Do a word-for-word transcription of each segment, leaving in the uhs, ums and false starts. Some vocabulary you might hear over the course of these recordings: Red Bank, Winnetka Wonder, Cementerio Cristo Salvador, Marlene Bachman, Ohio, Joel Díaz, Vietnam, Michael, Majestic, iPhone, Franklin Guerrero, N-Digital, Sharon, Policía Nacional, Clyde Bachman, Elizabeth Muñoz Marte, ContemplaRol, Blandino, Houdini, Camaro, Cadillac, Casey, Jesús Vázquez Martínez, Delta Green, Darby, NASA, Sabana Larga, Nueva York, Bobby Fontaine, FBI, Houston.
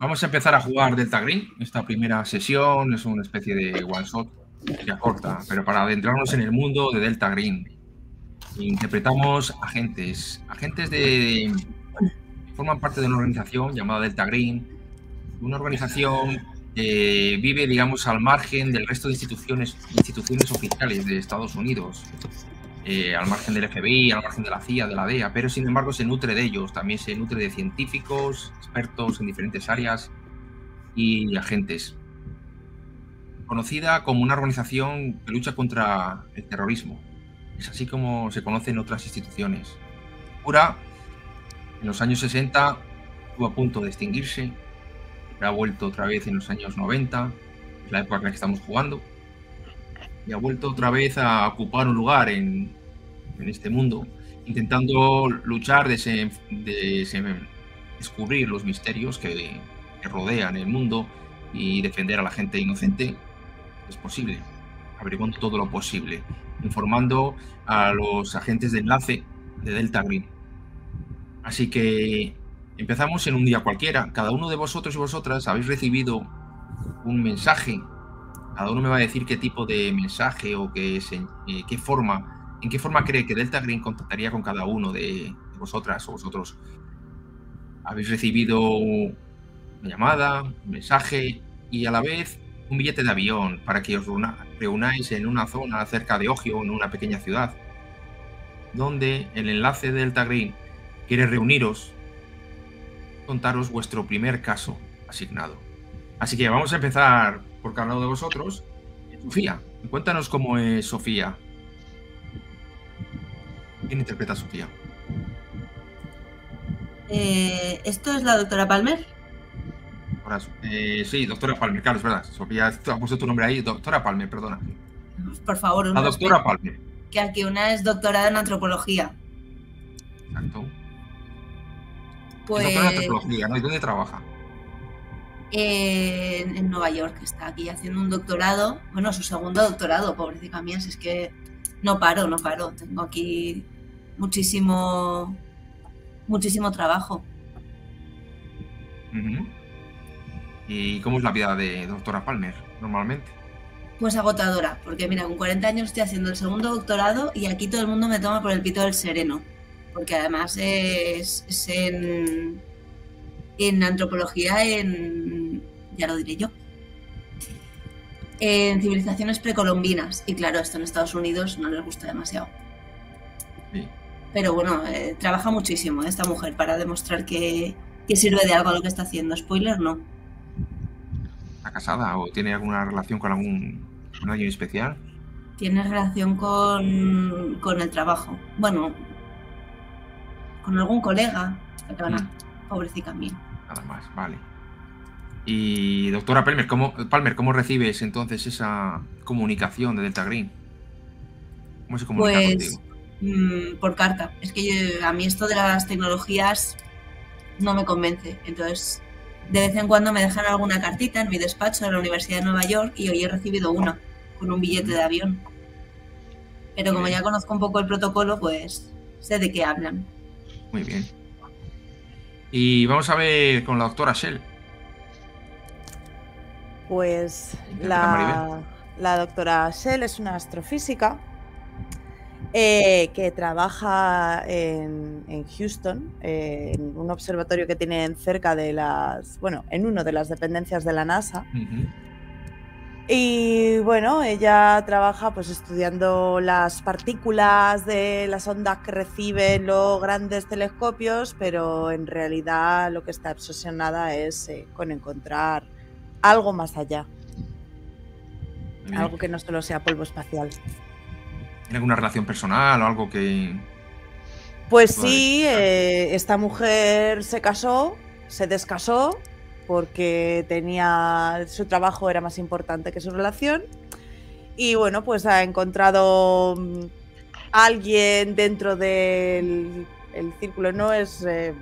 Vamos a empezar a jugar Delta Green. Esta primera sesión es una especie de one shot que acorta, pero para adentrarnos en el mundo de Delta Green. Interpretamos agentes, agentes de... forman parte de una organización llamada Delta Green, una organización que vive, digamos, al margen del resto de instituciones, instituciones oficiales de Estados Unidos, eh, al margen del F B I, al margen de la C I A, de la D E A, pero sin embargo se nutre de ellos, también se nutre de científicos, expertos en diferentes áreas y agentes. Conocida como una organización que lucha contra el terrorismo, es así como se conocen otras instituciones. Ahora, en los años sesenta estuvo a punto de extinguirse, pero ha vuelto otra vez en los años noventa, es la época en la que estamos jugando, y ha vuelto otra vez a ocupar un lugar en, en este mundo, intentando luchar, desem, desem, descubrir los misterios que, que rodean el mundo y defender a la gente inocente, es posible, averiguando todo lo posible, informando a los agentes de enlace de Delta Green. Así que empezamos en un día cualquiera. Cada uno de vosotros y vosotras habéis recibido un mensaje. Cada uno me va a decir qué tipo de mensaje o qué, se, eh, qué forma, en qué forma cree que Delta Green contactaría con cada uno de vosotras o vosotros. Habéis recibido una llamada, un mensaje y a la vez un billete de avión para que os reunáis en una zona cerca de Ohio, en una pequeña ciudad, donde el enlace de Delta Green quiere reuniros, contaros vuestro primer caso asignado. Así que vamos a empezar por cada uno de vosotros. Sofía, cuéntanos cómo es Sofía. ¿Quién interpreta a Sofía? Eh, ¿Esto es la doctora Palmer? Eh, sí, doctora Palmer, claro, es verdad. Sofía, has puesto tu nombre ahí. Doctora Palmer, perdona. Por favor. La doctora Palmer. Que aquí una es doctorada en antropología. Exacto. Pues, ¿no? ¿Y dónde trabaja? Eh, en Nueva York, está aquí haciendo un doctorado, bueno, su segundo doctorado, pobrecita mía, si es que no paro, no paro, tengo aquí muchísimo, muchísimo trabajo. ¿Y cómo es la vida de doctora Palmer normalmente? Pues agotadora, porque mira, con cuarenta años estoy haciendo el segundo doctorado y aquí todo el mundo me toma por el pito del sereno. Porque además es, es en, en antropología, en, ya lo diré yo, en civilizaciones precolombinas. Y claro, esto en Estados Unidos no les gusta demasiado. Sí. Pero bueno, eh, trabaja muchísimo esta mujer para demostrar que, que sirve de algo a lo que está haciendo. Spoiler, no. ¿Está casada o tiene alguna relación con algún año especial? Tiene relación con, con el trabajo. Bueno, con algún colega, perdona, mm. pobrecita mía. Nada más, vale. Y doctora Palmer, ¿cómo, Palmer, ¿cómo recibes entonces esa comunicación de Delta Green? ¿Cómo se comunica pues, contigo? Mmm, por carta. Es que yo, a mí esto de las tecnologías no me convence. Entonces, de vez en cuando me dejan alguna cartita en mi despacho en la Universidad de Nueva York y hoy he recibido una con un billete de avión. Pero como ya conozco un poco el protocolo, pues sé de qué hablan. Muy bien. Y vamos a ver con la doctora Shell. Pues la, la doctora Shell es una astrofísica eh, que trabaja en, en Houston, eh, en un observatorio que tienen cerca de las... Bueno, en una de las dependencias de la NASA. Uh-huh. Y bueno, ella trabaja pues estudiando las partículas de las ondas que reciben los grandes telescopios, pero en realidad lo que está obsesionada es eh, con encontrar algo más allá. Mm. Algo que no solo sea polvo espacial. ¿Tiene alguna relación personal o algo que...? Pues sí, eh, esta mujer se casó, se descasó, porque tenía, su trabajo era más importante que su relación y bueno, pues ha encontrado a alguien dentro del el círculo, no es, eh,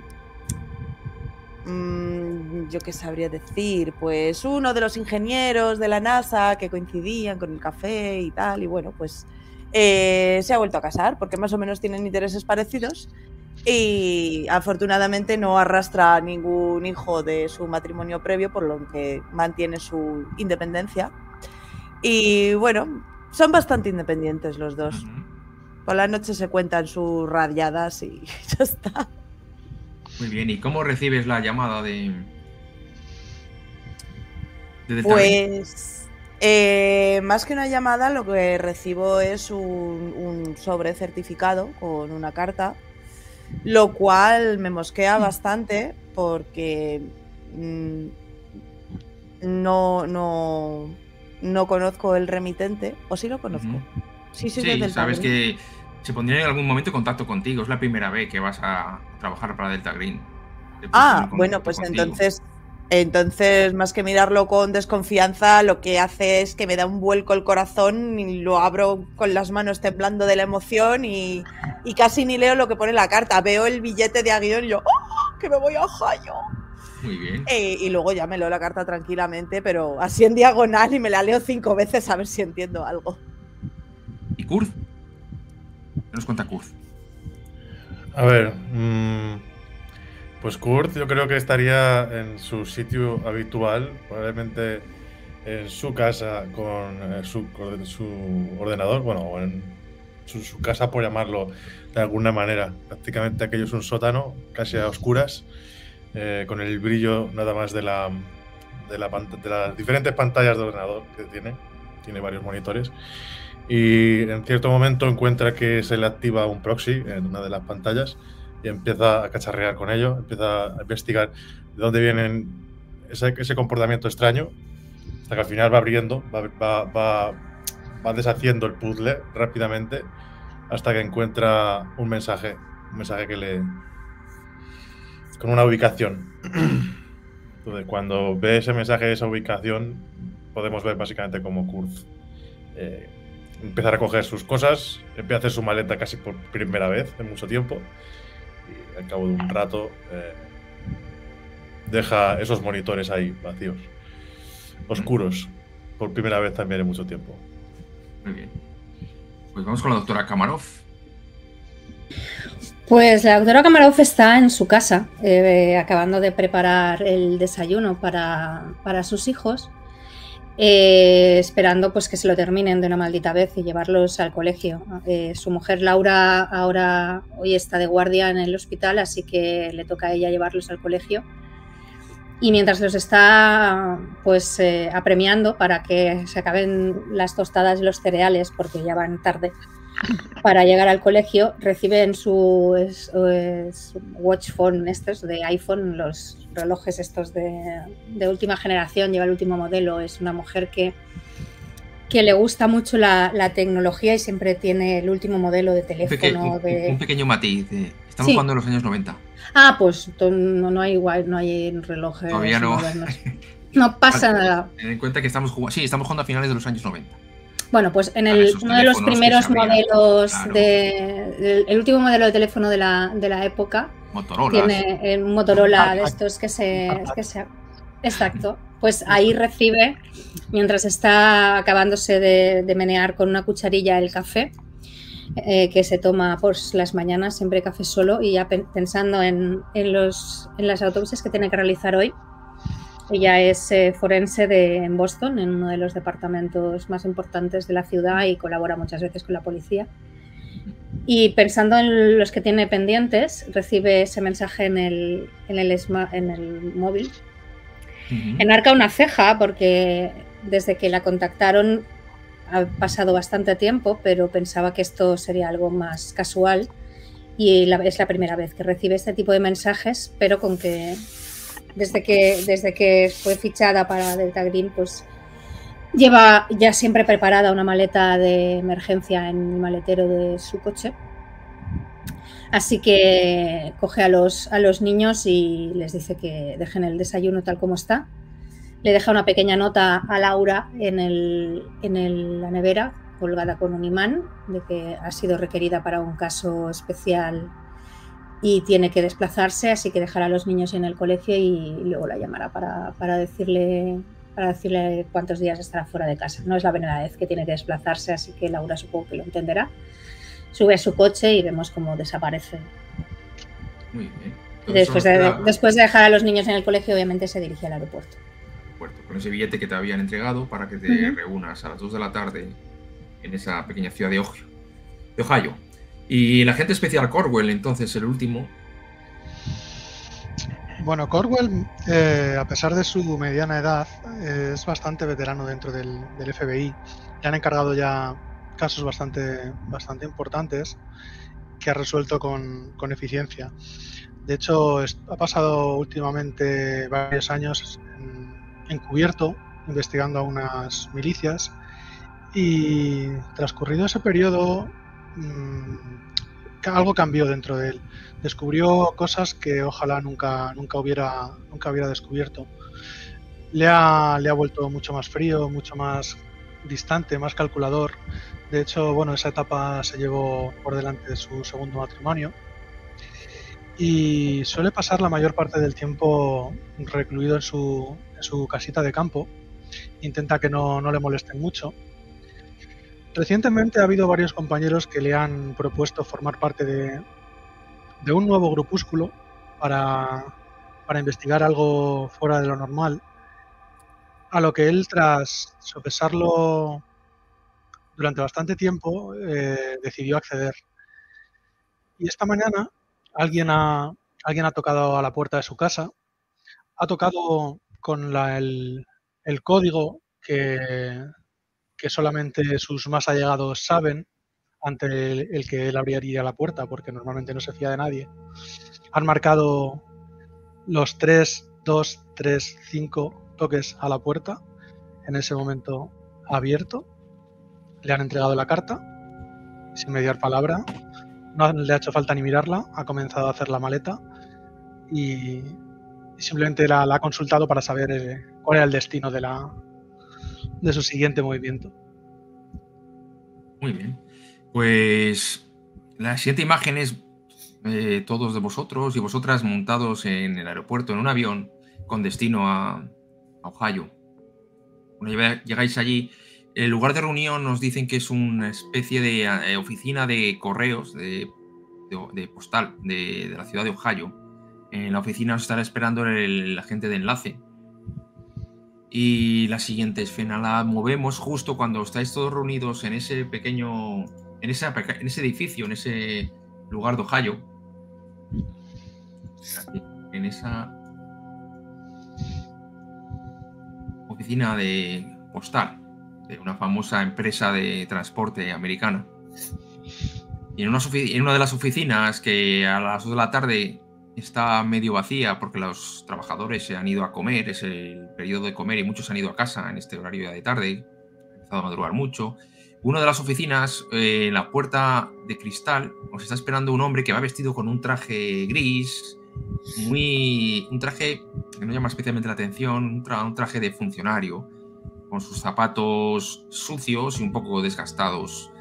mmm, yo qué sabría decir, pues uno de los ingenieros de la NASA que coincidían con el café y tal y bueno, pues eh, se ha vuelto a casar porque más o menos tienen intereses parecidos Y afortunadamente no arrastra ningún hijo de su matrimonio previo, por lo que mantiene su independencia. Y bueno, son bastante independientes los dos. Por la noche se cuentan sus rabiadas y ya está. Muy bien, ¿y cómo recibes la llamada de... de Delta Green? Pues... Eh, más que una llamada, lo que recibo es un, un sobre certificado con una carta, lo cual me mosquea bastante porque mmm, no, no, no conozco el remitente, o sí lo conozco. Uh-huh. Sí, sí, sí, sabes que se pondría en algún momento en contacto contigo, es la primera vez que vas a trabajar para Delta Green. Ah, bueno, pues contigo. entonces... Entonces, más que mirarlo con desconfianza, lo que hace es que me da un vuelco el corazón y lo abro con las manos temblando de la emoción y, y casi ni leo lo que pone la carta. Veo el billete de aguión y yo, ¡oh, que me voy a Ohio! Muy bien. Eh, y luego ya me leo la carta tranquilamente, pero así en diagonal, y me la leo cinco veces a ver si entiendo algo. ¿Y Kurz? ¿Qué nos cuenta Kurz? A ver... Mmm... Pues Kurt, yo creo que estaría en su sitio habitual, probablemente en su casa con su, con su ordenador, bueno, en su, su casa por llamarlo de alguna manera. Prácticamente aquello es un sótano, casi a oscuras, eh, con el brillo nada más de, la, de, la, de las diferentes pantallas de ordenador que tiene, tiene varios monitores, y en cierto momento encuentra que se le activa un proxy en una de las pantallas, y empieza a cacharrear con ello, empieza a investigar de dónde vienen ese, ese comportamiento extraño, hasta que al final va abriendo, va, va, va, va deshaciendo el puzzle rápidamente hasta que encuentra un mensaje, un mensaje que le... con una ubicación. Entonces, cuando ve ese mensaje, esa ubicación, podemos ver básicamente como Kurz eh, empieza a recoger sus cosas, empieza a hacer su maleta casi por primera vez en mucho tiempo, al cabo de un rato eh, deja esos monitores ahí vacíos, oscuros, por primera vez también en mucho tiempo. Muy bien. Pues vamos con la doctora Kamarov. Pues la doctora Kamarov está en su casa, eh, acabando de preparar el desayuno para, para sus hijos, eh, esperando pues que se lo terminen de una maldita vez y llevarlos al colegio. Eh, su mujer Laura ahora hoy está de guardia en el hospital, así que le toca a ella llevarlos al colegio, y mientras los está pues eh, apremiando para que se acaben las tostadas y los cereales, porque ya van tarde para llegar al colegio, reciben su, su, su watch phone, estos de iPhone, los relojes estos de, de última generación, lleva el último modelo. Es una mujer que, que le gusta mucho la, la tecnología y siempre tiene el último modelo de teléfono. Un, peque, de... un pequeño matiz, de, estamos sí. jugando en los años noventa. Ah, pues no, no hay no hay relojes todavía, no. No pasa nada. Ten en cuenta que estamos jugando, sí, estamos jugando a finales de los años noventa. Bueno, pues en el, uno de los primeros modelos, claro. de, el, el último modelo de teléfono de la, de la época, Motorola. Tiene un Motorola de estos que se, que se... Exacto. Pues ahí recibe, mientras está acabándose de, de menear con una cucharilla el café, eh, que se toma por las mañanas, siempre café solo, y ya pensando en, en, los, en las autopsias que tiene que realizar hoy. Ella es eh, forense de, en Boston, en uno de los departamentos más importantes de la ciudad, y colabora muchas veces con la policía. Y pensando en los que tiene pendientes, recibe ese mensaje en el, en el, esma, en el móvil. Uh-huh. Enarca una ceja porque desde que la contactaron ha pasado bastante tiempo, pero pensaba que esto sería algo más casual, y la, es la primera vez que recibe este tipo de mensajes, pero con que... Desde que, desde que fue fichada para Delta Green, pues lleva ya siempre preparada una maleta de emergencia en el maletero de su coche. Así que coge a los, a los niños y les dice que dejen el desayuno tal como está. Le deja una pequeña nota a Laura en, el, en el, la nevera, colgada con un imán, de que ha sido requerida para un caso especial y tiene que desplazarse, así que dejará a los niños en el colegio y luego la llamará para, para, decirle, para decirle cuántos días estará fuera de casa. No es la primera vez que tiene que desplazarse, así que Laura supongo que lo entenderá. Sube a su coche y vemos cómo desaparece Muy bien. Entonces, después, de, queda... después de dejar a los niños en el colegio, obviamente se dirige al aeropuerto. Aeropuerto. Con ese billete que te habían entregado para que te uh-huh. reúnas a las dos de la tarde en esa pequeña ciudad de Ohio. De Ohio. Y la gente especial Corwell, entonces, el último... Bueno, Corwell, eh, a pesar de su mediana edad, eh, es bastante veterano dentro del, del F B I. Le han encargado ya casos bastante, bastante importantes que ha resuelto con, con eficiencia. De hecho, es, ha pasado últimamente varios años encubierto, investigando a unas milicias, y transcurrido ese periodo, mmm, algo cambió dentro de él. Descubrió cosas que ojalá nunca, nunca, hubiera, nunca hubiera descubierto. Le ha, le ha vuelto mucho más frío, mucho más distante, más calculador. De hecho, bueno, esa etapa se llevó por delante de su segundo matrimonio. Y suele pasar la mayor parte del tiempo recluido en su, en su casita de campo. Intenta que no, no le molesten mucho. Recientemente ha habido varios compañeros que le han propuesto formar parte de, de un nuevo grupúsculo para, para investigar algo fuera de lo normal, a lo que él, tras sopesarlo durante bastante tiempo, eh, decidió acceder. Y esta mañana alguien ha, alguien ha tocado a la puerta de su casa, ha tocado con la, el, el código que... que solamente sus más allegados saben, ante el, el que él abriría la puerta, porque normalmente no se fía de nadie. Han marcado los tres, dos, tres, cinco toques a la puerta. En ese momento ha abierto, le han entregado la carta, sin mediar palabra, no le ha hecho falta ni mirarla, ha comenzado a hacer la maleta y, y simplemente la, la ha consultado para saber eh, cuál era el destino de la... de su siguiente movimiento. Muy bien. Pues las siete imágenes, eh, todos de vosotros y vosotras montados en el aeropuerto, en un avión con destino a, a Ohio. Cuando llegáis allí, el lugar de reunión nos dicen que es una especie de eh, oficina de correos, de, de, de postal, de, de la ciudad de Ohio. En la oficina os estará esperando el, el agente de enlace. Y la siguiente escena la movemos justo cuando estáis todos reunidos en ese pequeño, en, esa, en ese edificio, en ese lugar de Ohio. En esa oficina de postal de una famosa empresa de transporte americana. Y en una, en una de las oficinas que a las dos de la tarde... está medio vacía porque los trabajadores se han ido a comer, es el periodo de comer y muchos han ido a casa en este horario de tarde, han empezado a madrugar mucho. Una de las oficinas, eh, en la puerta de cristal, os está esperando un hombre que va vestido con un traje gris, muy, un traje que no llama especialmente la atención, un, tra un traje de funcionario, con sus zapatos sucios y un poco desgastados.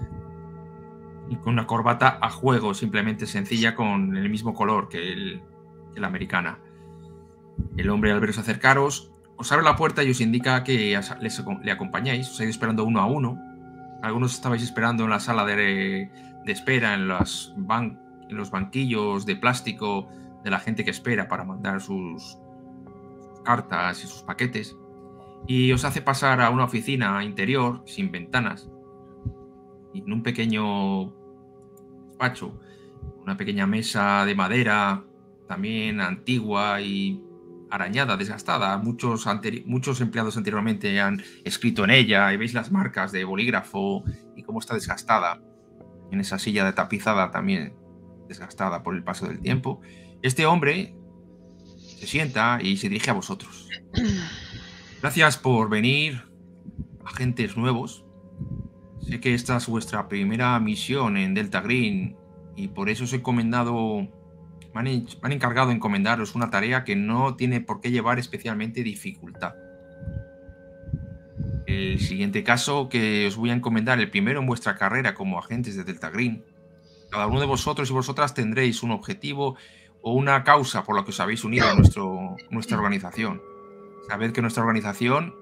Y con una corbata a juego, simplemente sencilla, con el mismo color que, el, que la americana. El hombre, al veros acercaros, os abre la puerta y os indica que les, le acompañáis. Os ha ido esperando uno a uno. Algunos estabais esperando en la sala de, de espera, en, las ban, en los banquillos de plástico de la gente que espera para mandar sus, sus cartas y sus paquetes. Y os hace pasar a una oficina interior, sin ventanas, en un pequeño despacho, una pequeña mesa de madera, también antigua y arañada, desgastada. Muchos, muchos empleados anteriormente han escrito en ella y veis las marcas de bolígrafo y cómo está desgastada. En esa silla de tapizada también desgastada por el paso del tiempo. Este hombre se sienta y se dirige a vosotros. Gracias por venir, agentes nuevos. Sé que esta es vuestra primera misión en Delta Green y por eso os he encomendado, me han, me han encargado de encomendaros una tarea que no tiene por qué llevar especialmente dificultad. El siguiente caso que os voy a encomendar, el primero en vuestra carrera como agentes de Delta Green. Cada uno de vosotros y vosotras tendréis un objetivo o una causa por la que os habéis unido a nuestro, nuestra organización. Sabed que nuestra organización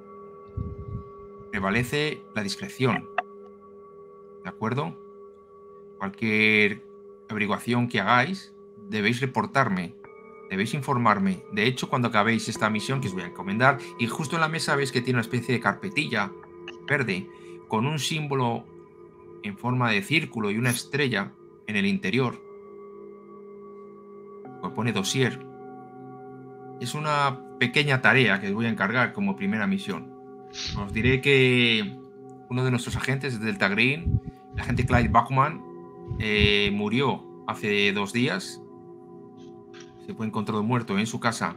prevalece la discreción. ¿De acuerdo? Cualquier averiguación que hagáis debéis reportarme, debéis informarme. De hecho, cuando acabéis esta misión que os voy a encomendar, y justo en la mesa veis que tiene una especie de carpetilla verde con un símbolo en forma de círculo y una estrella en el interior. Pues pone dossier. Es una pequeña tarea que os voy a encargar como primera misión. Os diré que uno de nuestros agentes de Delta Green, el agente Clyde Bachman, eh, murió hace dos días. Se fue encontrado muerto en su casa.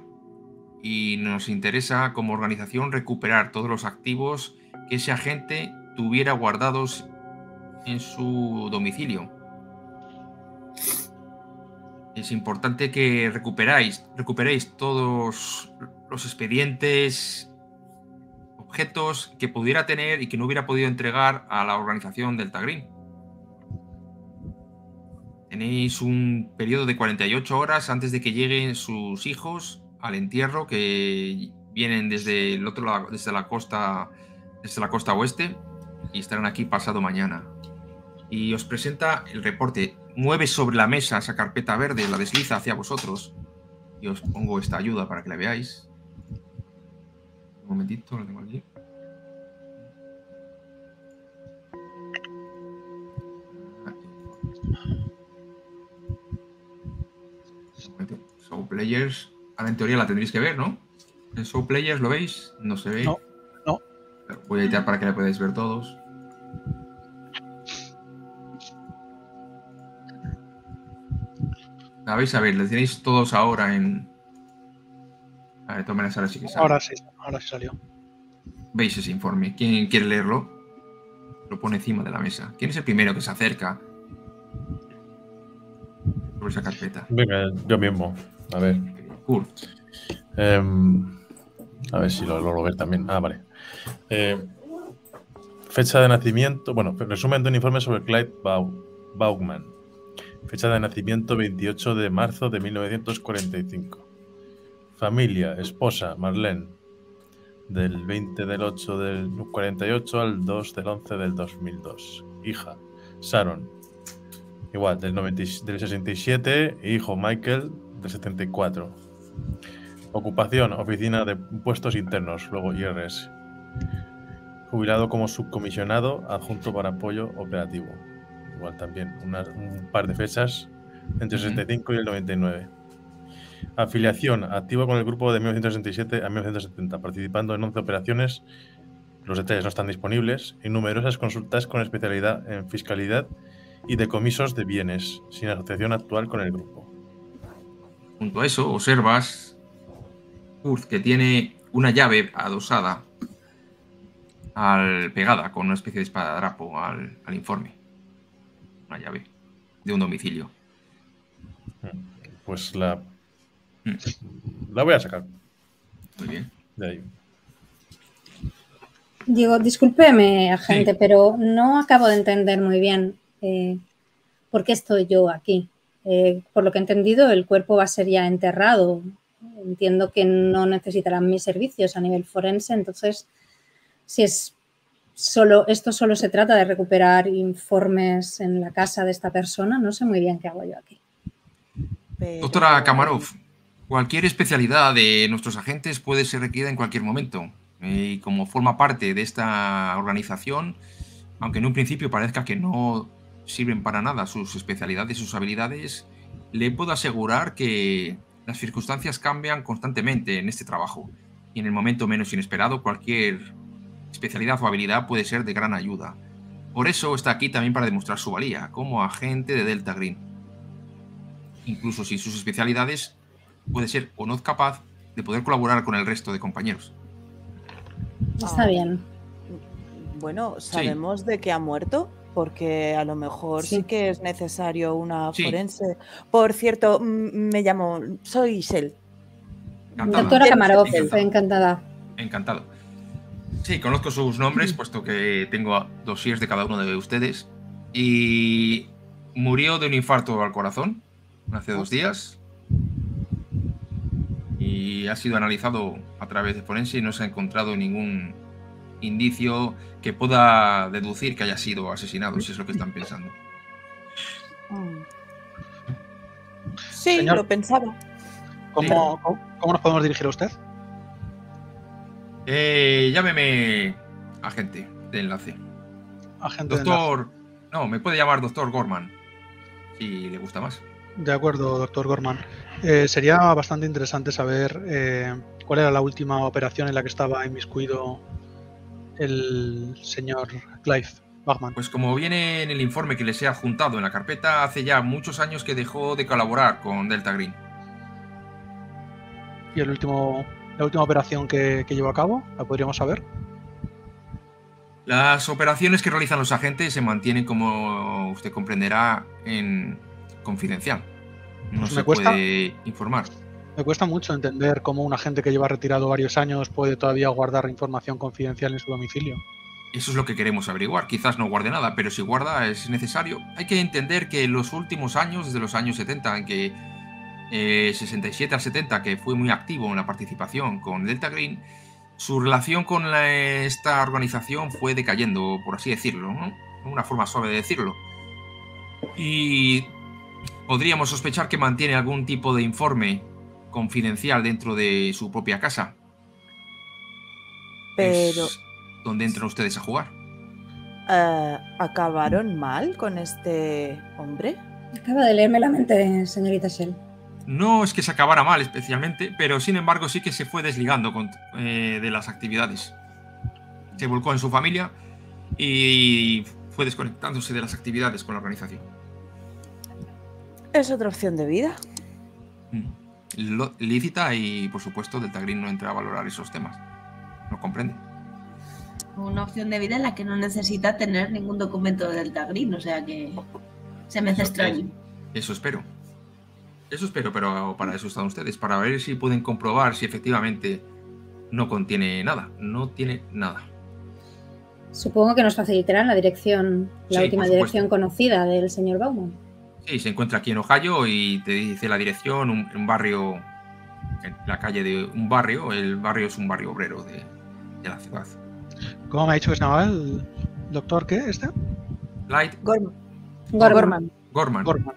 Y nos interesa como organización recuperar todos los activos que ese agente tuviera guardados en su domicilio. Es importante que recuperáis, recuperéis todos los expedientes, objetos que pudiera tener y que no hubiera podido entregar a la organización Delta Green. Tenéis un periodo de cuarenta y ocho horas antes de que lleguen sus hijos al entierro, que vienen desde el otro lado, desde la costa, desde la costa oeste, y estarán aquí pasado mañana. Y os presenta el reporte. Mueve sobre la mesa esa carpeta verde, la desliza hacia vosotros. Y os pongo esta ayuda para que la veáis. Un momentito, lo tengo aquí. Show Players. Ahora en teoría la tendréis que ver, ¿no? En Show Players, ¿lo veis? ¿No se ve? No, no. Voy a editar para que la podáis ver todos. La vais a ver, lo tenéis todos ahora en... A ver, tómenlas ahora sí que sale. Ahora sí, ahora sí salió. ¿Veis ese informe? ¿Quién quiere leerlo? Lo pone encima de la mesa. ¿Quién es el primero que se acerca sobre esa carpeta? Venga, yo mismo. A ver. Cool. Eh, a ver si lo logro ver también. Ah, vale. Eh, fecha de nacimiento... Bueno, resumen de un informe sobre Clyde Baughman. Fecha de nacimiento veintiocho de marzo de mil novecientos cuarenta y cinco. Familia, esposa, Marlene, del veinte del ocho del cuarenta y ocho al dos del once del dos mil dos. Hija, Sharon, igual, del, noventa, del sesenta y siete, e hijo, Michael, del setenta y cuatro. Ocupación, oficina de impuestos internos, luego I R S. Jubilado como subcomisionado, adjunto para apoyo operativo. Igual también una, un par de fechas entre el sesenta y cinco y el noventa y nueve. Afiliación, activa con el grupo de mil novecientos sesenta y siete a mil novecientos setenta, participando en once operaciones, los detalles no están disponibles, y numerosas consultas con especialidad en fiscalidad y decomisos de bienes, sin asociación actual con el grupo. Junto a eso, observas Kurz, que tiene una llave adosada, al, pegada con una especie de esparadrapo al, al informe. Una llave de un domicilio. Pues la... La voy a sacar. Muy bien. De ahí. Digo, discúlpeme, agente, sí, pero no acabo de entender muy bien eh, por qué estoy yo aquí. Eh, por lo que he entendido, el cuerpo va a ser ya enterrado. Entiendo que no necesitarán mis servicios a nivel forense, entonces, si es... Solo, esto solo se trata de recuperar informes en la casa de esta persona. No sé muy bien qué hago yo aquí. Pero... Doctora Kamarov, cualquier especialidad de nuestros agentes puede ser requerida en cualquier momento. Y como forma parte de esta organización, aunque en un principio parezca que no sirven para nada sus especialidades, sus habilidades, le puedo asegurar que las circunstancias cambian constantemente en este trabajo. Y en el momento menos inesperado, cualquier... especialidad o habilidad puede ser de gran ayuda. Por eso está aquí también para demostrar su valía como agente de Delta Green. Incluso si sus especialidades puede ser o no capaz de poder colaborar con el resto de compañeros. Está bien. Bueno, sabemos sí. de que ha muerto, porque a lo mejor sí, sí que es necesario una sí. forense. Por cierto, me llamo, soy Isel. Encantada. Doctora Kamarov, encantada. encantada. Encantado. Sí, conozco sus nombres, puesto que tengo dossiers de cada uno de ustedes. Y murió de un infarto al corazón hace dos días. Y ha sido analizado a través de forense y no se ha encontrado ningún indicio que pueda deducir que haya sido asesinado, si es lo que están pensando. Sí, señor, lo pensaba. ¿Cómo, cómo, ¿Cómo nos podemos dirigir a usted? Eh, llámeme agente de enlace. Agente doctor, de enlace. No, me puede llamar doctor Gorman, si le gusta más. De acuerdo, doctor Gorman. Eh, sería bastante interesante saber eh, cuál era la última operación en la que estaba inmiscuido el señor Clive Bachman. Pues como viene en el informe que les he adjuntado en la carpeta, hace ya muchos años que dejó de colaborar con Delta Green. ¿Y el último, la última operación que, que llevó a cabo? ¿La podríamos saber? Las operaciones que realizan los agentes se mantienen, como usted comprenderá, en confidencial. No pues se cuesta, puede informar. Me cuesta mucho entender cómo un agente que lleva retirado varios años puede todavía guardar información confidencial en su domicilio. Eso es lo que queremos averiguar. Quizás no guarde nada, pero si guarda es necesario. Hay que entender que en los últimos años, desde los años setenta, en que eh, sesenta y siete al setenta, que fue muy activo en la participación con Delta Green, su relación con la, esta organización fue decayendo, por así decirlo, ¿no? Una forma suave de decirlo. Y podríamos sospechar que mantiene algún tipo de informe confidencial dentro de su propia casa. Pero... Es donde entran ustedes a jugar. Uh, ¿Acabaron mal con este hombre? Acaba de leerme la mente, señorita Shell. No es que se acabara mal especialmente, pero sin embargo sí que se fue desligando con, eh, de las actividades. Se volcó en su familia y fue desconectándose de las actividades con la organización. Es otra opción de vida. Lícita y, por supuesto, Delta Green no entra a valorar esos temas. ¿No comprende? Una opción de vida en la que no necesita tener ningún documento de Delta Green, o sea que se me hace eso, extraño. Es, eso espero. Eso espero, pero para eso están ustedes, para ver si pueden comprobar si efectivamente no contiene nada. No tiene nada. Supongo que nos facilitarán la dirección, la sí, última dirección conocida del señor Bauman. Sí, se encuentra aquí en Ohio y te dice la dirección, un, un barrio, la calle de un barrio. El barrio es un barrio obrero de, de la ciudad. ¿Cómo me ha dicho que se llamaba el doctor qué este? Light. Gorman. Gorman. Gorman. Gorman.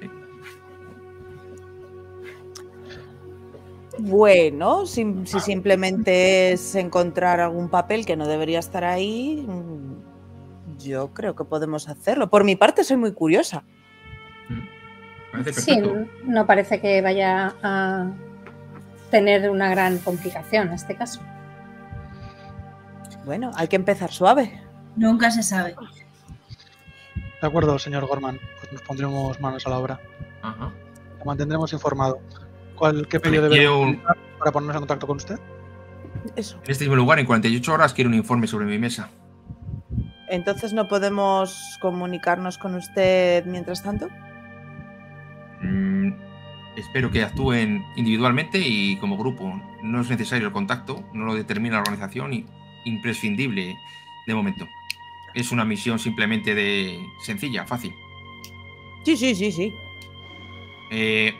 Sí. Bueno, si, si simplemente es encontrar algún papel que no debería estar ahí, yo creo que podemos hacerlo. Por mi parte soy muy curiosa. Sí, no parece que vaya a tener una gran complicación en este caso. Bueno, hay que empezar suave. Nunca se sabe. De acuerdo, señor Gorman. Pues nos pondremos manos a la obra. Ajá. Lo mantendremos informado. ¿Cuál, ¿Qué pedido debemos utilizar para ponernos en contacto con usted? Eso. En este mismo lugar, en cuarenta y ocho horas, quiero un informe sobre mi mesa. ¿Entonces no podemos comunicarnos con usted mientras tanto? Mm, espero que actúen individualmente y como grupo. No es necesario el contacto, no lo determina la organización y imprescindible de momento. Es una misión simplemente de sencilla, fácil. Sí, sí, sí, sí. Eh,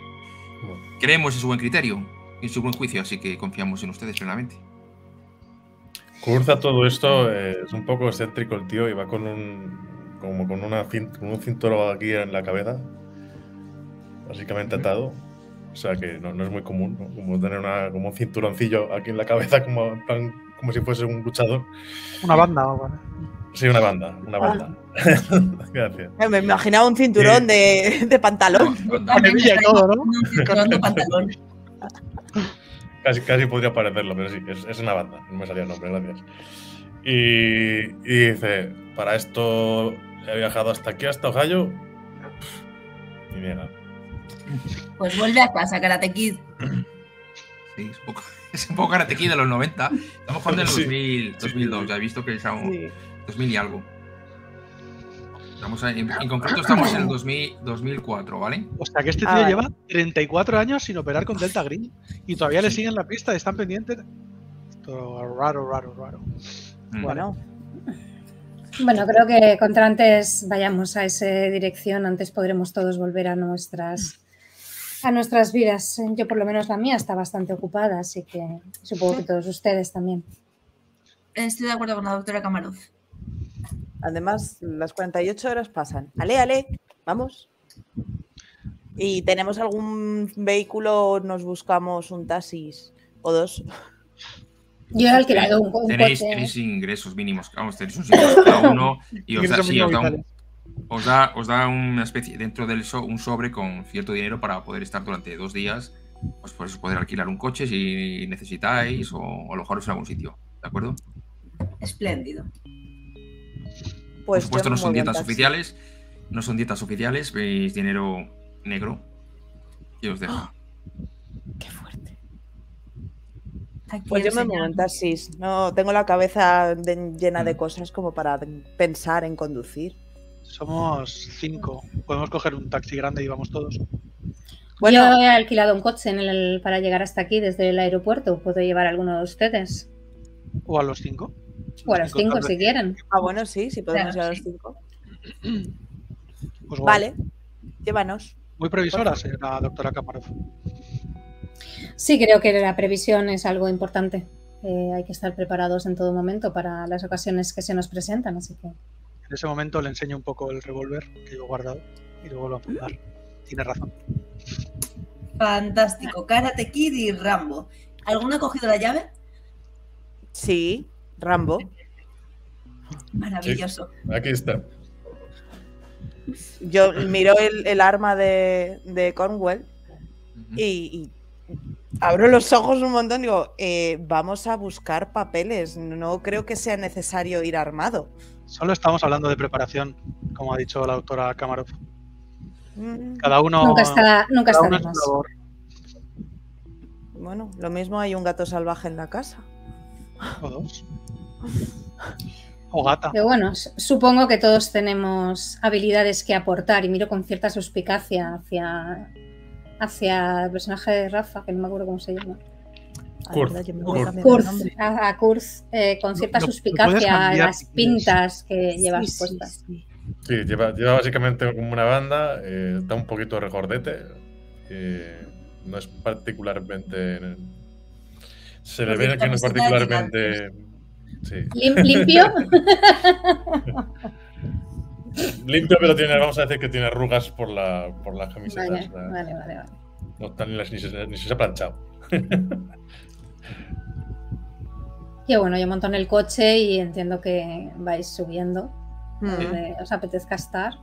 creemos en su buen criterio, en su buen juicio, así que confiamos en ustedes plenamente. Curza todo esto, eh, es un poco excéntrico el tío y va con un, como con, una, con un cinturón aquí en la cabeza. Básicamente atado, o sea que no, no es muy común, ¿no? Como tener una, como un cinturoncillo aquí en la cabeza, como, plan, como si fuese un luchador. Una banda, o bueno. Sí, una banda, una banda. Ah. Gracias. Me imaginaba un cinturón eh. de, de pantalón. Con hebilla y todo, ¿no? Un cinturón de pantalón. Casi, casi podría parecerlo, pero sí, es, es una banda, no me salía el nombre, gracias. Y, y dice, para esto he viajado hasta aquí, hasta Ohio, y niega. Pues vuelve a casa, Karate Kid. Sí, es un poco, es un poco Karate Kid de los noventa. Estamos jugando en el dos mil, sí. dos mil dos, ya he visto que es aún sí. dos mil y algo. Estamos en, en concreto estamos en el dos mil, dos mil cuatro, ¿vale? O sea que este tío ah, lleva treinta y cuatro años sin operar con Delta Green y todavía sí. le siguen la pista, están pendientes. Esto raro, raro, raro. Mm. Bueno. Bueno, creo que contra antes vayamos a esa dirección, antes podremos todos volver a nuestras a nuestras vidas. Yo, por lo menos, la mía está bastante ocupada, así que supongo que todos ustedes también. Estoy de acuerdo con la doctora Camaruz. Además, las cuarenta y ocho horas pasan. Ale, ale, vamos. ¿Y tenemos algún vehículo o nos buscamos un taxis o dos? Yo he alquilado un, un tenéis, coche. Tenéis ingresos mínimos. Vamos, tenéis un ingreso cada uno y os da, sí, os, da un, os, da, os da una especie, dentro del so, un sobre con cierto dinero para poder estar durante dos días, pues, pues poder alquilar un coche si necesitáis o, o alojaros en algún sitio, ¿de acuerdo? Espléndido. Pues por supuesto no son dietas oficiales, no son dietas oficiales, veis dinero negro y os dejo. Oh, ¡qué fuerte! Aquí pues yo me monto en taxis. No, tengo la cabeza de, llena de cosas como para pensar en conducir. Somos cinco. Podemos coger un taxi grande y vamos todos. Bueno, yo he alquilado un coche en el, para llegar hasta aquí desde el aeropuerto. ¿Puedo llevar a alguno de ustedes? ¿O a los cinco? O a los cinco, si quieren. Ah, bueno, sí, sí podemos claro, ir a los sí. cinco. Pues wow. Vale, llévanos. Muy previsora, señora doctora Kamarov. Sí, creo que la previsión es algo importante. Eh, hay que estar preparados en todo momento para las ocasiones que se nos presentan, así que... En ese momento le enseño un poco el revólver que yo he guardado y luego lo vuelvo a apuntar. Tiene razón. Fantástico. Karate Kid y Rambo. ¿Alguno ha cogido la llave? Sí, Rambo. Maravilloso. Sí, aquí está. Yo miro el, el arma de, de Cornwell y, y abro los ojos un montón y digo, eh, vamos a buscar papeles. No creo que sea necesario ir armado. Solo estamos hablando de preparación, como ha dicho la doctora Kamarov. Cada uno... Nunca está, nunca está de más. Bueno, lo mismo hay un gato salvaje en la casa. O dos. O gata. Pero bueno, supongo que todos tenemos habilidades que aportar y miro con cierta suspicacia hacia, hacia el personaje de Rafa, que no me acuerdo cómo se llama. Kurz. A, a Kurz, eh, con cierta no, suspicacia las pintas que llevas sí, puestas. Sí, sí. Sí, lleva, lleva básicamente como una banda, eh, da un poquito de regordete, eh, no es particularmente... Se le ve que no es particularmente... Sí. ¿Lim, ¿Limpio? Limpio, pero tiene, vamos a decir que tiene arrugas por la, por las camisetas. Vale, la, vale, vale, vale. No están ni, ni, se, ni se ha planchado. Y bueno, yo monto en el coche y entiendo que vais subiendo. Mm. ¿Os apetezca estar?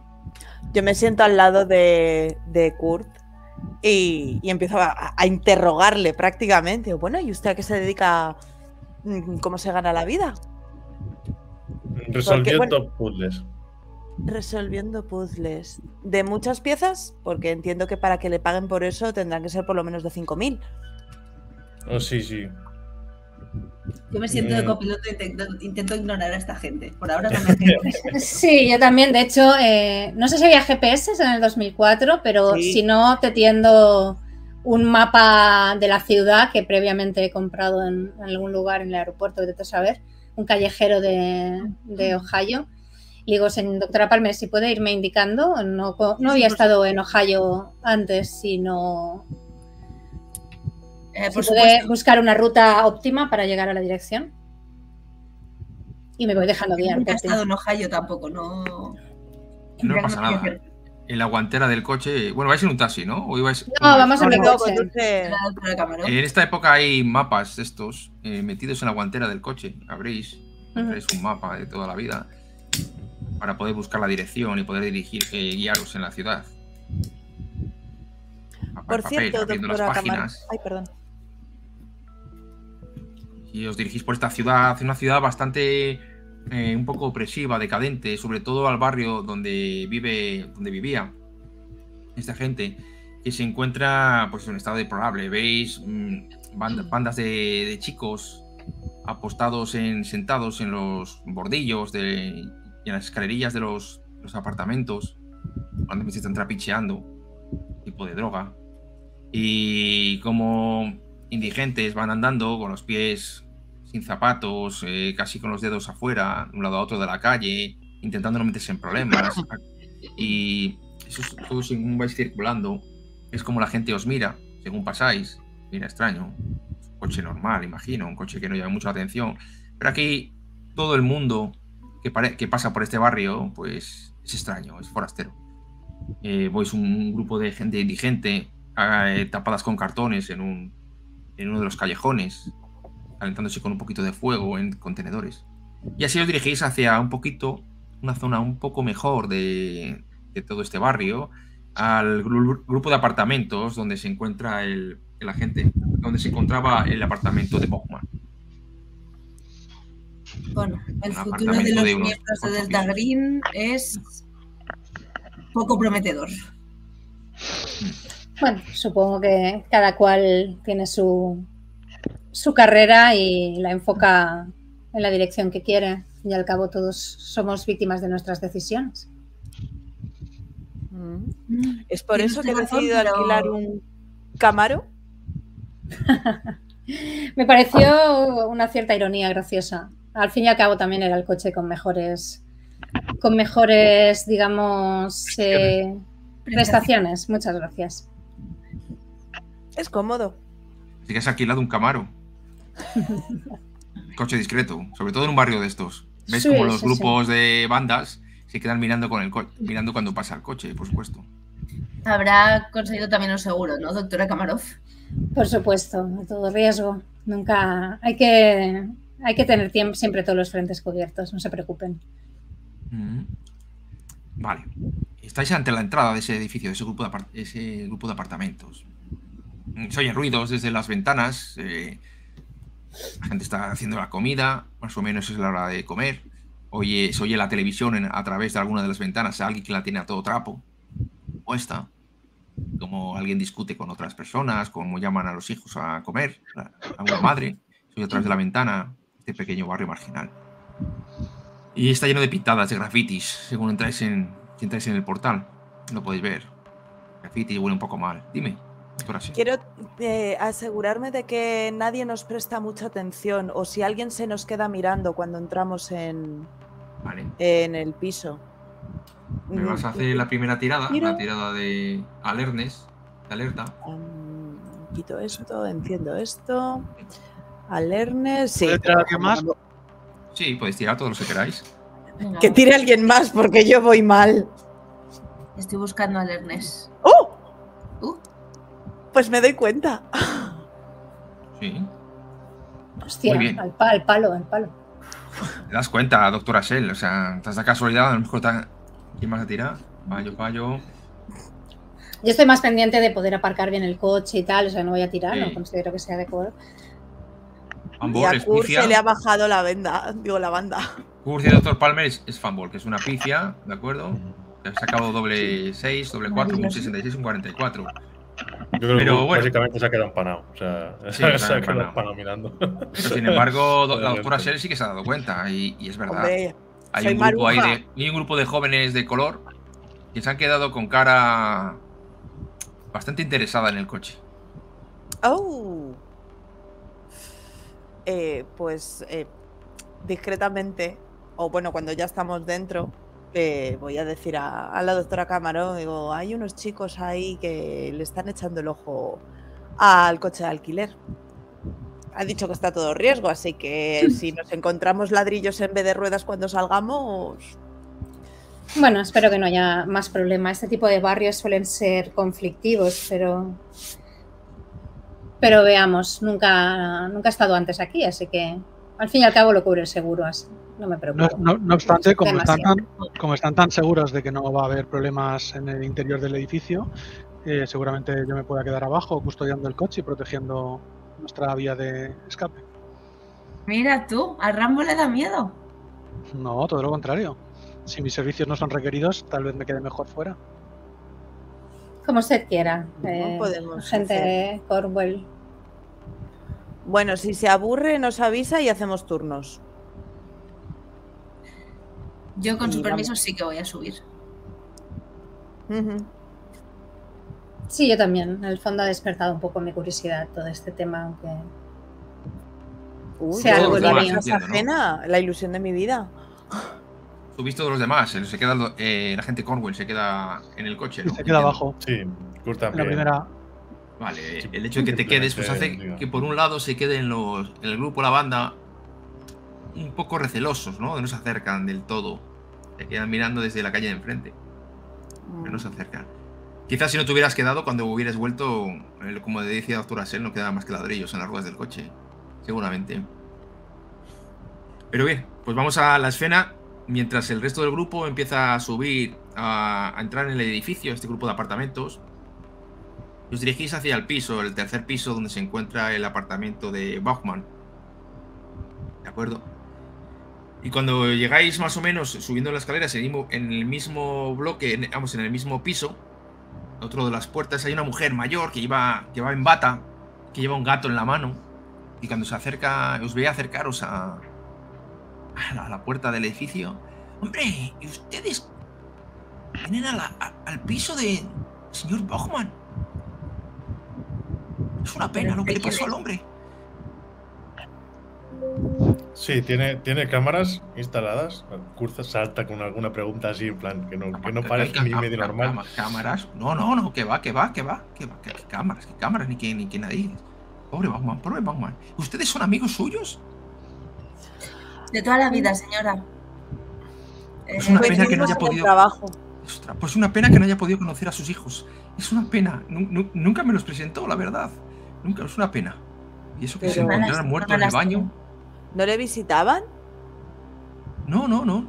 Yo me siento al lado de, de Kurt y, y empiezo a, a interrogarle prácticamente. Bueno, ¿y usted a qué se dedica? ¿Cómo se gana la vida? Resolviendo porque, bueno, puzzles. Resolviendo puzzles. ¿De muchas piezas? Porque entiendo que para que le paguen por eso tendrán que ser por lo menos de cinco mil. Oh, sí, sí. Yo me siento de copiloto e intento, intento ignorar a esta gente. Por ahora no me entiendo. Sí, yo también. De hecho, eh, no sé si había G P S en el dos mil cuatro, pero sí. Si no, te tiendo un mapa de la ciudad que previamente he comprado en, en algún lugar en el aeropuerto, de saber, un callejero de, de Ohio. Y digo, señor, doctora Palmer, si puede irme indicando. No, no había estado en Ohio antes, sino... Eh, por ¿Se puede buscar una ruta óptima para llegar a la dirección? Y me voy dejando guiar. No he estado en Ohio tampoco, no... No pasa nada. En la guantera del coche... Bueno, vais en un taxi, ¿no? ¿O ibais no, vamos en el coche. En esta época hay mapas estos eh, metidos en la guantera del coche. Habréis uh -huh. un mapa de toda la vida para poder buscar la dirección y poder dirigir, eh, guiaros en la ciudad. Papel, por cierto, papel, doctora las páginas. Ay, perdón. Y os dirigís por esta ciudad, una ciudad bastante eh, un poco opresiva, decadente, sobre todo al barrio donde vive, donde vivía esta gente, que se encuentra pues en un estado deplorable. Veis mm, bandas, bandas de, de chicos apostados en, sentados en los bordillos de, y en las escalerillas de los, los apartamentos, cuando se están trapicheando tipo de droga. Y como indigentes van andando con los pies sin zapatos, eh, casi con los dedos afuera, de un lado a otro de la calle, intentando no meterse en problemas. Y eso es todo según vais circulando. Es como la gente os mira, según pasáis. Mira, extraño. Un coche normal, imagino. Un coche que no llama mucha atención. Pero aquí todo el mundo que, que pasa por este barrio, pues es extraño, es forastero. eh, veis un grupo de gente indigente eh, tapadas con cartones en, un, en uno de los callejones, calentándose con un poquito de fuego en contenedores. Y así os dirigís hacia un poquito, una zona un poco mejor de, de todo este barrio, al gru grupo de apartamentos donde se encuentra el, el agente, donde se encontraba el apartamento de Bachman. Bueno, el futuro de los miembros de Delta Green es poco prometedor. Bueno, supongo que cada cual tiene su, su carrera y la enfoca en la dirección que quiere. Y al cabo todos somos víctimas de nuestras decisiones. ¿Es por eso que he decidido alquilar un Camaro? Me pareció una cierta ironía graciosa. Al fin y al cabo también era el coche con mejores, con mejores, digamos, eh, prestaciones. Muchas gracias. Es cómodo. Sí que has alquilado un Camaro. Coche discreto, sobre todo en un barrio de estos. ¿Ves sí, como los sí, grupos sí. de bandas se quedan mirando, con el mirando cuando pasa el coche, por supuesto? Habrá conseguido también un seguro, ¿no, doctora Kamarov? Por supuesto, a todo riesgo. Nunca hay que... Hay que tener tiempo, siempre todos los frentes cubiertos, no se preocupen. Mm-hmm. Vale. Estáis ante la entrada de ese edificio, de ese grupo de, apart ese grupo de apartamentos. Se oyen ruidos desde las ventanas. Eh, la gente está haciendo la comida, más o menos es la hora de comer. Oye, se oye la televisión en, a través de alguna de las ventanas, alguien que la tiene a todo trapo. Puesta. Como alguien discute con otras personas, como llaman a los hijos a comer, a una madre. Se oye a través de la ventana. Pequeño barrio marginal y está lleno de pintadas, de grafitis. Según entráis en, si entráis en el portal lo podéis ver. Graffiti huele un poco mal. Dime, doctora. Quiero eh, asegurarme de que nadie nos presta mucha atención o si alguien se nos queda mirando cuando entramos en, vale. en el piso. Me vas a hacer la primera tirada. ¿Miro? La tirada de alertness, de alerta. Um, quito esto, enciendo esto. Alerne, sí. ¿Puedes tirar alguien más? Sí, podéis tirar todos los que queráis. No. Que tire alguien más, porque yo voy mal. Estoy buscando a Lernes. ¡Oh! Uh. Pues me doy cuenta. Sí. Hostia, muy bien. Al, pa, al palo, al palo. Te das cuenta, doctora Shell. O sea, te has dado casualidad, a lo mejor te ha... ¿Quién más la tira? Payo, payo. Yo estoy más pendiente de poder aparcar bien el coche y tal. O sea, no voy a tirar, sí. No considero que sea de acuerdo. Fanball, y a Kurt se le ha bajado la venda, digo la banda. Kurt y el doctor Palmer es, es fanball, que es una picia, ¿de acuerdo? Te has sacado doble seis, doble cuatro, un sesenta y seis, un cuarenta y cuatro. Yo creo Pero, que bueno, básicamente se ha quedado empanado. O sea, sí, se, se ha quedado empanado mirando. Pero, sin embargo, do, la doctora Shell sí que se ha dado cuenta, y, y es verdad. Hombre, hay, un grupo ahí de, hay un grupo de jóvenes de color que se han quedado con cara bastante interesada en el coche. ¡Oh! Eh, pues eh, discretamente, o bueno, cuando ya estamos dentro, eh, voy a decir a, a la doctora Camarón, digo, hay unos chicos ahí que le están echando el ojo al coche de alquiler. Ha dicho que está todo riesgo, así que si nos encontramos ladrillos en vez de ruedas cuando salgamos... Bueno, espero que no haya más problema. Este tipo de barrios suelen ser conflictivos, pero... Pero veamos, nunca, nunca he estado antes aquí, así que al fin y al cabo lo cubre el seguro, así no me preocupo. No, no, no obstante, como están, tan, como están tan seguros de que no va a haber problemas en el interior del edificio, eh, seguramente yo me pueda quedar abajo custodiando el coche y protegiendo nuestra vía de escape. Mira tú, ¿a Rambo le da miedo? No, todo lo contrario. Si mis servicios no son requeridos, tal vez me quede mejor fuera. Como usted quiera, eh, podemos gente de Cornwall. Bueno, si se aburre nos avisa y hacemos turnos. Yo con y su permiso vamos. Sí que voy a subir. Uh-huh. Sí, yo también. En el fondo ha despertado un poco mi curiosidad todo este tema, aunque Uy, sea algo de mi ajena, ¿no? La ilusión de mi vida. Tú viste todos los demás, se queda, eh, la gente Cornwall se queda en el coche, ¿no? Se queda abajo. Sí, Curta la primera. Vale, el hecho de que te quedes pues hace diga. que por un lado se queden los, el grupo, la banda, un poco recelosos, ¿no? No se acercan del todo, se quedan mirando desde la calle de enfrente. pero no se acercan. Quizás si no te hubieras quedado, cuando hubieras vuelto, como decía el doctor Asel, no quedaba más que ladrillos en las ruedas del coche. Seguramente. Pero bien, pues vamos a la escena. Mientras el resto del grupo empieza a subir, a, a entrar en el edificio, este grupo de apartamentos, os dirigís hacia el piso, el tercer piso, donde se encuentra el apartamento de Bachman. ¿De acuerdo? Y cuando llegáis más o menos subiendo la escalera, en el mismo bloque, en, vamos, en el mismo piso, otro de las puertas, hay una mujer mayor que, lleva, que va en bata, que lleva un gato en la mano, y cuando se acerca, os veía acercaros a... a la puerta del edificio. Hombre, ¿y ustedes vienen a la, a, al piso de señor Bachman? Es una pena lo que le pasó al hombre. Sí, tiene, tiene cámaras instaladas. Curza salta con alguna pregunta así, en plan, que no, que no parece ni medio normal. ¿Cámaras? No, no, no, que va, que va, que va, que va, que cámaras, que cámaras, ni que, ni que nadie. Pobre Bachman, pobre Bachman. ¿Ustedes son amigos suyos? De toda la vida, señora. Es una pena que no haya podido... Ostras, pues una pena que no haya podido conocer a sus hijos. Es una pena. Nun, nunca me los presentó, la verdad. Nunca, es una pena. Y eso que pero se encontraran muertos en el baño. ¿No le visitaban? No, no, no.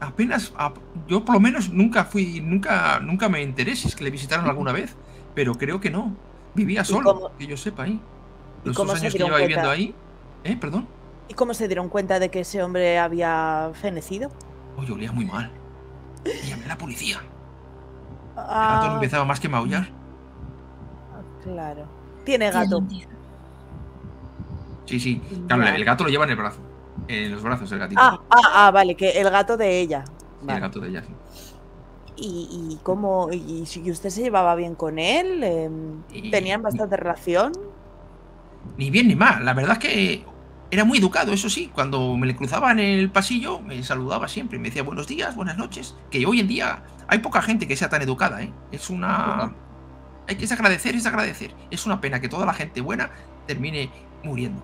Apenas... A, yo por lo menos nunca fui... Nunca, nunca me enteré si es que le visitaron alguna vez. Pero creo que no. Vivía solo, cómo, que yo sepa ahí. Los dos años que lleva viviendo ahí... ¿Eh? Perdón. ¿Y cómo se dieron cuenta de que ese hombre había fenecido? Oye, olía muy mal. Y llamé a la policía. Ah, el gato no empezaba más que maullar. Claro. Tiene gato. Sí, sí. Claro, el gato lo lleva en el brazo. En los brazos, el gatito. Ah, ah, ah, vale, que el gato de ella. Vale. Sí, el gato de ella, sí. ¿Y, y cómo? ¿Y si usted se llevaba bien con él? ¿Tenían eh, bastante ni, relación? Ni bien ni mal. La verdad es que... Era muy educado, eso sí. Cuando me le cruzaba en el pasillo, me saludaba siempre. Me decía buenos días, buenas noches. Que hoy en día hay poca gente que sea tan educada, ¿eh? Es una... Hay que agradecer, es agradecer. Es una pena que toda la gente buena termine muriendo.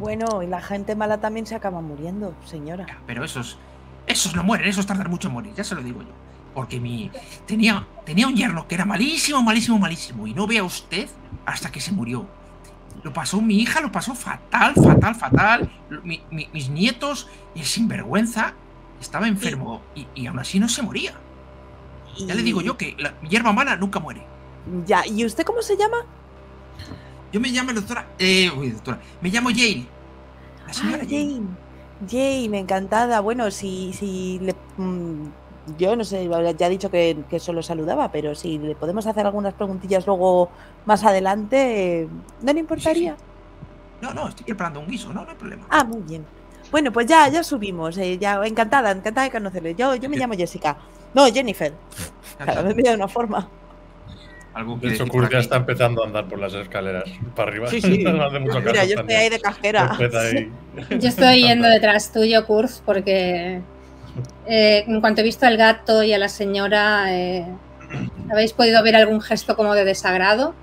Bueno, y la gente mala también se acaba muriendo, señora. Pero esos... Esos no mueren, esos tardan mucho en morir, ya se lo digo yo. Porque mi... Tenía, tenía un yerno que era malísimo, malísimo, malísimo. Y no vea usted hasta que se murió. Lo pasó mi hija, lo pasó fatal, fatal, fatal. Mi, mi, mis nietos, y el sinvergüenza estaba enfermo y, y aún así no se moría. Ya y... le digo yo que la hierba mala nunca muere. Ya, ¿y usted cómo se llama? Yo me llamo doctora. Eh, uy, doctora. Me llamo Jane. La señora ah, Jane. Jane. Jane, encantada. Bueno, si, si le. Mmm, yo no sé, ya he dicho que, que solo saludaba, pero si le podemos hacer algunas preguntillas luego más adelante, ¿no le importaría? Sí, sí. No, no, estoy preparando un guiso, no, no hay problema. Ah, muy bien. Bueno, pues ya, ya subimos, eh, ya encantada, encantada de conocerle. Yo, yo me ¿Qué? llamo Jessica. No, Jennifer. Claro, me he de una forma. De hecho, Kurt ya está empezando a andar por las escaleras para arriba. Sí, sí. No hace mucho caso. Mira, yo estoy ahí de cajera. Ahí. Yo estoy yendo detrás tuyo, Kurt, porque... Eh, en cuanto he visto al gato y a la señora, eh, habéis podido ver algún gesto como de desagrado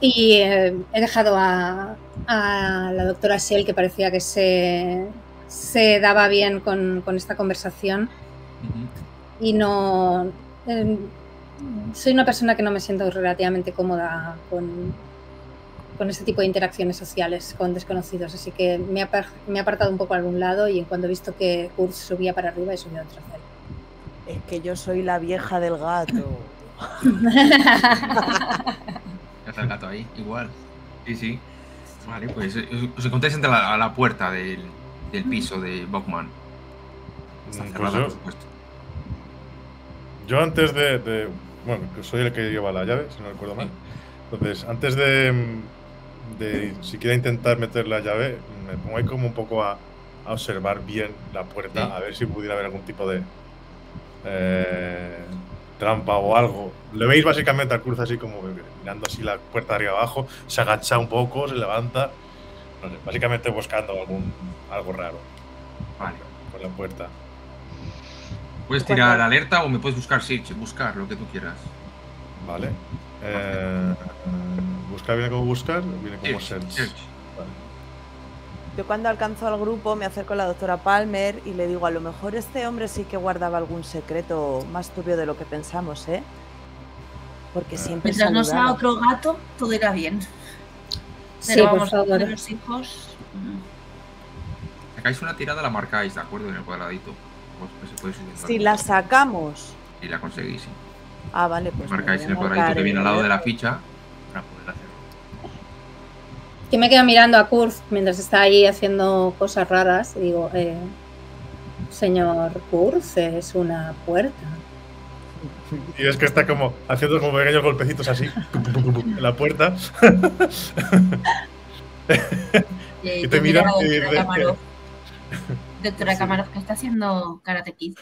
y eh, he dejado a, a la doctora Shell, que parecía que se, se daba bien con, con esta conversación. Y no eh, soy una persona que no me siento relativamente cómoda con, con este tipo de interacciones sociales con desconocidos, así que me he apartado un poco a algún lado y en cuanto he visto que Kurt subía para arriba y subía detrás de él. Es que yo soy la vieja del gato. Ya está el gato ahí, igual. Sí, sí. Vale, pues os encontráis entre la, a la puerta del, del piso de Bachman. Está cerrada, por supuesto. Yo antes de, de... Bueno, soy el que lleva la llave, si no recuerdo mal. Entonces, antes de... de siquiera intentar meter la llave, me pongo ahí como un poco a, a observar bien la puerta, sí. A ver si pudiera haber algún tipo de eh, trampa o algo. Le veis básicamente al Cruz así como mirando así la puerta de arriba abajo, se agacha un poco, se levanta, no sé, básicamente buscando algún algo raro. Vale. Por la puerta. Puedes tirar alerta o me puedes buscar, sí, buscar lo que tú quieras. Vale. Eh, buscar viene como buscar, viene como search. Vale. Yo cuando alcanzo al grupo me acerco a la doctora Palmer y le digo, a lo mejor este hombre sí que guardaba algún secreto más turbio de lo que pensamos, ¿eh? Porque siempre mientras no sea otro gato, todo irá bien. Pero sí, vamos, por favor. De los hijos... Sacáis una tirada, la marcáis, ¿de acuerdo? En el cuadradito. Pues se puede subir. Si la sacamos. Y la conseguís, sí. Ah, vale, pues. Marcáis en el cuadradito que viene al lado de la ficha para poder hacerlo. Yo me quedo mirando a Kurz mientras está ahí haciendo cosas raras y digo, eh, señor Kurz, es una puerta. Y ves que está como haciendo como pequeños golpecitos así en la puerta. Y te miran y dices... Doctora Camarón, ¿qué está haciendo Karate Kid?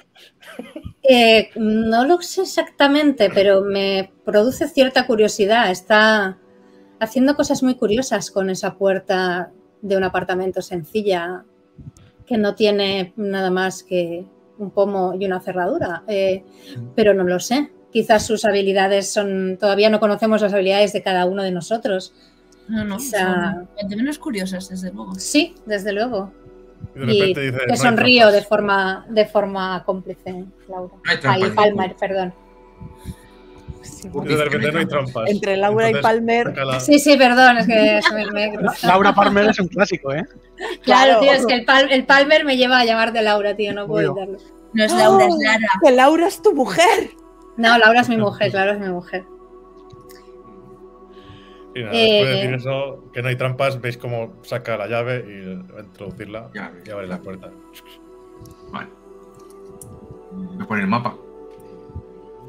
Eh, no lo sé exactamente, pero me produce cierta curiosidad. Está haciendo cosas muy curiosas con esa puerta de un apartamento sencilla que no tiene nada más que un pomo y una cerradura, eh, pero no lo sé. Quizás sus habilidades son... Todavía no conocemos las habilidades de cada uno de nosotros. No, no, Esa... son menos curiosas, desde luego. Sí, desde luego. Y de repente y dice, te no sonrío de forma, de forma cómplice, Laura. No Ahí, Palmer, perdón. Sí, y de repente no hay trampas. Entre Laura Entonces, y Palmer... La... Sí, sí, perdón, es que... me... Laura Palmer es un clásico, ¿eh? Claro, tío, es que el, Pal el Palmer me lleva a llamarte Laura, tío, no puedo evitarlo. No es Laura, oh, es Lara. ¡Que Laura es tu mujer! No, Laura es mi mujer, claro, es mi mujer. Y nada, después de decir eso, que no hay trampas, veis cómo saca la llave y introducirla y abre la puerta. Vale. Voy a poner el mapa.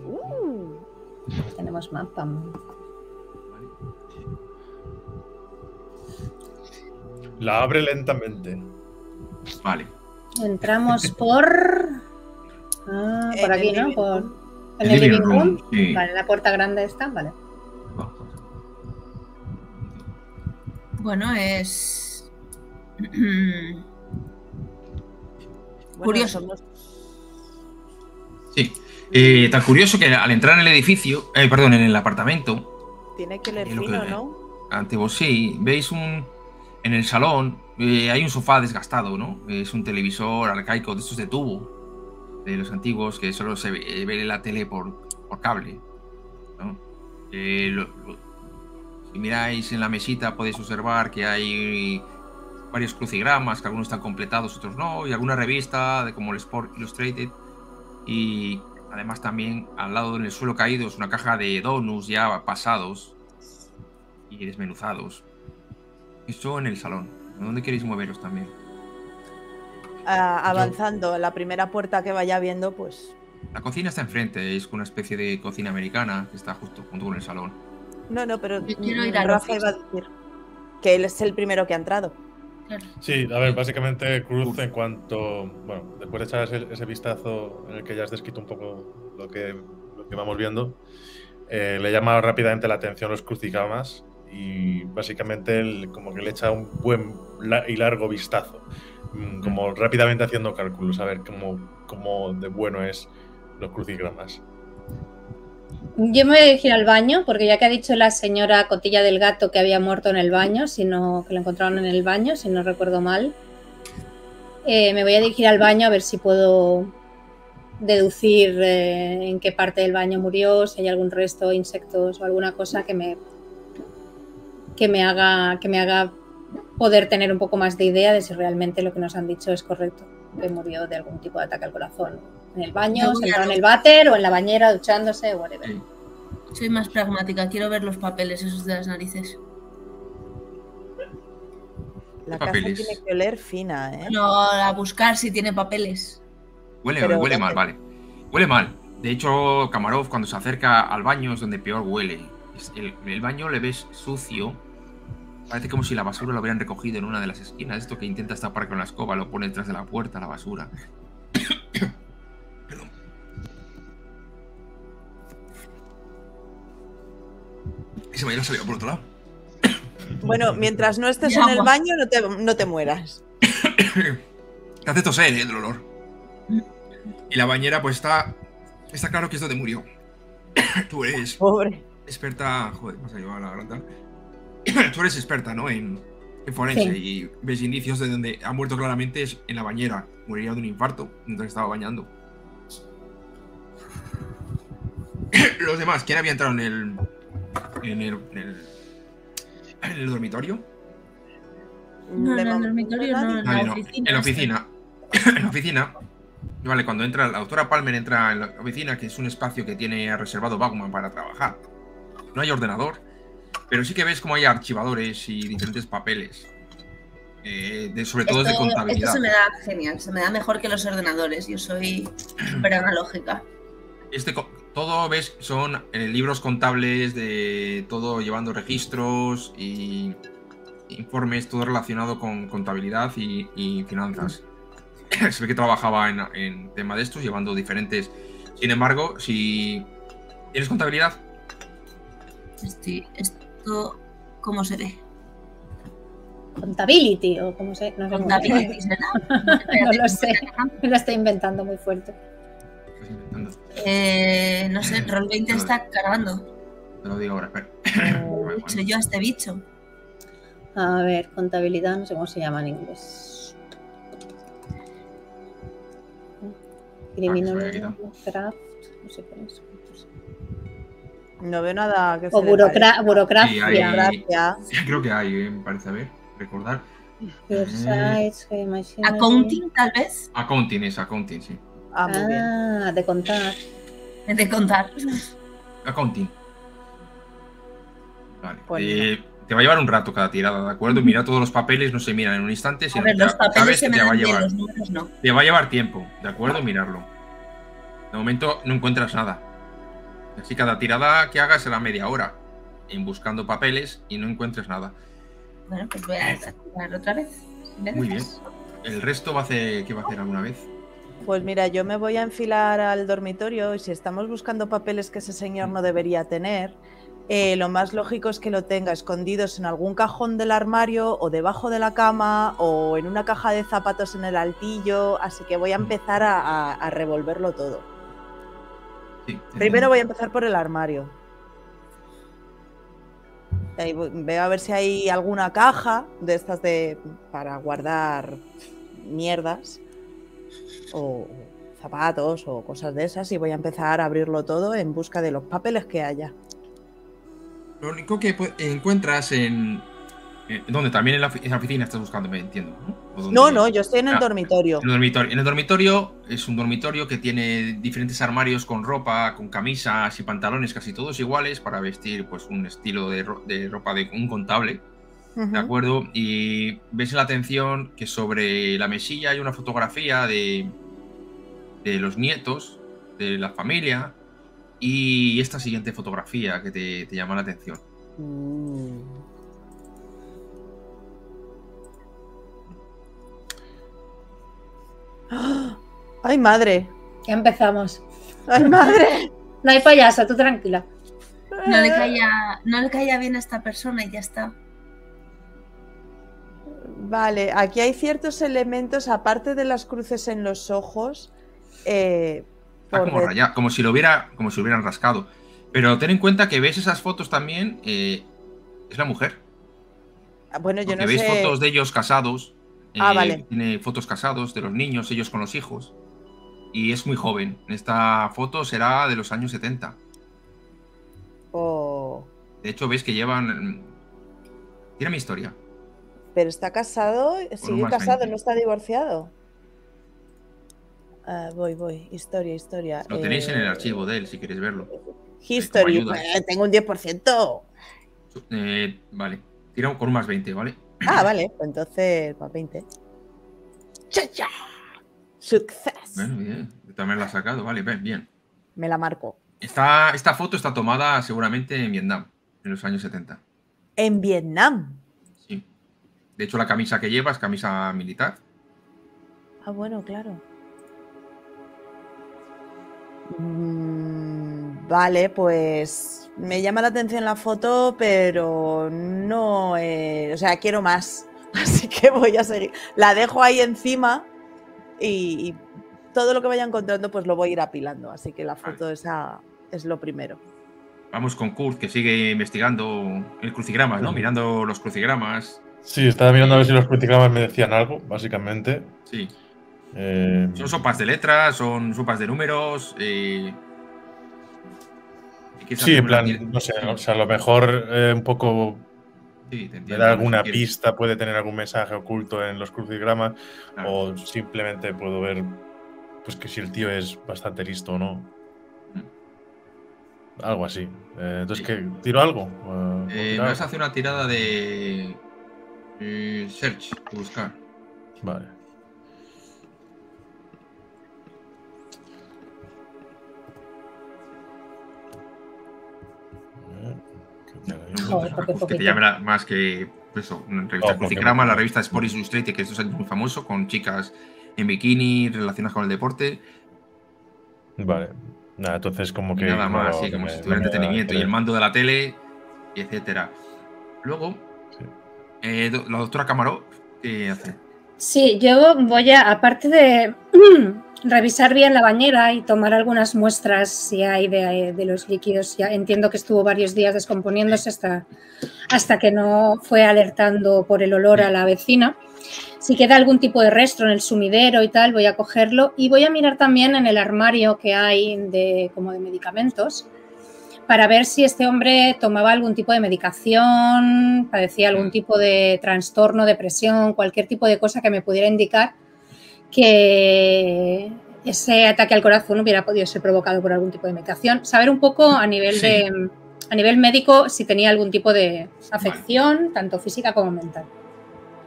Uh, tenemos mapa. La abre lentamente. Vale. Entramos por... Ah, por aquí, ¿no? Por... En el living room. Sí. Vale, la puerta grande está, vale. Bueno, es curioso. Sí, eh, tan curioso que al entrar en el edificio, eh, perdón, en el apartamento... Tiene que leer fino, que, ¿no? Ante vos, sí. Veis un... En el salón eh, hay un sofá desgastado, ¿no? Es un televisor arcaico de estos de tubo, de los antiguos, que solo se ve, ve la tele por, por cable, ¿no? Eh, lo, lo, Si miráis en la mesita podéis observar que hay varios crucigramas, que algunos están completados, otros no, y alguna revista de como el Sport Illustrated. Y además también al lado del suelo caído es una caja de donuts ya pasados y desmenuzados. Eso en el salón. ¿A dónde queréis moveros también? Ah, avanzando, la primera puerta que vaya viendo, pues... La cocina está enfrente, es una especie de cocina americana que está justo junto con el salón. No, no, pero Rafa iba a decir que él es el primero que ha entrado. Sí, a ver, básicamente Cruz, en cuanto... Bueno, después de echar ese, ese vistazo en el que ya has descrito un poco lo que, lo que vamos viendo, eh, le llama rápidamente la atención los crucigramas y básicamente él, como que le echa un buen y largo vistazo, como rápidamente haciendo cálculos, a ver cómo, cómo de bueno es los crucigramas. Yo me voy a dirigir al baño, porque ya que ha dicho la señora Cotilla del Gato que había muerto en el baño, sino que lo encontraron en el baño, si no recuerdo mal, eh, me voy a dirigir al baño a ver si puedo deducir eh, en qué parte del baño murió, si hay algún resto, insectos o alguna cosa que me, que me haga, que me haga poder tener un poco más de idea de si realmente lo que nos han dicho es correcto, que murió de algún tipo de ataque al corazón. En el baño, en el váter o en la bañera, duchándose, whatever. Sí. Soy más pragmática, quiero ver los papeles esos de las narices. La casa tiene que oler fina, ¿eh? No, a buscar si tiene papeles. Huele, Pero, huele mal, vale. Huele mal. De hecho, Kamarov, cuando se acerca al baño, es donde peor huele. El, el baño le ves sucio. Parece como si la basura lo hubieran recogido en una de las esquinas. Esto que intentas tapar con la escoba, lo pone detrás de la puerta, la basura. Y se me ha salido por otro lado. Bueno, mientras no estés en el baño, no te, no te mueras. Te hace toser, ¿eh?, el olor. Y la bañera, pues está... Está claro que es donde murió. Tú eres... Pobre. Experta... Joder, me has llevado la garganta. Tú eres experta, ¿no? En, forense, sí. Y ves indicios de donde ha muerto claramente es en la bañera. Moriría de un infarto mientras estaba bañando. Los demás, ¿quién había entrado en el, en el, en el, en el dormitorio? No, en el dormitorio no, en la no, oficina. En la oficina. En la oficina. Vale, cuando entra, la doctora Palmer entra en la oficina, que es un espacio que tiene reservado Bachman para trabajar. No hay ordenador, pero sí que ves como hay archivadores y diferentes papeles. Eh, de, sobre todo esto, de contabilidad. Esto se me da genial, se me da mejor que los ordenadores. Yo soy súper analógica. Este, todo ves, son eh, libros contables de todo, llevando registros y informes, todo relacionado con contabilidad y, y finanzas. Se ve que trabajaba en, en tema de estos, llevando diferentes. Sin embargo, si tienes contabilidad. Este, esto, ¿cómo se ve? Contability o como se... No sé Contability, ¿verdad? No lo sé, me lo estoy inventando muy fuerte. ¿Estás inventando? Eh, no sé, Roll veinte está cargando. Te lo digo ahora, espera. Eh, soy yo a este bicho. A ver, contabilidad, no sé cómo se llama en inglés. Criminología, craft, no sé cómo es. No veo nada que se... O burocra burocracia. Sí, hay, sí, creo que hay, me parece, a ver, recordar. Sites, eh, accounting, tal vez. Accounting es, accounting, sí. Ah, muy bien. Ah, de contar. De contar. Accounting. Vale. Bueno. Eh, te va a llevar un rato cada tirada, ¿de acuerdo? Mira, todos los papeles no se miran en un instante. Sino a ver, los papeles se me dan miedo, los números no. Te va a llevar tiempo, ¿de acuerdo? Mirarlo. De momento no encuentras nada. Así cada tirada que hagas será media hora en buscando papeles y no encuentres nada. Bueno, pues voy a tirar otra vez. Muy bien. ¿El resto va a hacer, qué va a hacer alguna vez? Pues mira, yo me voy a enfilar al dormitorio y si estamos buscando papeles que ese señor no debería tener, eh, lo más lógico es que lo tenga escondidos en algún cajón del armario o debajo de la cama o en una caja de zapatos en el altillo, así que voy a empezar a, a, a revolverlo todo. Sí, primero voy a empezar por el armario. Ahí voy, veo a ver si hay alguna caja de estas de para guardar mierdas o zapatos o cosas de esas y voy a empezar a abrirlo todo en busca de los papeles que haya. Lo único que encuentras en... ¿Dónde? También en la oficina estás buscando, me entiendo, ¿no? No, no, yo estoy en el, ah, dormitorio. En el dormitorio. En el dormitorio es un dormitorio que tiene diferentes armarios con ropa, con camisas y pantalones casi todos iguales para vestir pues un estilo de, ro de ropa de un contable, uh-huh. ¿De acuerdo? Y ves la atención que sobre la mesilla hay una fotografía de, de los nietos, de la familia y esta siguiente fotografía que te, te llama la atención. Mm. ¡Ay, madre! Ya empezamos. ¡Ay, madre! No hay payaso, tú tranquila. No le caía, no le caía bien a esta persona y ya está. Vale, aquí hay ciertos elementos, aparte de las cruces en los ojos. Eh, está como rayado, como si lo hubiera, como si lo hubieran rascado. Pero ten en cuenta que ves esas fotos también, eh, es la mujer. Bueno, yo no sé. Porque veis fotos de ellos casados. Eh, ah, vale. Tiene fotos casados de los niños, ellos con los hijos. Y es muy joven. Esta foto será de los años setenta. Oh. De hecho, ves que llevan... Tiene mi historia. Pero está casado, sigue casado, gente. No está divorciado. Uh, voy, voy. Historia, historia. Lo tenéis eh... en el archivo de él, si queréis verlo. History. Eh, tengo un diez por ciento. Eh, vale. Tira con un más veinte, ¿vale? Ah, vale, pues entonces para veinte. ¡Chacha! ¡Success! Bueno, bien. También la has sacado, vale, bien, bien. Me la marco. Esta, esta foto está tomada seguramente en Vietnam, en los años setenta. ¿En Vietnam? Sí. De hecho, la camisa que lleva es camisa militar. Ah, bueno, claro. Mm, vale, pues... Me llama la atención la foto, pero no... Eh, o sea, quiero más. Así que voy a seguir. La dejo ahí encima y, y todo lo que vaya encontrando pues lo voy a ir apilando. Así que la foto esa es lo primero. Vamos con Kurt, que sigue investigando el crucigrama, ¿no? Mirando los crucigramas. Sí, estaba mirando a ver si los criticaban me decían algo, básicamente. Sí. Eh... Son sopas de letras, son sopas de números. Eh... Sí, en plan, no sé, o sea, a lo mejor eh, un poco sí, te entiendo, me da alguna si pista, puede tener algún mensaje oculto en los crucigramas, claro. O simplemente puedo ver pues que si el tío es bastante listo o no. Algo así. Eh, entonces, sí. ¿Qué? ¿Tiro algo? Eh, vas a hacer una tirada de eh, search, buscar. Vale. Joder, que te llamará más que eso, una revista oh, crucigrama, la revista Sport Illustrated, que estos años es muy famoso, con chicas en bikini, relacionadas con el deporte. Vale, nada, entonces como que... Nada más, sí, como si estuviera entretenimiento y el mando de la tele, etcétera. Luego, sí. eh, la doctora Camaró, ¿qué hace? Sí, yo voy a, aparte de revisar bien la bañera y tomar algunas muestras si hay de, de los líquidos, ya entiendo que estuvo varios días descomponiéndose hasta, hasta que no fue alertando por el olor a la vecina. Si queda algún tipo de resto en el sumidero y tal, voy a cogerlo y voy a mirar también en el armario que hay de, como de medicamentos, para ver si este hombre tomaba algún tipo de medicación, padecía algún tipo de trastorno, depresión, cualquier tipo de cosa que me pudiera indicar que ese ataque al corazón hubiera podido ser provocado por algún tipo de medicación. Saber un poco a nivel, sí. de, a nivel médico si tenía algún tipo de afección, vale. Tanto física como mental.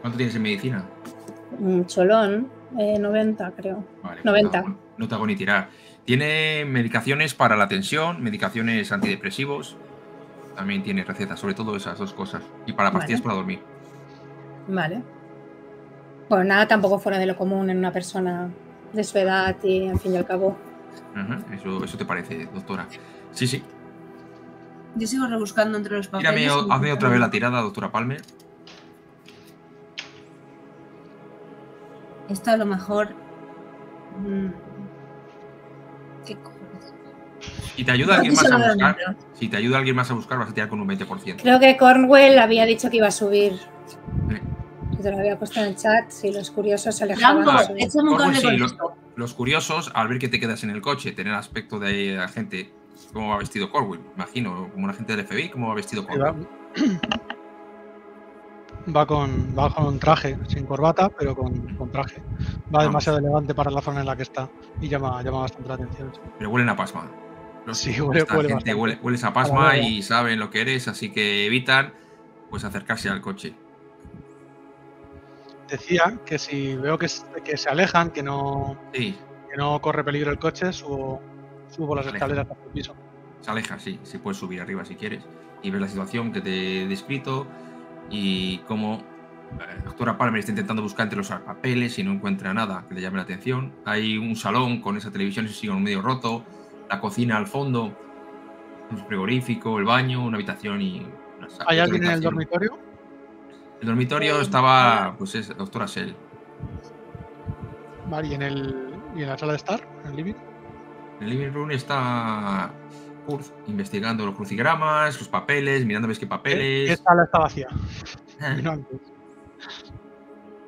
¿Cuánto tienes en medicina? Un cholón, eh, noventa creo. Vale, noventa. No, no te hago ni tirar. Tiene medicaciones para la tensión, medicaciones antidepresivos, también tiene recetas, sobre todo esas dos cosas, y para pastillas, vale. Para dormir. Vale. Bueno, nada tampoco fuera de lo común en una persona de su edad y, en fin y al cabo. Uh-huh. Eso, eso te parece, doctora. Sí, sí. Yo sigo rebuscando entre los papeles. Mírame, hazme otra claro. vez la tirada, doctora Palmer. Esto a lo mejor... Mm. Si te ayuda alguien más a buscar, si te ayuda alguien más a buscar, vas a tirar con un veinte por ciento. Creo que Cornwell había dicho que iba a subir. Yo te lo había puesto en el chat. Si los curiosos se alejaban. Los curiosos, al ver que te quedas en el coche, tener aspecto de la gente, cómo va vestido Cornwell, imagino, como un agente del F B I, cómo va vestido Cornwell. Va con, va con un traje, sin corbata, pero con, con traje. Va demasiado elegante para la zona en la que está y llama, llama bastante la atención. Pero huelen a pasma. Los sí, huele, huele gente huele, hueles a pasma a y saben lo que eres, así que evitan pues acercarse al coche. Decía que si veo que, que se alejan, que no, sí. que no corre peligro el coche, subo, subo las escaleras hasta el piso. Se aleja, sí, sí puedes subir arriba si quieres y ver la situación que te he descrito. Y como la doctora Palmer está intentando buscar entre los papeles y no encuentra nada que le llame la atención. Hay un salón con esa televisión, ese sillón medio roto, la cocina al fondo, un frigorífico, el baño, una habitación y una sala. ¿Hay alguien en el dormitorio? El dormitorio estaba, pues es doctora Sell. Vale, ¿y en, el, ¿y en la sala de estar? ¿En el living? En el living room está... investigando los crucigramas, los papeles, mirando ves qué papeles. Esta la está vacía. ¿Eh? No antes.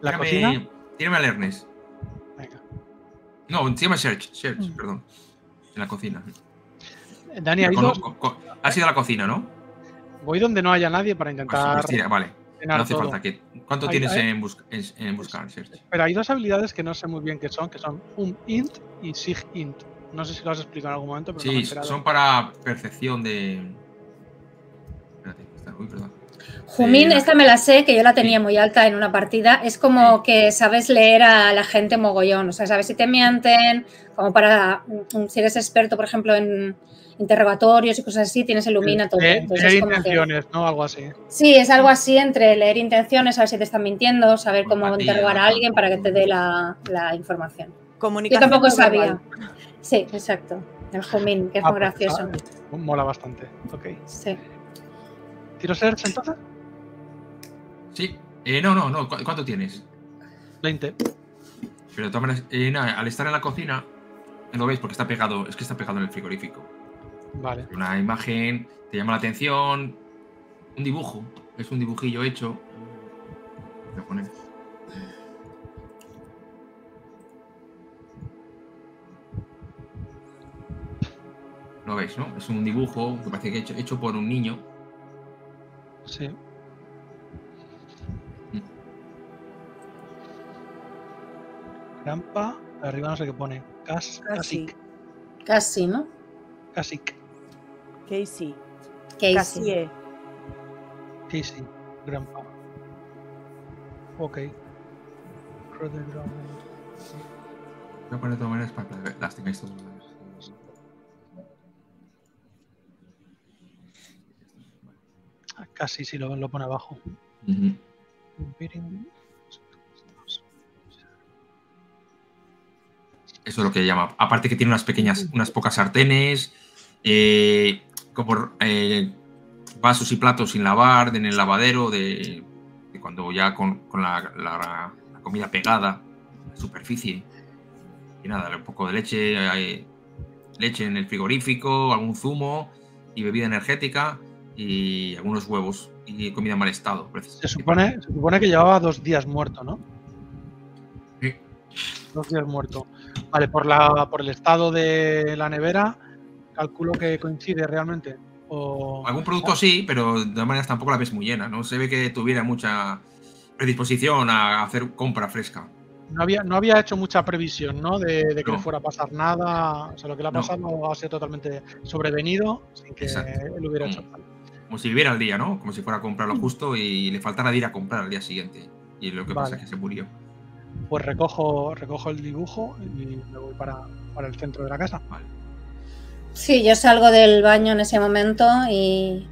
La tírame, cocina. Tírame al Ernest. Venga. No, tírame Search, Search, mm. perdón. En la cocina. Dani, ha ido. Ha sido a la cocina, ¿no? Voy donde no haya nadie para intentar. Pues, tira, vale. No hace todo. Falta que. ¿Cuánto ahí, tienes ahí. En, busca, en, en buscar, Search? Pero hay dos habilidades que no sé muy bien qué son, que son un int y sig int. No sé si lo has explicado en algún momento, pero sí, no me he enterado. Son para percepción de... Espérate, está... Uy, perdón. Jumín, eh, esta me la sé, que yo la tenía sí. muy alta en una partida. Es como sí. que sabes leer a la gente mogollón. O sea, sabes si te mienten, como para... Si eres experto, por ejemplo, en interrogatorios y cosas así, tienes ilumina todo. Eh, leer intenciones, que, ¿no? Algo así. Sí, es algo así entre leer intenciones, saber si te están mintiendo, saber cómo empatía, interrogar a alguien para que te dé la, la información. Yo tampoco sabía. Sí, exacto. El Jumín, que es ah, muy gracioso. Ah, mola bastante. Ok. Sí. ¿Tiro search entonces? Sí. Eh, no, no, no. ¿Cu ¿Cuánto tienes? veinte. Pero tomas, eh, nada, al estar en la cocina, lo veis porque está pegado, es que está pegado en el frigorífico. Vale. Una imagen, te llama la atención, un dibujo, es un dibujillo hecho Voy a poner. Lo veis, ¿no? Es un dibujo que parece que hecho, hecho por un niño. Sí. Rampa, arriba no sé qué pone. Cas, casi. Casi, ¿no? Casi. Casey. Casey. Casey. Rampa. Ok. Voy a poner de maneras para que las tengáis todas. Casi, si lo, lo pone abajo. Uh-huh. Eso es lo que llama. Aparte que tiene unas pequeñas, unas pocas sartenes, eh, como eh, vasos y platos sin lavar, en el lavadero, de, de cuando ya con, con la, la, la comida pegada, la superficie. Y nada, un poco de leche, eh, leche en el frigorífico, algún zumo y bebida energética y algunos huevos y comida en mal estado. Se supone, se supone que llevaba dos días muerto, ¿no? Sí. Dos días muerto. Vale, por la por el estado de la nevera, calculo que coincide realmente. O... algún producto sí, pero de todas maneras tampoco la ves muy llena, ¿no? Se ve que tuviera mucha predisposición a hacer compra fresca. No había, no había hecho mucha previsión, ¿no? De, de que no le fuera a pasar nada. O sea, lo que le ha pasado no ha sido totalmente sobrevenido sin que Exacto. él hubiera hecho tal. Como si viviera el día, ¿no? Como si fuera a comprar lo justo y le faltara de ir a comprar al día siguiente. Y lo que vale. pasa es que se murió. Pues recojo, recojo el dibujo y me voy para, para el centro de la casa. Vale. Sí, yo salgo del baño en ese momento y,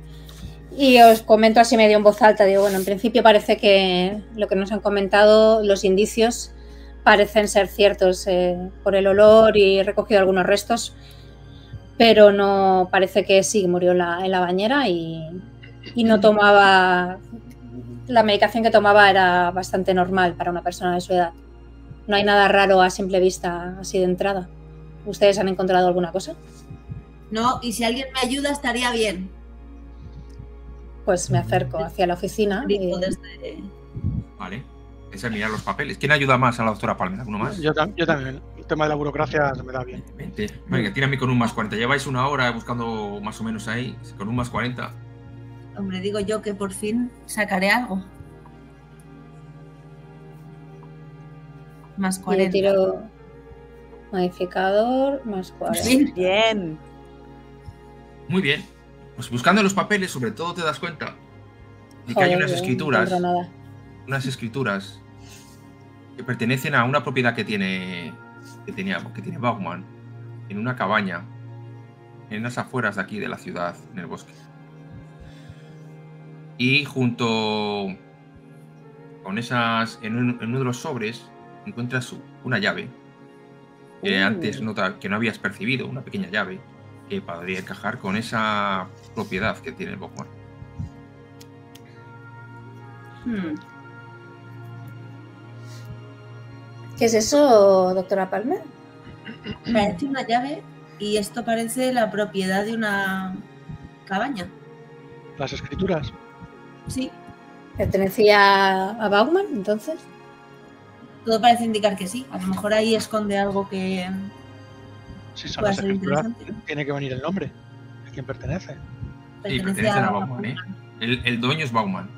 y os comento así medio en voz alta. Digo, bueno, en principio parece que lo que nos han comentado, los indicios parecen ser ciertos, eh, por el olor, y he recogido algunos restos, pero no, parece que sí, murió en la, en la bañera y, y no tomaba... La medicación que tomaba era bastante normal para una persona de su edad. No hay nada raro a simple vista, así de entrada. ¿Ustedes han encontrado alguna cosa? No, y si alguien me ayuda estaría bien. Pues me acerco hacia la oficina. Y... desde... Vale, es el mirar los papeles. ¿Quién ayuda más a la doctora Palmer? ¿Alguno más? Yo, yo también. El tema de la burocracia me da bien. Venga, tírame con un más cuarenta. Lleváis una hora buscando más o menos ahí, con un más cuarenta. Hombre, digo yo que por fin sacaré algo. más cuarenta. Yo tiro modificador, más cuarenta. Sí. Bien. Muy bien. Pues buscando los papeles, sobre todo te das cuenta de que Joder, hay unas bien, escrituras. No nada. Unas escrituras que pertenecen a una propiedad que tiene. que tenía. que tiene Bachman. En una cabaña. En las afueras de aquí de la ciudad, en el bosque. Y junto con esas, en, un, en uno de los sobres, encuentras una llave que uh. antes no, que no habías percibido, una pequeña llave que podría encajar con esa propiedad que tiene el Bachman. Hmm. ¿Qué es eso, doctora Palmer? Parece una llave y esto parece la propiedad de una cabaña. ¿Las escrituras? Sí. ¿Pertenecía a Bachman, entonces? Todo parece indicar que sí. A lo mejor ahí esconde algo que... Sí, son las escrituras. Tiene que venir el nombre. ¿A quién pertenece? Sí, pertenecen a Bachman, ¿eh? El, el dueño es Bachman.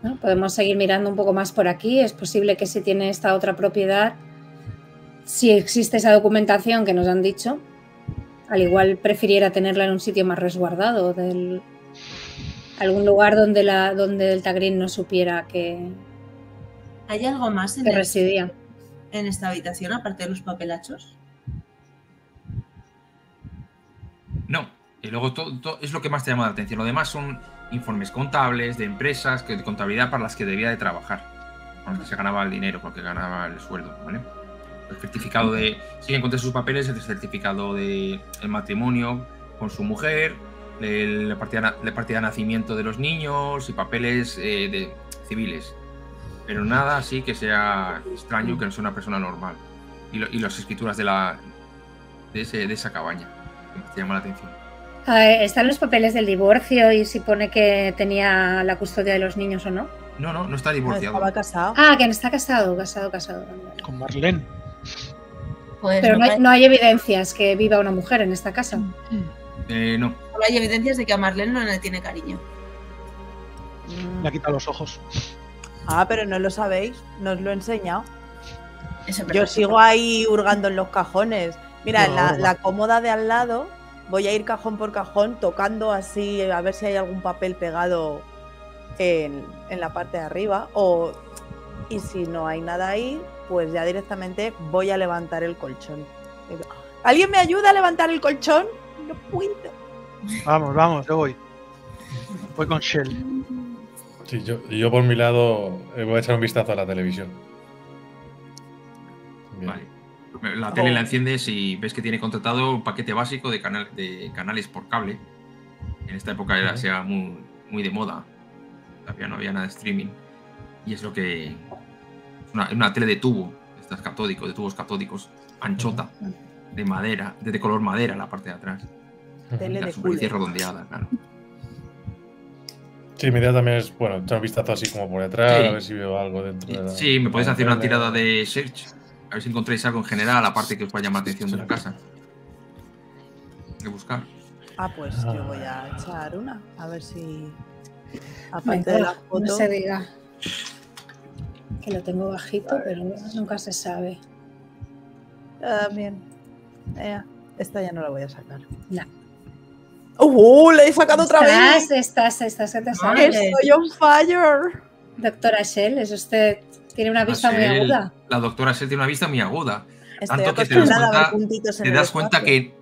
Bueno, podemos seguir mirando un poco más por aquí. Es posible que si tiene esta otra propiedad, si existe esa documentación que nos han dicho, al igual prefiriera tenerla en un sitio más resguardado del... Algún lugar donde la donde Delta Green no supiera que... ¿Hay algo más en, el, residía. en esta habitación, aparte de los papelachos? No. Y luego todo, todo es lo que más te llama la atención. Lo demás son informes contables de empresas, que, de contabilidad para las que debía de trabajar. Con las que se ganaba el dinero, porque ganaba el sueldo, ¿vale? El certificado de... Sí, encontré sus papeles, el certificado de el matrimonio con su mujer... La partida, la partida de nacimiento de los niños y papeles eh, de civiles, pero nada así que sea extraño, que no sea una persona normal, y, lo, y las escrituras de la de, ese, de esa cabaña que te llama la atención. Están los papeles del divorcio y si pone que tenía la custodia de los niños o no. No, no, no está divorciado. No, estaba casado. Ah, que está casado, casado, casado. Con Marlene. Pues pero no hay, no hay evidencias que viva una mujer en esta casa. Eh, no. No hay evidencias de que a Marlene no le tiene cariño. Le ha quitado los ojos. Ah, pero no lo sabéis, no os lo he enseñado. Yo sigo ahí hurgando en los cajones. Mira, no, la, no. la cómoda de al lado, voy a ir cajón por cajón tocando así a ver si hay algún papel pegado en, en la parte de arriba. O, y si no hay nada ahí, pues ya directamente voy a levantar el colchón. ¿Alguien me ayuda a levantar el colchón? No puedo. Vamos, vamos, yo voy. Voy con Shell. Sí, yo, yo por mi lado voy a echar un vistazo a la televisión. Bien. Vale. La tele oh. la enciendes y ves que tiene contratado un paquete básico de, canal, de canales por cable. En esta época era, uh-huh. sea muy, muy de moda. Todavía no había nada de streaming. Y es lo que... Una, una tele de tubo, estas catódicos, de tubos catódicos, anchota, uh-huh. de madera, de, de color madera la parte de atrás. Uh-huh. Tele la de superficie culo. redondeada, claro. Sí, mi idea también es, bueno, echar un vistazo así como por detrás, sí. a ver si veo algo dentro de la... Sí, me podéis hacer una tirada de search, a ver si encontráis algo en general, aparte que os vaya más atención de la casa. De buscar. Ah, pues ah. yo voy a echar una, a ver si... Aparte de la foto... No se diga que lo tengo bajito, pero nunca se sabe. Ah, bien. Eh, esta ya no la voy a sacar. No. ¡Uh! ¡Le he sacado otra vez! Estás, estás, estás. ¡Estoy on fire! Doctora Shell, es usted... Tiene una vista Shell, muy aguda. La doctora Shell tiene una vista muy aguda. Estoy Tanto que te das cuenta, te das cuenta que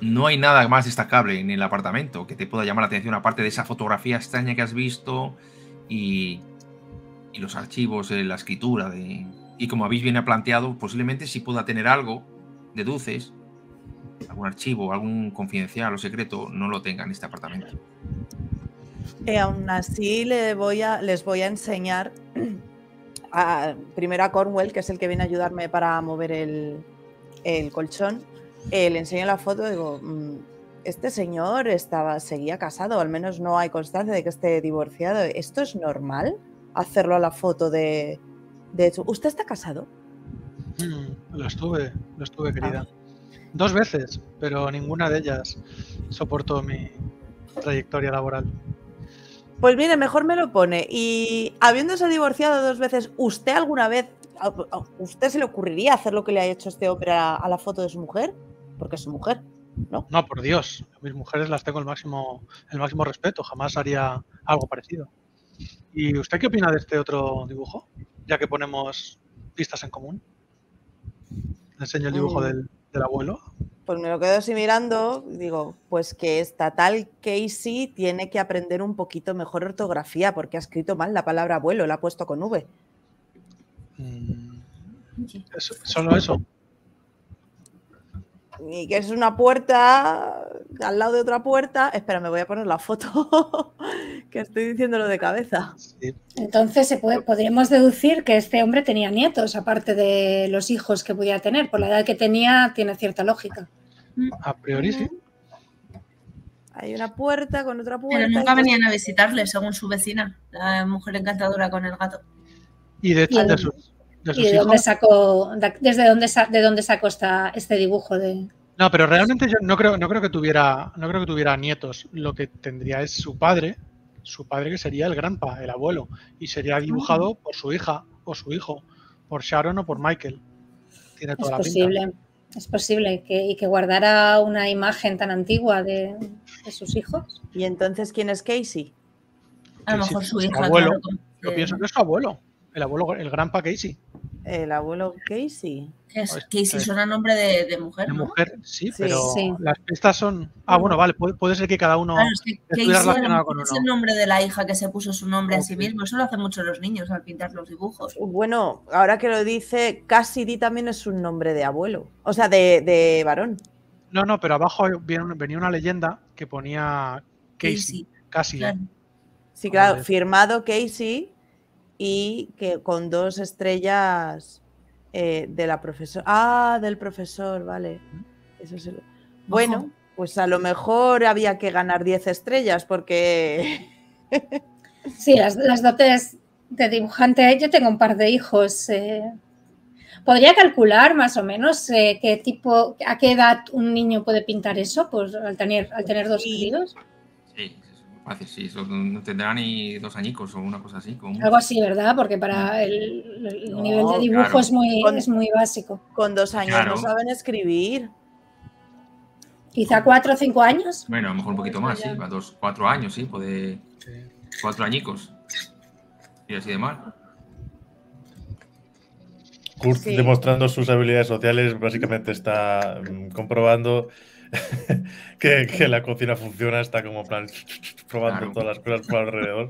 no hay nada más destacable en el apartamento que te pueda llamar la atención, aparte de esa fotografía extraña que has visto y, y los archivos, la escritura. De, y como habéis bien planteado, posiblemente si pueda tener algo, deduces... algún archivo, algún confidencial o secreto, no lo tenga en este apartamento. Eh, aún así le voy a, les voy a enseñar a, primero a Cornwell, que es el que viene a ayudarme para mover el, el colchón. Eh, le enseño la foto y digo, este señor estaba, seguía casado, al menos no hay constancia de que esté divorciado. ¿Esto es normal? Hacerlo a la foto de... de su... ¿Usted está casado? Mm, lo estuve, lo estuve, querida. Ah. Dos veces, pero ninguna de ellas soportó mi trayectoria laboral. Pues mire, mejor me lo pone. Y habiéndose divorciado dos veces, ¿usted alguna vez, a usted se le ocurriría hacer lo que le ha hecho este hombre a, a la foto de su mujer? Porque es su mujer, ¿no? No, por Dios. A mis mujeres las tengo el máximo, el máximo respeto. Jamás haría algo parecido. ¿Y usted qué opina de este otro dibujo? Ya que ponemos pistas en común. Le enseño el dibujo mm. del... ¿Del abuelo? Pues me lo quedo así mirando y digo, pues que esta tal Casey tiene que aprender un poquito mejor ortografía porque ha escrito mal la palabra abuelo, la ha puesto con V. Mm, eso, solo eso. Y que es una puerta al lado de otra puerta. Espera, me voy a poner la foto que estoy diciéndolo de cabeza. Sí. Entonces se puede, podríamos deducir que este hombre tenía nietos, aparte de los hijos que podía tener. Por la edad que tenía, tiene cierta lógica. A priori sí. Hay una puerta con otra puerta. Pero nunca venían a visitarle, según su vecina, la mujer encantadora con el gato. Y de hecho, de sus... ¿De ¿Y de dónde sacó, desde dónde, de dónde sacó esta, este dibujo? De... No, pero realmente yo no creo, no creo que tuviera, no creo que tuviera nietos. Lo que tendría es su padre, su padre que sería el granpa, el abuelo, y sería dibujado por su hija o su hijo, por Sharon o por Michael. Tiene toda es la posible, pinta. Es posible que, y que guardara una imagen tan antigua de, de sus hijos. ¿Y entonces quién es Casey? A lo mejor su hija. Abuelo. Claro. Yo pienso que es su abuelo. El abuelo, el granpa Casey. El abuelo Casey. Es, Casey suena nombre de, de mujer, ¿no? De mujer, sí, pero sí. Las pistas son... Ah, bueno, vale, puede, puede ser que cada uno... Claro, es que Casey relacionado con uno. Es el nombre de la hija que se puso su nombre a sí mismo. Eso lo hacen mucho los niños al pintar los dibujos. Bueno, ahora que lo dice, Cassidy también es un nombre de abuelo. O sea, de, de varón. No, no, pero abajo venía una leyenda que ponía Casey. Casey. Claro. Sí, claro, vale. Firmado Casey... Y que con dos estrellas eh, de la profesora. Ah, del profesor, vale. Eso se lo... Bueno, pues a lo mejor había que ganar diez estrellas porque... Sí, las, las dotes De dibujantes, yo tengo un par de hijos. Eh, ¿Podría calcular más o menos eh, qué tipo, a qué edad un niño puede pintar eso, pues, al tener, al tener dos queridos? Sí, sí, sí, no tendrá ni dos añicos o una cosa así. Como... Algo así, ¿verdad? Porque para el, el no, nivel de dibujo claro. es, muy, con, es muy básico. Con dos años claro. no saben escribir. Quizá cuatro o cinco años. Bueno, a lo mejor un poquito más, sí. A dos, cuatro años, sí, puede... Sí. Cuatro añicos. Y así de mal. Kurt, sí. demostrando sus habilidades sociales, básicamente está comprobando que, que la cocina funciona, está como plan probando claro. todas las cosas por alrededor,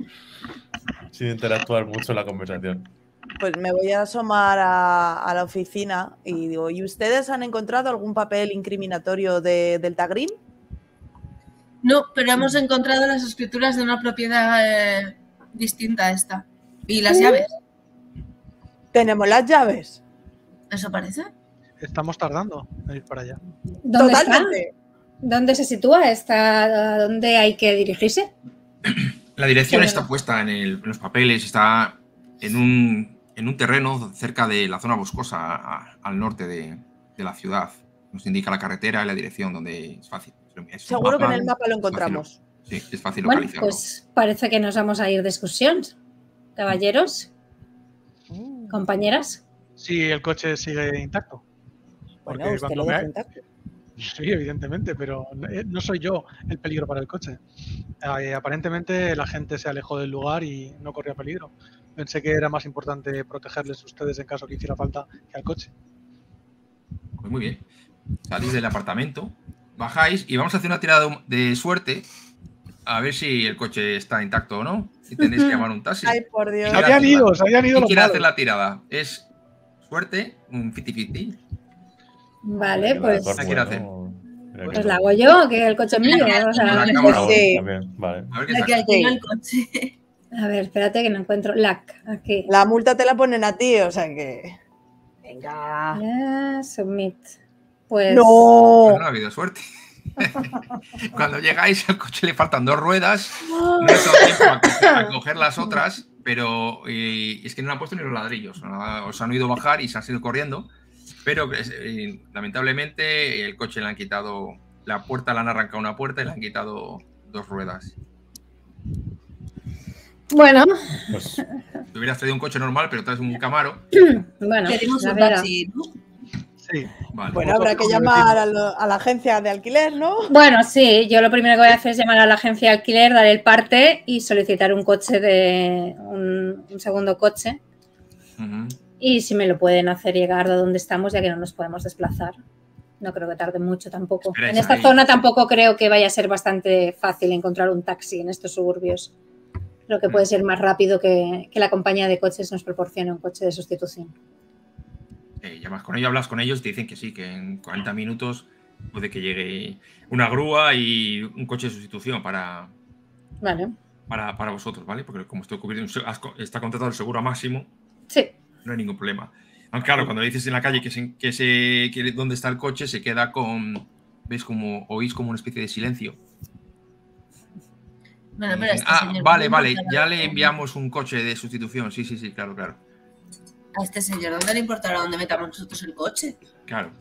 sin interactuar mucho en la conversación. Pues me voy a asomar a, a la oficina y digo, ¿y ustedes han encontrado algún papel incriminatorio de Delta Green? No, pero hemos encontrado las escrituras de una propiedad eh, distinta a esta. ¿Y las llaves? ¿Tenemos las llaves? ¿Eso parece? Estamos tardando en ir para allá. ¿Dónde Totalmente. Está? ¿Dónde se sitúa? ¿Está, ¿Dónde hay que dirigirse? La dirección está verdad? puesta en, el, en los papeles, está... En un, en un terreno cerca de la zona boscosa, a, a, al norte de, de la ciudad. Nos indica la carretera y la dirección donde es fácil. Es Seguro mapa, que en el mapa lo encontramos. Fácil, sí, es fácil bueno, localizarlo. Pues parece que nos vamos a ir de excursión, caballeros, mm. compañeras. Sí, el coche sigue intacto. Porque bueno, usted lo deja intacto. Sí, evidentemente, pero no soy yo el peligro para el coche. Eh, aparentemente la gente se alejó del lugar y no corría peligro. Pensé que era más importante protegerles a ustedes en caso que hiciera falta que al coche. Pues muy bien. Salís del apartamento, bajáis y vamos a hacer una tirada de suerte a ver si el coche está intacto o no. Si tenéis que llamar un taxi. Ay, por Dios. Habían ido, se habían ido los malos. Hacer la tirada. Es suerte, un fifty fifty. Vale, pues... ¿La quiero hacer? Pues la hago yo, que el coche es mío. A ver qué saca el coche. A ver, espérate que no encuentro. La, aquí. La multa te la ponen a ti, o sea que... Venga. Yeah, submit. Pues... ¡No! Bueno, ha habido suerte. Cuando llegáis al coche le faltan dos ruedas. No he dado tiempo a coger, a coger las otras, pero eh, es que no le han puesto ni los ladrillos. ¿No? Os han oído bajar y se han ido corriendo. Pero eh, lamentablemente el coche le han quitado... La puerta, le han arrancado una puerta y le han quitado dos ruedas. Bueno. Pues, te hubieras traído un coche normal, pero traes un Camaro. Bueno, queremos un taxi, ¿no? Sí. Vale. Bueno, habrá que llamar a, lo, a la agencia de alquiler, ¿no? Bueno, sí. Yo lo primero que voy a hacer es llamar a la agencia de alquiler, dar el parte y solicitar un coche de... un, un segundo coche. Uh-huh. Y si me lo pueden hacer llegar de donde estamos, ya que no nos podemos desplazar. No creo que tarde mucho tampoco. Esperáis en esta ahí. Zona tampoco creo que vaya a ser bastante fácil encontrar un taxi en estos suburbios. Creo que puede ser más rápido que, que la compañía de coches nos proporcione un coche de sustitución. Eh, llamas con ellos, hablas con ellos, te dicen que sí, que en cuarenta minutos puede que llegue una grúa y un coche de sustitución para, vale. para, para vosotros, ¿vale? Porque como estoy cubierto, está contratado el seguro a máximo, sí. no hay ningún problema. Aunque claro, cuando le dices en la calle que, se, que, se, que dónde está el coche, se queda con... ¿Veis como oís como una especie de silencio? Bueno, pero este ah, señor vale, vale, ya le enviamos un coche de sustitución, sí, sí, sí, claro, claro. A este señor, ¿dónde le importará dónde metamos nosotros el coche? Claro,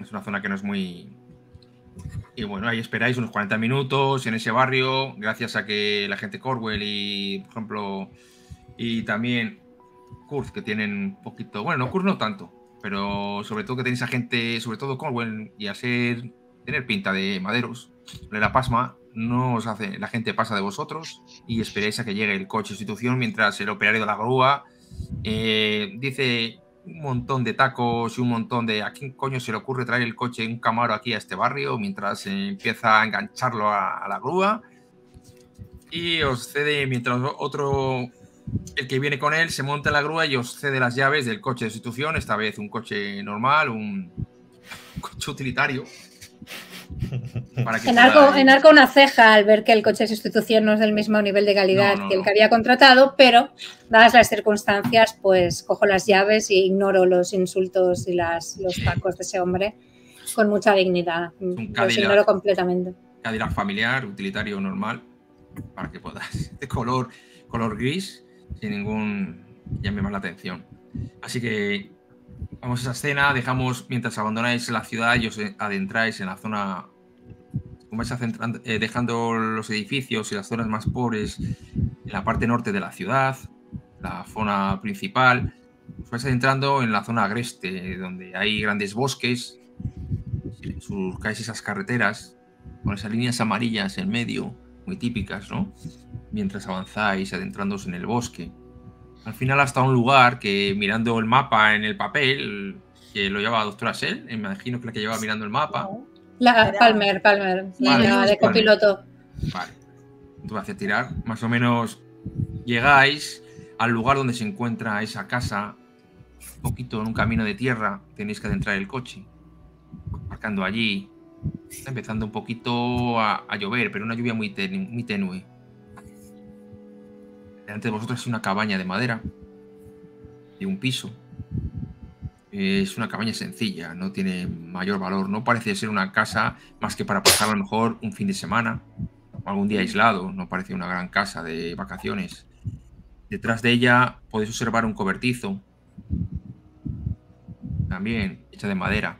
es una zona que no es muy... Y bueno, ahí esperáis unos cuarenta minutos en ese barrio, gracias a que la gente Corwell y, por ejemplo, y también Kurz, que tienen un poquito... Bueno, no Kurz no tanto, pero sobre todo que tenéis a gente, sobre todo Corwell, y a ser, tener pinta de maderos, de la pasma... No os hace, la gente pasa de vosotros y esperáis a que llegue el coche de sustitución mientras el operario de la grúa eh, dice un montón de tacos y un montón de ¿a quién coño se le ocurre traer el coche en un Camaro aquí a este barrio? Mientras eh, empieza a engancharlo a, a la grúa y os cede, mientras otro, el que viene con él, se monta en la grúa y os cede las llaves del coche de sustitución, esta vez un coche normal, un, un coche utilitario. En arco, en arco una ceja al ver que el coche de sustitución no es del mismo nivel de calidad no, no, que el que había contratado, pero dadas las circunstancias, pues cojo las llaves e ignoro los insultos y las, los tacos de ese hombre con mucha dignidad. Un Cadillac, los ignoro completamente. Cadillac familiar, utilitario normal, para que puedas, de color, color gris sin ningún llamemos la atención. Así que vamos a esa escena, dejamos, mientras abandonáis la ciudad y os adentráis en la zona, vais centrando, eh, dejando los edificios y las zonas más pobres en la parte norte de la ciudad, la zona principal, os vais adentrando en la zona agreste, donde hay grandes bosques, surcáis esas carreteras con esas líneas amarillas en medio, muy típicas, ¿no? Mientras avanzáis adentrándoos en el bosque. Al final hasta un lugar que, mirando el mapa en el papel, que lo llevaba doctora Sell, imagino que la que llevaba mirando el mapa. La, Palmer, Palmer, vale, no, de copiloto. Palmer. Vale, entonces hacia tirar, más o menos llegáis al lugar donde se encuentra esa casa, un poquito en un camino de tierra, tenéis que adentrar el coche, aparcando allí, está empezando un poquito a, a llover, pero una lluvia muy, ten, muy tenue. Delante de vosotros es una cabaña de madera, de un piso. Es una cabaña sencilla, no tiene mayor valor, no parece ser una casa más que para pasar a lo mejor un fin de semana o algún día aislado, no parece una gran casa de vacaciones. Detrás de ella podéis observar un cobertizo, también hecha de madera.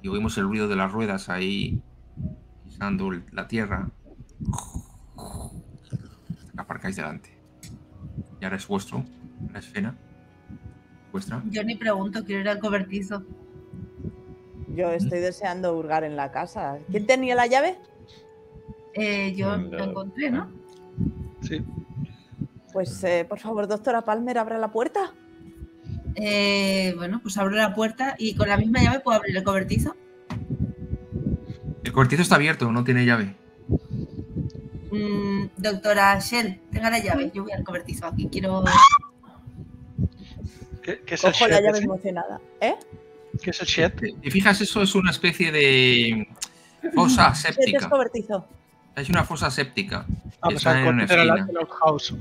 Y oímos el ruido de las ruedas ahí, pisando la tierra. Aparcáis delante. Y ahora es vuestro, la escena. ¿Vuestra? Yo ni pregunto, quiero ir al cobertizo. Yo estoy deseando hurgar en la casa. ¿Quién tenía la llave? Eh, yo no, la encontré, ¿no? Sí. Pues, eh, por favor, doctora Palmer, ¿abra la puerta? Eh, bueno, pues abro la puerta y con la misma llave puedo abrir el cobertizo. El cobertizo está abierto, no tiene llave. Mm, doctora Shell, tenga la llave, yo voy al cobertizo aquí, quiero... ¿Qué, qué es el Cojo shed, la llave ¿sí? emocionada. ¿Eh? ¿Qué es el shed? Y fijas, eso es una especie de fosa séptica. ¿Qué es cobertizo? Es una fosa séptica. Ah, pues al contrario, la outhouse.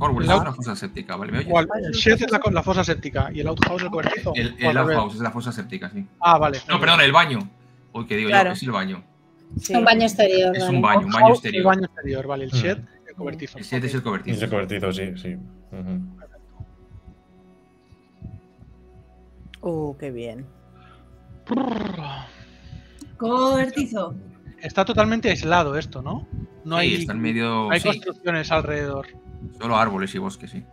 Orwell, es una fosa séptica, ¿vale? ¿Me oyes? Vale, el shed es la, la fosa séptica y el outhouse el cobertizo. El, el outhouse es la fosa séptica, sí. Ah, vale. No, perdón, el baño. Uy, que digo claro. yo, es el baño. Sí. Un baño exterior. Es vale. un baño, un baño exterior. Un baño exterior, vale. El shed. Cobertizo. El siete es el cobertizo. Es el cobertizo, sí, sí. Uh-huh. Uh, qué bien. Cobertizo. Está totalmente aislado esto, ¿no? No sí, hay, está en medio, hay sí. construcciones alrededor. Solo árboles y bosques, sí.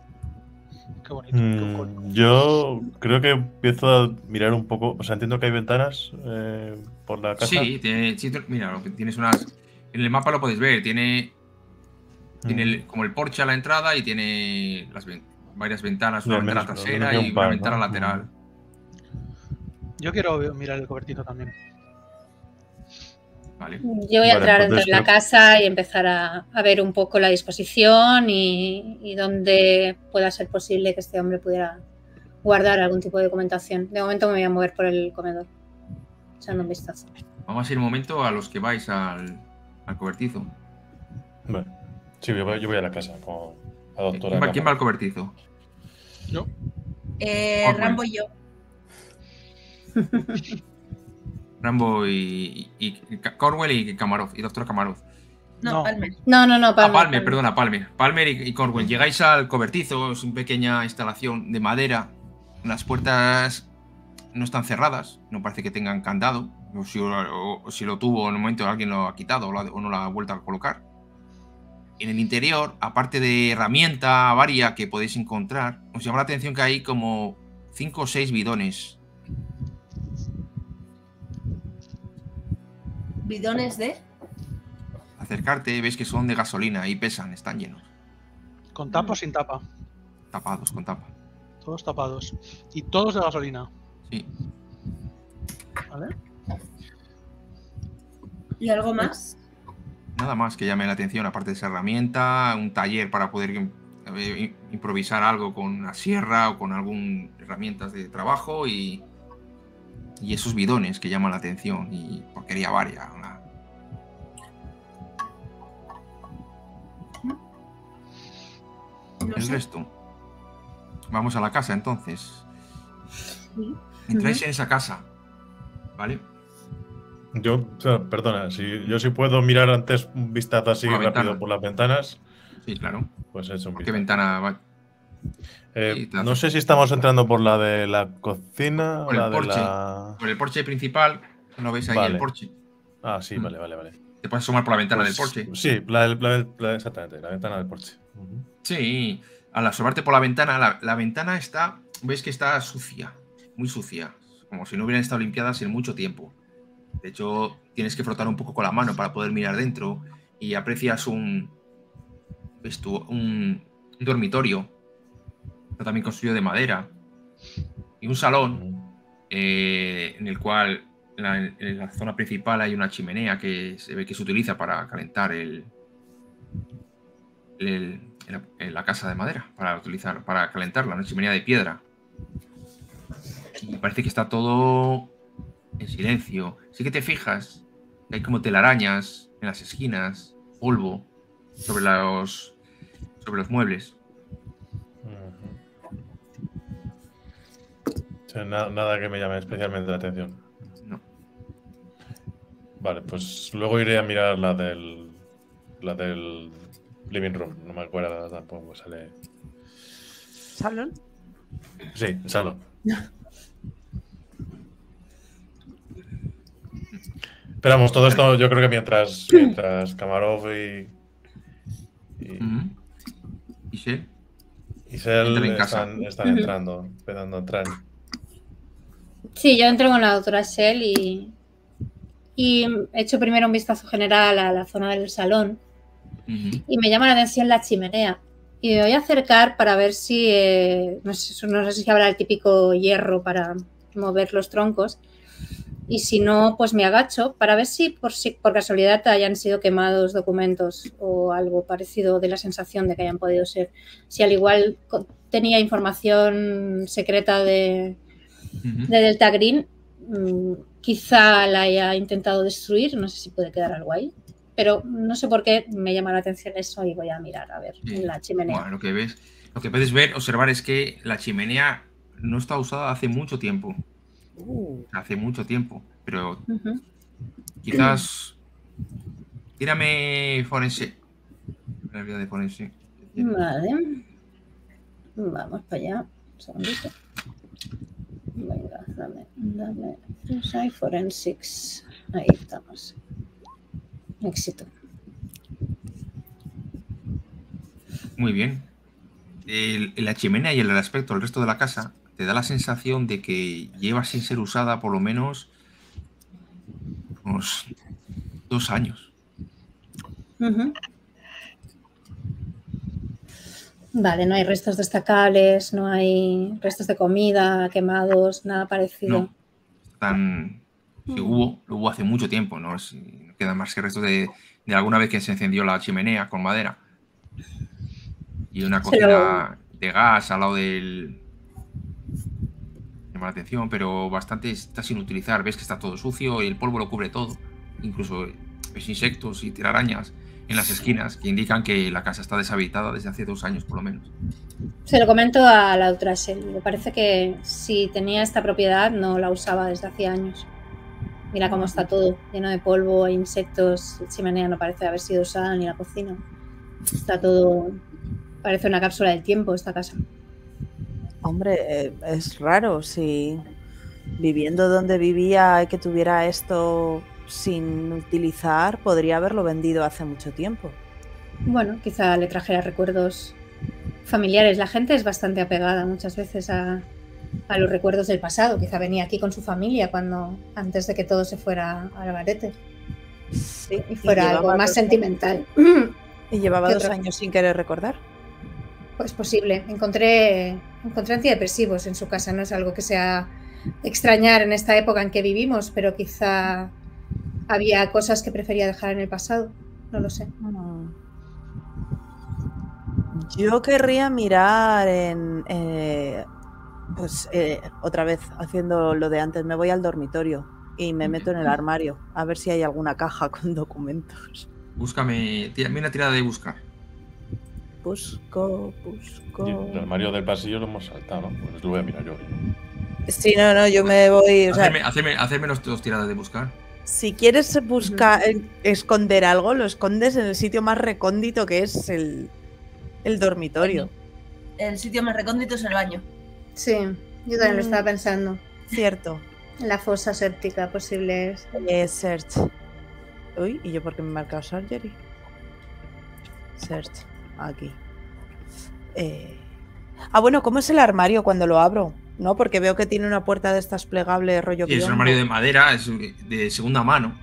Qué bonito. Mm, yo creo que empiezo a mirar un poco. O sea, entiendo que hay ventanas eh, por la casa. Sí, tiene, mira, tienes unas. En el mapa lo podéis ver, tiene. Tiene el, como el porche a la entrada y tiene las ven varias ventanas, una no, ventana menos, trasera no, no y un par, una ventana ¿no? lateral. Yo quiero mirar el cobertizo también. Vale. Yo voy a entrar dentro de la casa y empezar a, a ver un poco la disposición y, y dónde pueda ser posible que este hombre pudiera guardar algún tipo de documentación. De momento me voy a mover por el comedor, echando un vistazo. Vamos a ir un momento a los que vais al, al cobertizo. Vale. Sí, yo voy a la casa con la doctora. ¿Quién, ¿quién va al cobertizo? Yo. Eh, Rambo y yo. Rambo y, y, y Cornwell y Kamarov, y doctor Kamarov. No, no, Palmer. No, no, no, Palmer. Ah, Palmer, Palmer. perdona, Palmer. Palmer y, y Cornwell. Llegáis al cobertizo, es una pequeña instalación de madera. Las puertas no están cerradas, no parece que tengan candado. O si, o, o si lo tuvo en un momento alguien lo ha quitado o, la, o no lo ha vuelto a colocar. En el interior, aparte de herramienta varia que podéis encontrar, os llama la atención que hay como cinco o seis bidones. ¿Bidones de? Acercarte, ves que son de gasolina y pesan, están llenos. ¿Con tapa o sin tapa? Tapados, con tapa. Todos tapados. ¿Y todos de gasolina? Sí. ¿Vale? ¿Y algo más? Nada más que llame la atención, aparte de esa herramienta, un taller para poder eh, improvisar algo con una sierra o con algún herramientas de trabajo y, y esos bidones que llaman la atención y porquería varia. Una... No sé. El resto. Vamos a la casa entonces. ¿Sí? Entráis en esa casa, ¿vale? Yo, perdona, si yo sí puedo mirar antes un vistazo así rápido ventana. por las ventanas. Sí, claro. Pues eso. ¿Qué ventana va? Eh, no sé si estamos entrando por la de la cocina por o la porche, de la... Por el porche principal, ¿no veis ahí vale. el porche? Ah, sí, mm. vale, vale, vale. Te puedes asomar por la ventana pues, del porche. Sí, la, la, la, exactamente, la ventana del porche. Uh-huh. Sí, al asomarte por la ventana, la, la ventana está, veis que está sucia, muy sucia, como si no hubieran estado limpiadas en mucho tiempo. De hecho, tienes que frotar un poco con la mano para poder mirar dentro y aprecias un, ¿ves tú? un, un dormitorio, también construido de madera, y un salón eh, en el cual en la, en la zona principal hay una chimenea que se ve que se utiliza para calentar el, el, el la casa de madera, para utilizar para calentarla, una chimenea de piedra. Y parece que está todo en silencio. Sí que te fijas que hay como telarañas en las esquinas, polvo sobre los, sobre los muebles. O sea, nada, nada que me llame especialmente la atención. No. Vale, pues luego iré a mirar la del la del living room. No me acuerdo tampoco. Sale. ¿Salón? Sí, salón. Esperamos todo esto. Yo creo que mientras mientras Kamarov y y, mm-hmm. ¿Y sí? Isel en están, están entrando, empezando a entrar. Sí, yo entro con la doctora Isel y, y echo primero un vistazo general a la zona del salón uh-huh. y me llama la atención la chimenea. Y me voy a acercar para ver si, eh, no, sé, no sé si habrá el típico hierro para mover los troncos. Y si no, pues me agacho para ver si por, si, por casualidad hayan sido quemados documentos o algo parecido, de la sensación de que hayan podido ser. Si al igual tenía información secreta de, uh-huh. de Delta Green, quizá la haya intentado destruir, no sé si puede quedar algo ahí. Pero no sé por qué me llama la atención eso y voy a mirar, a ver, sí. la chimenea. Bueno, lo que ves, lo que puedes ver, observar es que la chimenea no está usada hace mucho tiempo. Uh. Hace mucho tiempo, pero uh-huh. quizás tírame forense. La vida de forense. Vale. Vamos para allá. Un segundito. Venga, dame, dame. Hay forensics. Ahí estamos. Éxito. Muy bien. El, la chimenea y el aspecto del resto de la casa te da la sensación de que lleva sin ser usada por lo menos unos dos años. Uh-huh. Vale, no hay restos destacables, no hay restos de comida, quemados, nada parecido. No, tan, que hubo, lo hubo hace mucho tiempo, ¿no? Si, quedan más que restos de, de alguna vez que se encendió la chimenea con madera. Y una cocina Pero... de gas al lado del... la atención, pero bastante está sin utilizar. Ves que está todo sucio y el polvo lo cubre todo. Incluso ves insectos y telarañas en las esquinas que indican que la casa está deshabitada desde hace dos años por lo menos. Se lo comento a la doctora Shell. Me parece que si tenía esta propiedad no la usaba desde hace años. Mira cómo está todo, lleno de polvo e insectos. La chimenea no parece haber sido usada ni la cocina. Está todo... Parece una cápsula del tiempo esta casa. Hombre, es raro si viviendo donde vivía y que tuviera esto sin utilizar, podría haberlo vendido hace mucho tiempo. Bueno, quizá le trajera recuerdos familiares. La gente es bastante apegada muchas veces a, a los recuerdos del pasado. Quizá venía aquí con su familia cuando antes de que todo se fuera al garete. Sí, y fuera y algo más sentimental. Años. Y llevaba dos años sin querer recordar. Pues posible. Encontré, encontré antidepresivos en su casa. No es algo que sea extrañar en esta época en que vivimos, pero quizá había cosas que prefería dejar en el pasado. No lo sé. Yo querría mirar en... Eh, pues eh, otra vez, haciendo lo de antes. Me voy al dormitorio y me meto en el armario a ver si hay alguna caja con documentos. Búscame... Tira, mira, tirada de buscar. Busco, busco... El armario del pasillo lo hemos saltado, ¿no? Pues lo voy a mirar yo. Sí, no, no, yo me voy... O sea... Hacerme, hacerme, hacerme los dos tiradas de buscar. Si quieres buscar, uh-huh. esconder algo, lo escondes en el sitio más recóndito, que es el, el dormitorio. El sitio más recóndito es el baño. Sí, yo también uh-huh. lo estaba pensando. Cierto. La fosa séptica posible es. Eh, search. Uy, ¿y yo por qué me he marcado surgery? Search. Aquí. Eh... Ah, bueno, ¿cómo es el armario cuando lo abro? No, porque veo que tiene una puerta de estas plegables rollo. Sí, es un armario de madera, es de segunda mano.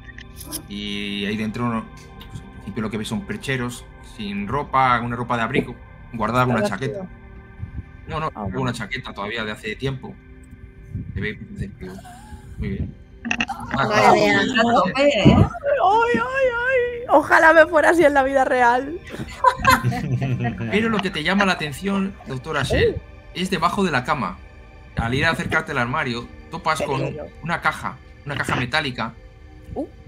Y ahí dentro, pues, en principio lo que veis son percheros, sin ropa, una ropa de abrigo, guardada alguna chaqueta. No, no, ah, una chaqueta todavía de hace tiempo. Muy bien. Ah, vale, ay, ay, ay. Ojalá me fuera así en la vida real. Pero lo que te llama la atención, doctora Shell, es debajo de la cama. Al ir a acercarte al armario, topas con una caja, una caja metálica.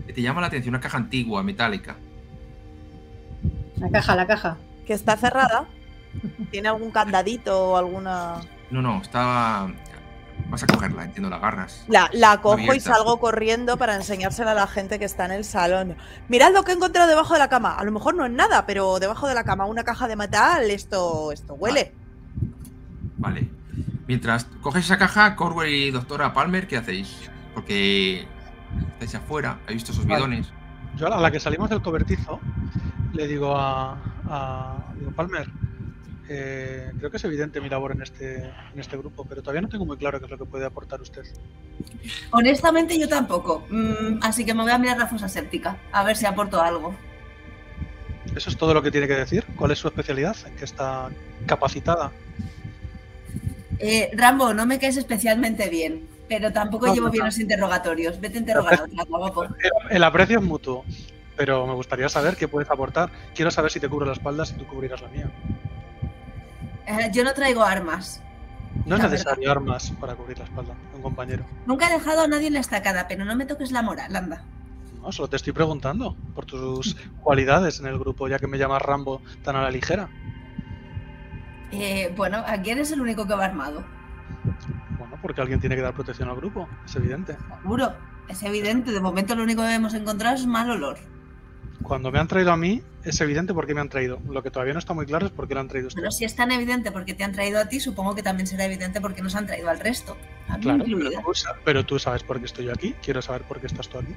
Que te llama la atención, una caja antigua, metálica. La caja, la caja. Que está cerrada. ¿Tiene algún candadito o alguna...? No, no, está... Vas a cogerla, entiendo, la agarras. La, la cojo abierta. Y salgo corriendo para enseñársela a la gente que está en el salón. Mirad lo que he encontrado debajo de la cama. A lo mejor no es nada, pero debajo de la cama, una caja de metal, esto, esto huele. Vale. Vale. Mientras coges esa caja, Corwell y doctora Palmer, ¿qué hacéis? Porque estáis afuera, he visto esos bidones. Vale. Yo a la que salimos del cobertizo le digo a, a digo, Palmer, eh, creo que es evidente mi labor en este, en este grupo, pero todavía no tengo muy claro qué es lo que puede aportar usted. Honestamente yo tampoco, mm, así que me voy a mirar la fosa séptica, a ver si aporto algo. ¿Eso es todo lo que tiene que decir? ¿Cuál es su especialidad? ¿En qué está capacitada? Eh, Rambo, no me caes especialmente bien, pero tampoco no, llevo no, bien no. los interrogatorios. Vete interrogando. El, el aprecio es mutuo, pero me gustaría saber qué puedes aportar. Quiero saber si te cubro la espalda, si tú cubrirás la mía. Eh, yo no traigo armas. No es necesario verdad. armas para cubrir la espalda, un compañero. Nunca he dejado a nadie en la estacada, pero no me toques la moral, anda. No, solo te estoy preguntando por tus cualidades en el grupo, ya que me llamas Rambo tan a la ligera. Eh, bueno, aquí eres el único que va armado. Bueno, porque alguien tiene que dar protección al grupo, es evidente. Seguro, es evidente. De momento lo único que hemos encontrado es mal olor. Cuando me han traído a mí, es evidente por qué me han traído. Lo que todavía no está muy claro es por qué lo han traído ustedes. Pero si es tan evidente porque te han traído a ti, supongo que también será evidente porque nos han traído al resto. A mí claro, pero tú, pero tú sabes por qué estoy yo aquí. Quiero saber por qué estás tú aquí.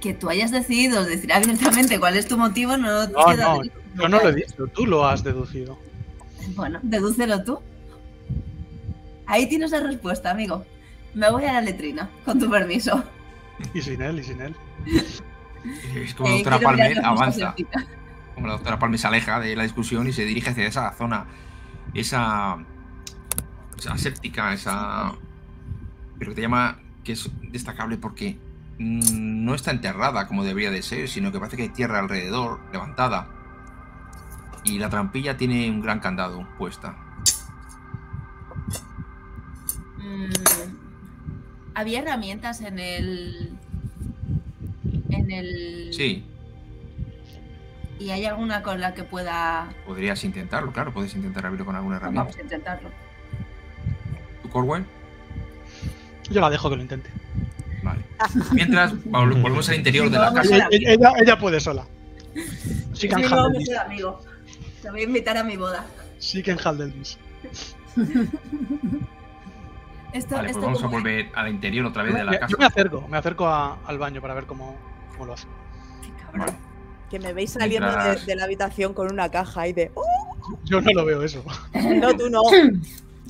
Que tú hayas decidido decir abiertamente cuál es tu motivo no te queda... No, no, yo no lo he dicho, tú lo has deducido. Bueno, dedúcelo tú. Ahí tienes la respuesta, amigo. Me voy a la letrina, con tu permiso. Y sin él, y sin él. Es como la doctora eh, Palmer avanza. Como la doctora Palmer se aleja de la discusión y se dirige hacia esa zona. Esa... Esa séptica, esa... Pero que te llama... Que es destacable porque no está enterrada como debería de ser, sino que parece que hay tierra alrededor, levantada. Y la trampilla tiene un gran candado puesta. ¿Había herramientas en el... en el... Sí. ¿Y hay alguna con la que pueda...? Podrías intentarlo, claro, puedes intentar abrirlo con alguna herramienta. Vamos a intentarlo. ¿Tú, Corwell? Yo la dejo que lo intente. Vale. Mientras, volvemos al interior de la casa. Ella, ella puede sola. Sí, que amigo. Te voy a invitar a mi boda. Sí, que en Haldelis. Esto, vale, pues esto vamos como... a volver al interior otra vez de la casa. Yo me acerco, me acerco a, al baño para ver cómo, cómo lo hace. Qué cabrón. Vale. Que me veis saliendo Mientras... de, de la habitación con una caja y de... ¡Uh! Yo no lo veo eso. No, tú no.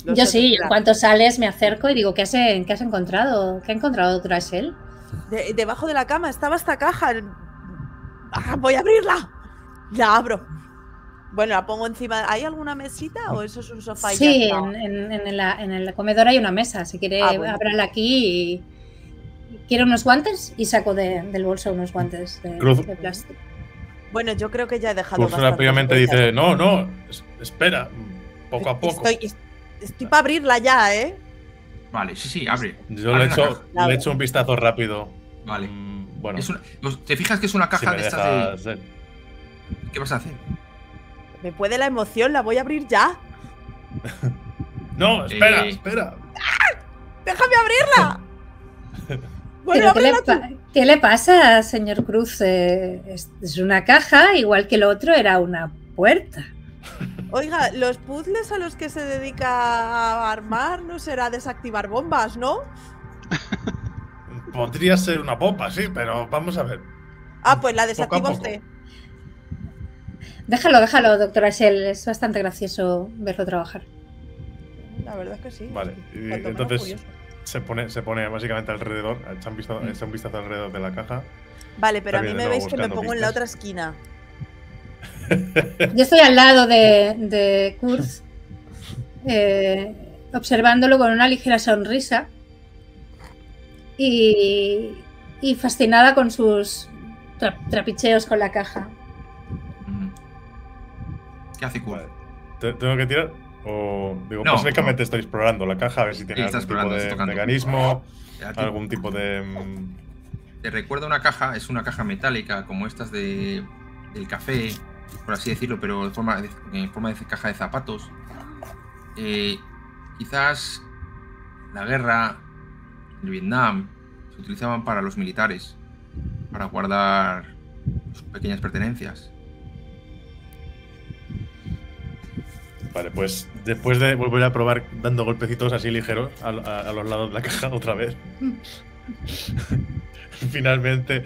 Los yo sí, en cuanto sales me acerco y digo, ¿qué has, qué has encontrado? ¿Qué ha encontrado otra Shell? De, debajo de la cama estaba esta caja. Ah, voy a abrirla. La abro. Bueno, la pongo encima. ¿Hay alguna mesita o eso es un sofá? Y sí, ya en, en, en, la, en el comedor hay una mesa. Si quiere, ah, bueno. ábrala aquí. Y... Quiero unos guantes y saco de, del bolso unos guantes de, de plástico. Bueno, yo creo que ya he dejado. Cruz rápidamente dice, no, no, espera, poco a poco. Estoy, estoy para abrirla ya, ¿eh? Vale, sí, sí, abre. Yo abre le, echo, le echo un vistazo rápido. Vale. Mm, bueno. Es una, ¿te fijas que es una caja si de estas de... ¿Qué vas a hacer? Me puede la emoción, la voy a abrir ya. No, espera, eh... espera. ¡Ah! ¡Déjame abrirla! Bueno, ¿Pero qué, le ¿Qué le pasa, señor Cruz? Eh, es, es una caja, igual que el otro era una puerta. Oiga, los puzzles a los que se dedica a armar no será desactivar bombas, ¿no? Podría ser una bomba, sí, pero vamos a ver. Ah, pues la desactiva usted. Déjalo, déjalo, doctora Shell. Es bastante gracioso verlo trabajar. La verdad es que sí. Vale, y entonces se pone, se pone básicamente alrededor, echa un vistazo, echa un vistazo alrededor de la caja. Vale, pero también a mí me veis que me pongo pistas en la otra esquina. Yo estoy al lado de, de Kurz, eh, observándolo con una ligera sonrisa y, y fascinada con sus tra trapicheos con la caja. ¿Qué hace Kurz? ¿Tengo que tirar? O digo, no, básicamente no. Estoy explorando la caja a ver si tiene algún tipo de mecanismo, algún tipo de... Te recuerda una caja, es una caja metálica como estas de, del café, por así decirlo, pero en forma de, en forma de caja de zapatos. Eh, quizás la guerra, el Vietnam, se utilizaban para los militares, para guardar sus pequeñas pertenencias. Vale, pues después de volver a probar dando golpecitos así ligeros a, a, a los lados de la caja otra vez. Finalmente.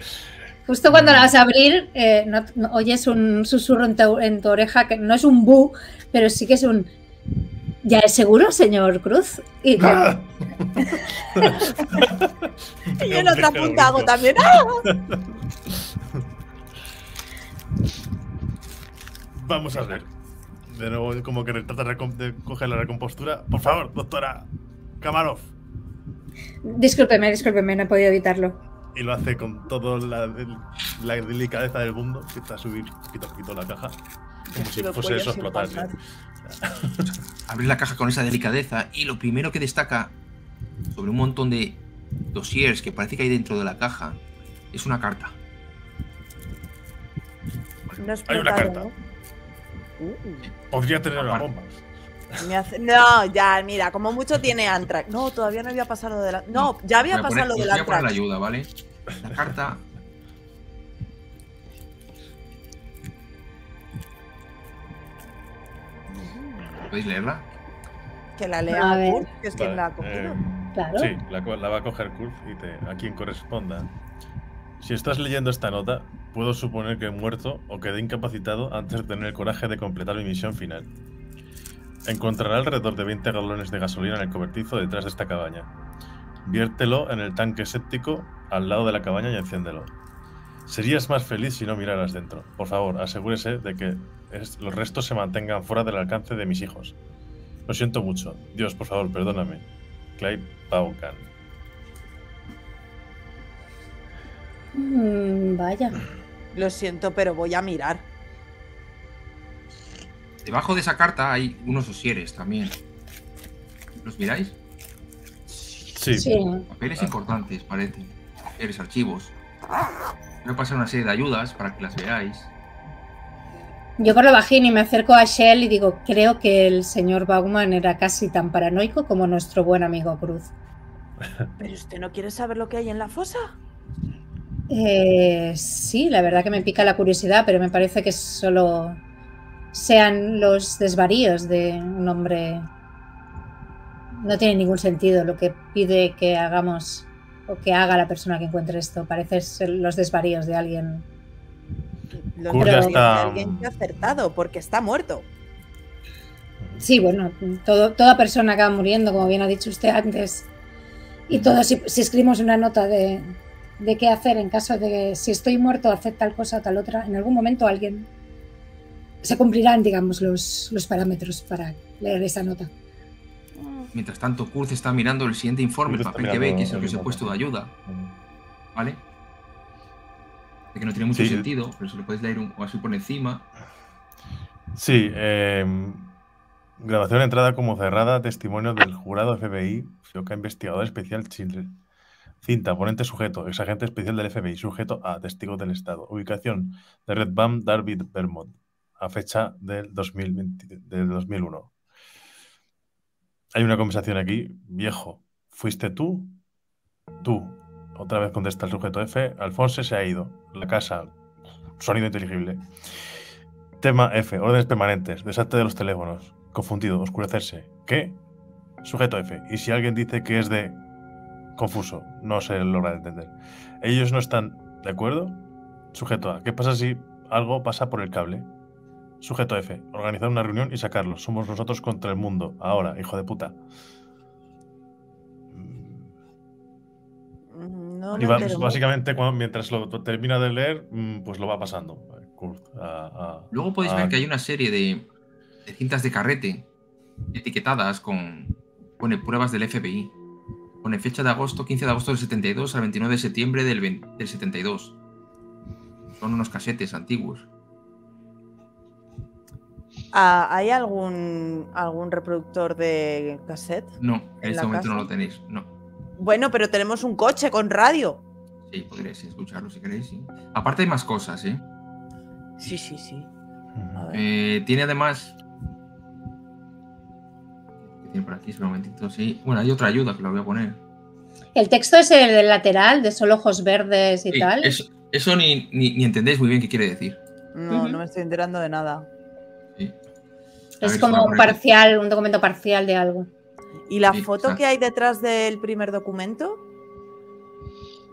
Justo cuando la vas a abrir, eh, no, no, oyes un susurro en tu, en tu oreja, que no es un bu, pero sí que es un... ¿Ya es seguro, señor Cruz? Y yo ¡ah! Y en otra punta hago también. ¡Ah! Vamos a ver. De nuevo, como que trata de coger la recompostura. Por favor, doctora Kamarov. Discúlpeme, discúlpeme, no he podido evitarlo. Y lo hace con toda la, la delicadeza del mundo. Empieza a subir poquito a poquito la caja. Como si fuese eso explotar. Abrir la caja con esa delicadeza. Y lo primero que destaca sobre un montón de dossiers que parece que hay dentro de la caja es una carta. No es hay una carta. ¿No? Uh. Podría tener una bomba. Me hace... No, ya, mira, como mucho tiene Antrax. No, todavía no había pasado lo de la... No, ya había pasado poner, lo de la Antrax. Voy a poner ayuda, ¿vale? La carta... ¿Podéis leerla? Que la lea a ver. Kurz, que es vale, quien la ha cogido. Eh, claro. Sí, la, la va a coger Kurz y te, a quien corresponda. Si estás leyendo esta nota, puedo suponer que he muerto o quedé incapacitado antes de tener el coraje de completar mi misión final. Encontrará alrededor de veinte galones de gasolina en el cobertizo detrás de esta cabaña. Viértelo en el tanque séptico al lado de la cabaña y enciéndelo. Serías más feliz si no miraras dentro. Por favor, asegúrese de que los restos se mantengan fuera del alcance de mis hijos. Lo siento mucho. Dios, por favor, perdóname. Clive Paukan. Mm, vaya. Lo siento, pero voy a mirar. Debajo de esa carta hay unos dosieres también. ¿Los miráis? Sí. sí. Papeles ah. importantes, parece. Eres archivos. Voy a pasar una serie de ayudas para que las veáis. Yo por lo bajín y me acerco a Shell y digo, creo que el señor Bachman era casi tan paranoico como nuestro buen amigo Cruz. ¿Pero usted no quiere saber lo que hay en la fosa? Eh, sí, la verdad que me pica la curiosidad, pero me parece que solo sean los desvaríos de un hombre. No tiene ningún sentido lo que pide que hagamos o que haga la persona que encuentre esto. Parece ser los desvaríos de alguien. Los desvaríos de alguien que ha acertado, porque está muerto. Sí, bueno, todo, toda persona acaba muriendo, como bien ha dicho usted antes. Y todos, si, si escribimos una nota de... de qué hacer en caso de si estoy muerto, hacer tal cosa o tal otra, en algún momento alguien se cumplirán, digamos, los, los parámetros para leer esa nota. Mientras tanto, Kurz está mirando el siguiente informe, el papel que ve, que es el que se ha puesto de ayuda, ¿vale? De que no tiene mucho sí. sentido, pero se lo podéis leer un, o así por encima. Sí, eh, grabación entrada como cerrada, testimonio del jurado F B I, F I O C A investigador especial Chile. Cinta, ponente sujeto, ex agente especial del F B I, sujeto a testigos del Estado. Ubicación de Red Bank, Darby, Vermont, a fecha del, dos mil veinte, del dos mil uno. Hay una conversación aquí, viejo. ¿Fuiste tú? Tú. Otra vez contesta el sujeto F. Alfonso se ha ido. La casa. Sonido inteligible. Tema F. Órdenes permanentes. Desate de los teléfonos. Confundido. Oscurecerse. ¿Qué? Sujeto F. Y si alguien dice que es de... Confuso. No se logra entender. Ellos no están... ¿De acuerdo? Sujeto A. ¿Qué pasa si algo pasa por el cable? Sujeto F. Organizar una reunión y sacarlo. Somos nosotros contra el mundo. Ahora, hijo de puta. No, no y va, básicamente, cuando, mientras lo termina de leer, pues lo va pasando. Kurt, a, a, Luego podéis a... ver que hay una serie de, de cintas de carrete etiquetadas con, con pruebas del F B I. Pone fecha de agosto, quince de agosto del setenta y dos al veintinueve de septiembre del, veinte, del setenta y dos. Son unos casetes antiguos. Ah, ¿hay algún, algún reproductor de cassette? No, en este momento casa? no lo tenéis, no. Bueno, pero tenemos un coche con radio. Sí, podréis escucharlo si queréis, sí. Aparte hay más cosas, ¿eh? Sí, sí, sí. A ver. Eh, tiene además... Tiene por aquí, un momentito, sí. Bueno, hay otra ayuda que la voy a poner. El texto es el del lateral, de solo ojos verdes y sí, tal. Eso, eso ni, ni, ni entendéis muy bien qué quiere decir. No, uh-huh. no me estoy enterando de nada. Sí. Es ver, como un parcial, un documento parcial de algo. ¿Y la sí, foto exacto. que hay detrás del primer documento?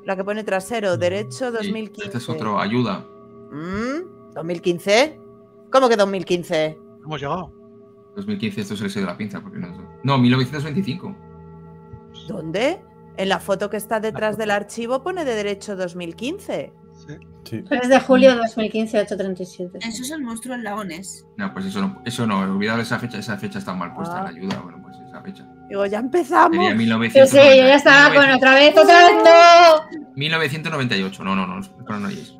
La que pone trasero, derecho dos mil quince. Sí, esta es otra ayuda. ¿dos mil quince? ¿Cómo que dos mil quince? Hemos llegado. dos mil quince, esto es el sello de la pinza. Porque no, no, mil novecientos veinticinco. ¿Dónde? En la foto que está detrás del archivo pone de derecho dos mil quince. Sí. Sí. tres de julio de dos mil quince, ocho treinta y siete. Eso es el monstruo en Laones. No, pues eso no, eso no, olvidar esa fecha, esa fecha está mal puesta ah. en la ayuda. Bueno, pues esa fecha. Digo, ya empezamos. Sería mil novecientos noventa y ocho. Sí, sí, yo ya estaba mil novecientos noventa y ocho. Con otra vez, otra vez, no. mil novecientos noventa y ocho, no, no, no, pero no hay eso.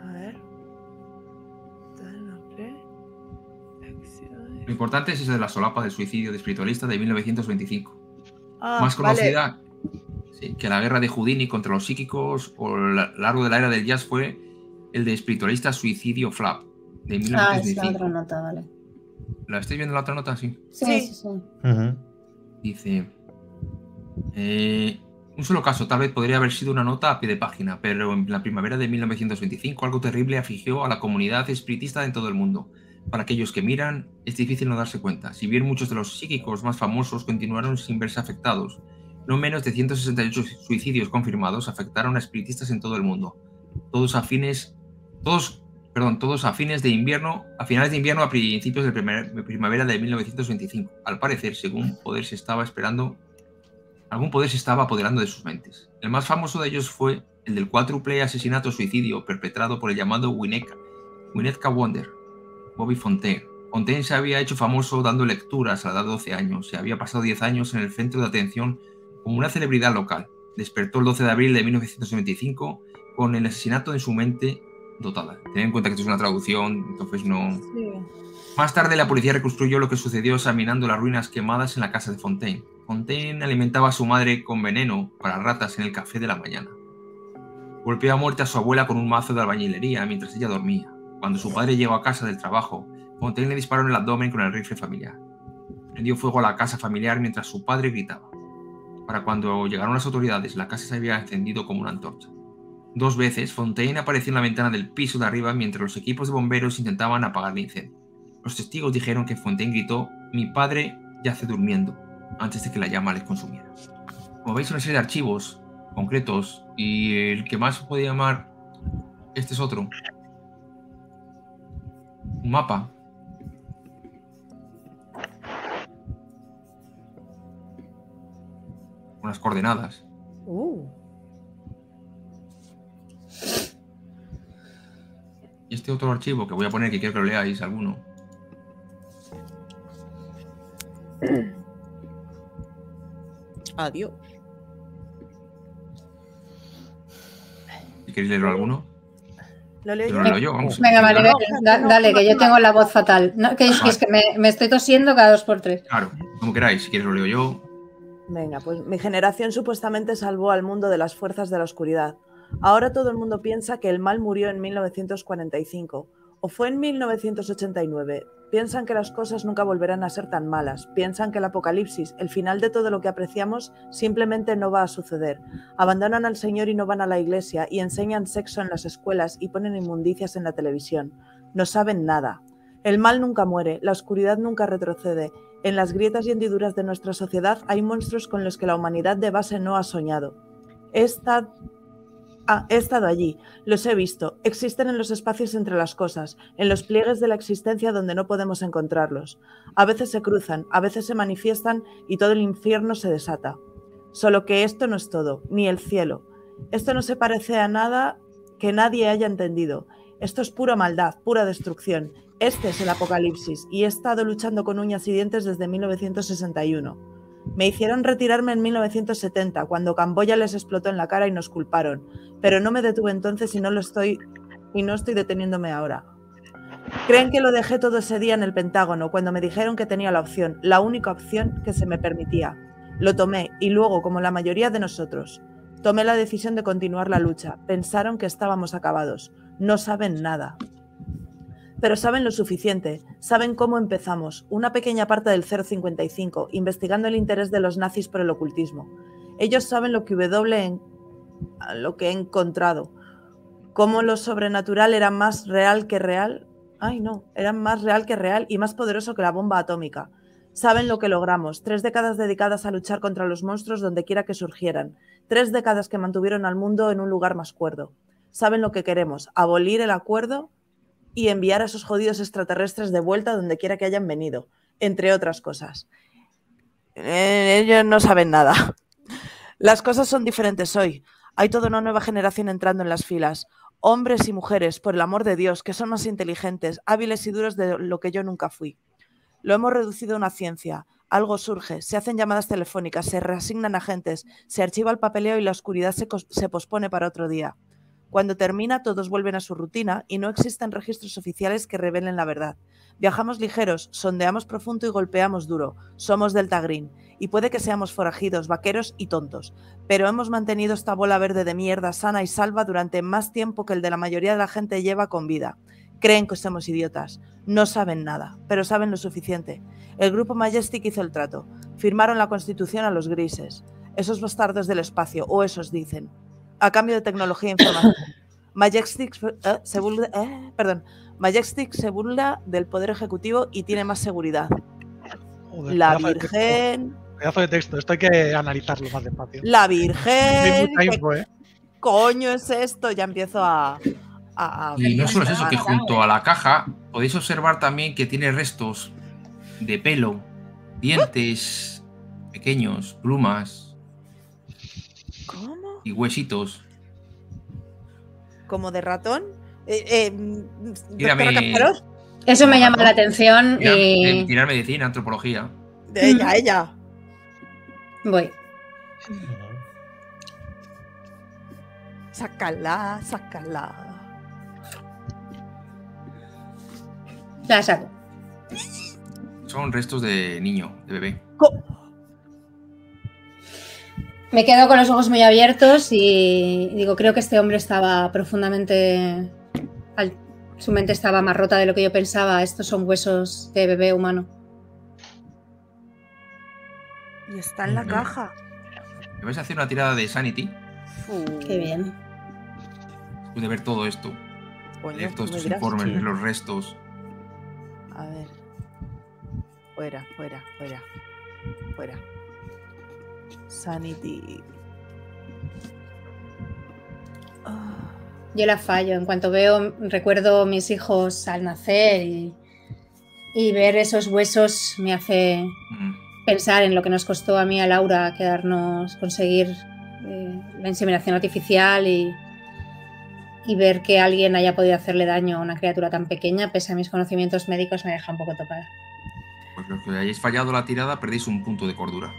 A ver. Lo importante es esa de la solapa del suicidio de espiritualista de mil novecientos veinticinco. Ah, más conocida. Vale. Sí, que la guerra de Houdini contra los psíquicos o la, largo de la era del jazz fue el de espiritualista suicidio Flap de mil novecientos veinticinco. Ah, es la otra nota, vale. ¿La estáis viendo la otra nota? Sí. Sí, sí, sí. sí. Uh-huh. Dice, eh, un solo caso, tal vez podría haber sido una nota a pie de página, pero en la primavera de mil novecientos veinticinco algo terrible afligió a la comunidad espiritista en todo el mundo. Para aquellos que miran, es difícil no darse cuenta. Si bien muchos de los psíquicos más famosos continuaron sin verse afectados, no menos de ciento sesenta y ocho suicidios confirmados afectaron a espiritistas en todo el mundo. Todos a fines, todos, perdón, todos a fines de invierno, a finales de invierno a principios de primavera de mil novecientos veinticinco. Al parecer, según poder se estaba esperando, algún poder se estaba apoderando de sus mentes. El más famoso de ellos fue el del cuádruple asesinato-suicidio perpetrado por el llamado Winnetka, Winnetka Wonder, Bobby Fontaine. Fontaine se había hecho famoso dando lecturas a la edad de doce años. Se había pasado diez años en el centro de atención como una celebridad local. Despertó el doce de abril de mil novecientos noventa y cinco con el asesinato de su mente dotada. Tened en cuenta que esto es una traducción, entonces no... Sí. Más tarde la policía reconstruyó lo que sucedió examinando las ruinas quemadas en la casa de Fontaine. Fontaine alimentaba a su madre con veneno para ratas en el café de la mañana. Golpeó a muerte a su abuela con un mazo de albañilería mientras ella dormía. Cuando su padre llegó a casa del trabajo, Fontaine le disparó en el abdomen con el rifle familiar. Prendió fuego a la casa familiar mientras su padre gritaba. Para cuando llegaron las autoridades, la casa se había encendido como una antorcha. Dos veces, Fontaine apareció en la ventana del piso de arriba mientras los equipos de bomberos intentaban apagar el incendio. Los testigos dijeron que Fontaine gritó, "Mi padre yace durmiendo", antes de que la llama les consumiera. Como veis, una serie de archivos concretos y el que más se puede llamar, este es otro, un mapa. Unas coordenadas. Uh. Y este otro archivo que voy a poner, que quiero que lo leáis alguno. Adiós. ¿Y queréis leerlo alguno? Lo leo yo. Lo leo yo. Vamos. Venga, vale, no, da, no, dale, no, que yo tengo la voz fatal. No, que, vale. Es que me, me estoy tosiendo cada dos por tres. Claro, como queráis, si quieres lo leo yo. Venga, pues mi generación supuestamente salvó al mundo de las fuerzas de la oscuridad. Ahora todo el mundo piensa que el mal murió en mil novecientos cuarenta y cinco o fue en mil novecientos ochenta y nueve, Piensan que las cosas nunca volverán a ser tan malas, piensan que el apocalipsis, el final de todo lo que apreciamos, simplemente no va a suceder. Abandonan al Señor y no van a la iglesia, y enseñan sexo en las escuelas y ponen inmundicias en la televisión. No saben nada. El mal nunca muere, la oscuridad nunca retrocede. En las grietas y hendiduras de nuestra sociedad hay monstruos con los que la humanidad de base no ha soñado. Esta... Ah, he estado allí, los he visto, existen en los espacios entre las cosas, en los pliegues de la existencia donde no podemos encontrarlos. A veces se cruzan, a veces se manifiestan y todo el infierno se desata. Solo que esto no es todo, ni el cielo. Esto no se parece a nada que nadie haya entendido. Esto es pura maldad, pura destrucción. Este es el apocalipsis y he estado luchando con uñas y dientes desde mil novecientos sesenta y uno. Me hicieron retirarme en mil novecientos setenta, cuando Camboya les explotó en la cara y nos culparon, pero no me detuve entonces y no lo estoy y no estoy deteniéndome ahora. Creen que lo dejé todo ese día en el Pentágono, cuando me dijeron que tenía la opción, la única opción que se me permitía. Lo tomé y luego, como la mayoría de nosotros, tomé la decisión de continuar la lucha. Pensaron que estábamos acabados. No saben nada. Pero saben lo suficiente, saben cómo empezamos, una pequeña parte del cero cincuenta y cinco, investigando el interés de los nazis por el ocultismo. Ellos saben lo que, w, lo que he encontrado, cómo lo sobrenatural era más real que real, ay no, era más real que real y más poderoso que la bomba atómica. Saben lo que logramos, tres décadas dedicadas a luchar contra los monstruos donde quiera que surgieran, tres décadas que mantuvieron al mundo en un lugar más cuerdo. Saben lo que queremos, abolir el acuerdo y enviar a esos jodidos extraterrestres de vuelta donde quiera que hayan venido, entre otras cosas. Eh, ellos no saben nada. Las cosas son diferentes hoy. Hay toda una nueva generación entrando en las filas. Hombres y mujeres, por el amor de Dios, que son más inteligentes, hábiles y duros de lo que yo nunca fui. Lo hemos reducido a una ciencia. Algo surge, se hacen llamadas telefónicas, se reasignan agentes, se archiva el papeleo y la oscuridad se, se pospone para otro día. Cuando termina, todos vuelven a su rutina y no existen registros oficiales que revelen la verdad. Viajamos ligeros, sondeamos profundo y golpeamos duro. Somos Delta Green. Y puede que seamos forajidos, vaqueros y tontos. Pero hemos mantenido esta bola verde de mierda sana y salva durante más tiempo que el de la mayoría de la gente lleva con vida. Creen que somos idiotas. No saben nada, pero saben lo suficiente. El grupo Majestic hizo el trato. Firmaron la Constitución a los grises. Esos bastardos del espacio, o esos dicen. A cambio de tecnología e información. Majestic, eh, se burla, eh, perdón. Majestic se burla del Poder Ejecutivo y tiene más seguridad. Joder, la Virgen... De pedazo de texto, esto hay que analizarlo más despacio. La Virgen... No info, ¿eh? ¿Qué coño es esto? Ya empiezo a... a y no solo es eso, que junto a la caja podéis observar también que tiene restos de pelo, dientes ¿Eh? pequeños, plumas... ¿Cómo? Y huesitos. ¿Como de ratón? Eh, eh, Mírame, Eso me llama ratón. la atención. Tirar, y... tirar medicina, antropología. De ella, mm. ella. Voy. Sácala, sácala. La saco. Son restos de niño, de bebé. ¿Cómo? Me quedo con los ojos muy abiertos y digo, creo que este hombre estaba profundamente... Su mente estaba más rota de lo que yo pensaba. Estos son huesos de bebé humano. Y está en la caja. ¿Me vais a hacer una tirada de Sanity? Uh, Qué bien. Después de ver todo esto. Oye, estos estos informes, tío. Los restos. A ver. Fuera, fuera, fuera. Fuera. Sanity. Oh. Yo la fallo. En cuanto veo, recuerdo a mis hijos al nacer y, y ver esos huesos me hace mm. pensar en lo que nos costó a mí, a Laura, quedarnos, conseguir eh, la inseminación artificial y, y ver que alguien haya podido hacerle daño a una criatura tan pequeña, pese a mis conocimientos médicos, me deja un poco topada. Pues los que hayáis fallado la tirada, perdéis un punto de cordura.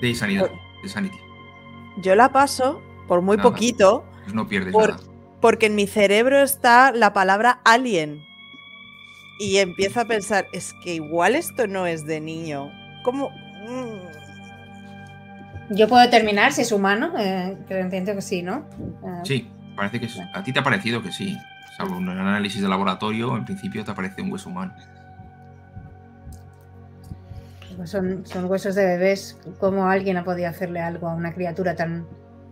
De sanidad. Por... De sanity. Yo la paso por muy nada, poquito. Pues no pierdes por, nada. Porque en mi cerebro está la palabra alien. Y empiezo a pensar, es que igual esto no es de niño. ¿Cómo? Mm. Yo puedo determinar si es humano. Eh, pero entiendo que sí, ¿no? Eh, sí, parece que es, a ti te ha parecido que sí. Salvo un análisis de laboratorio, en principio te parece un hueso humano. son, son huesos de bebés. ¿Cómo alguien ha podido hacerle algo a una criatura tan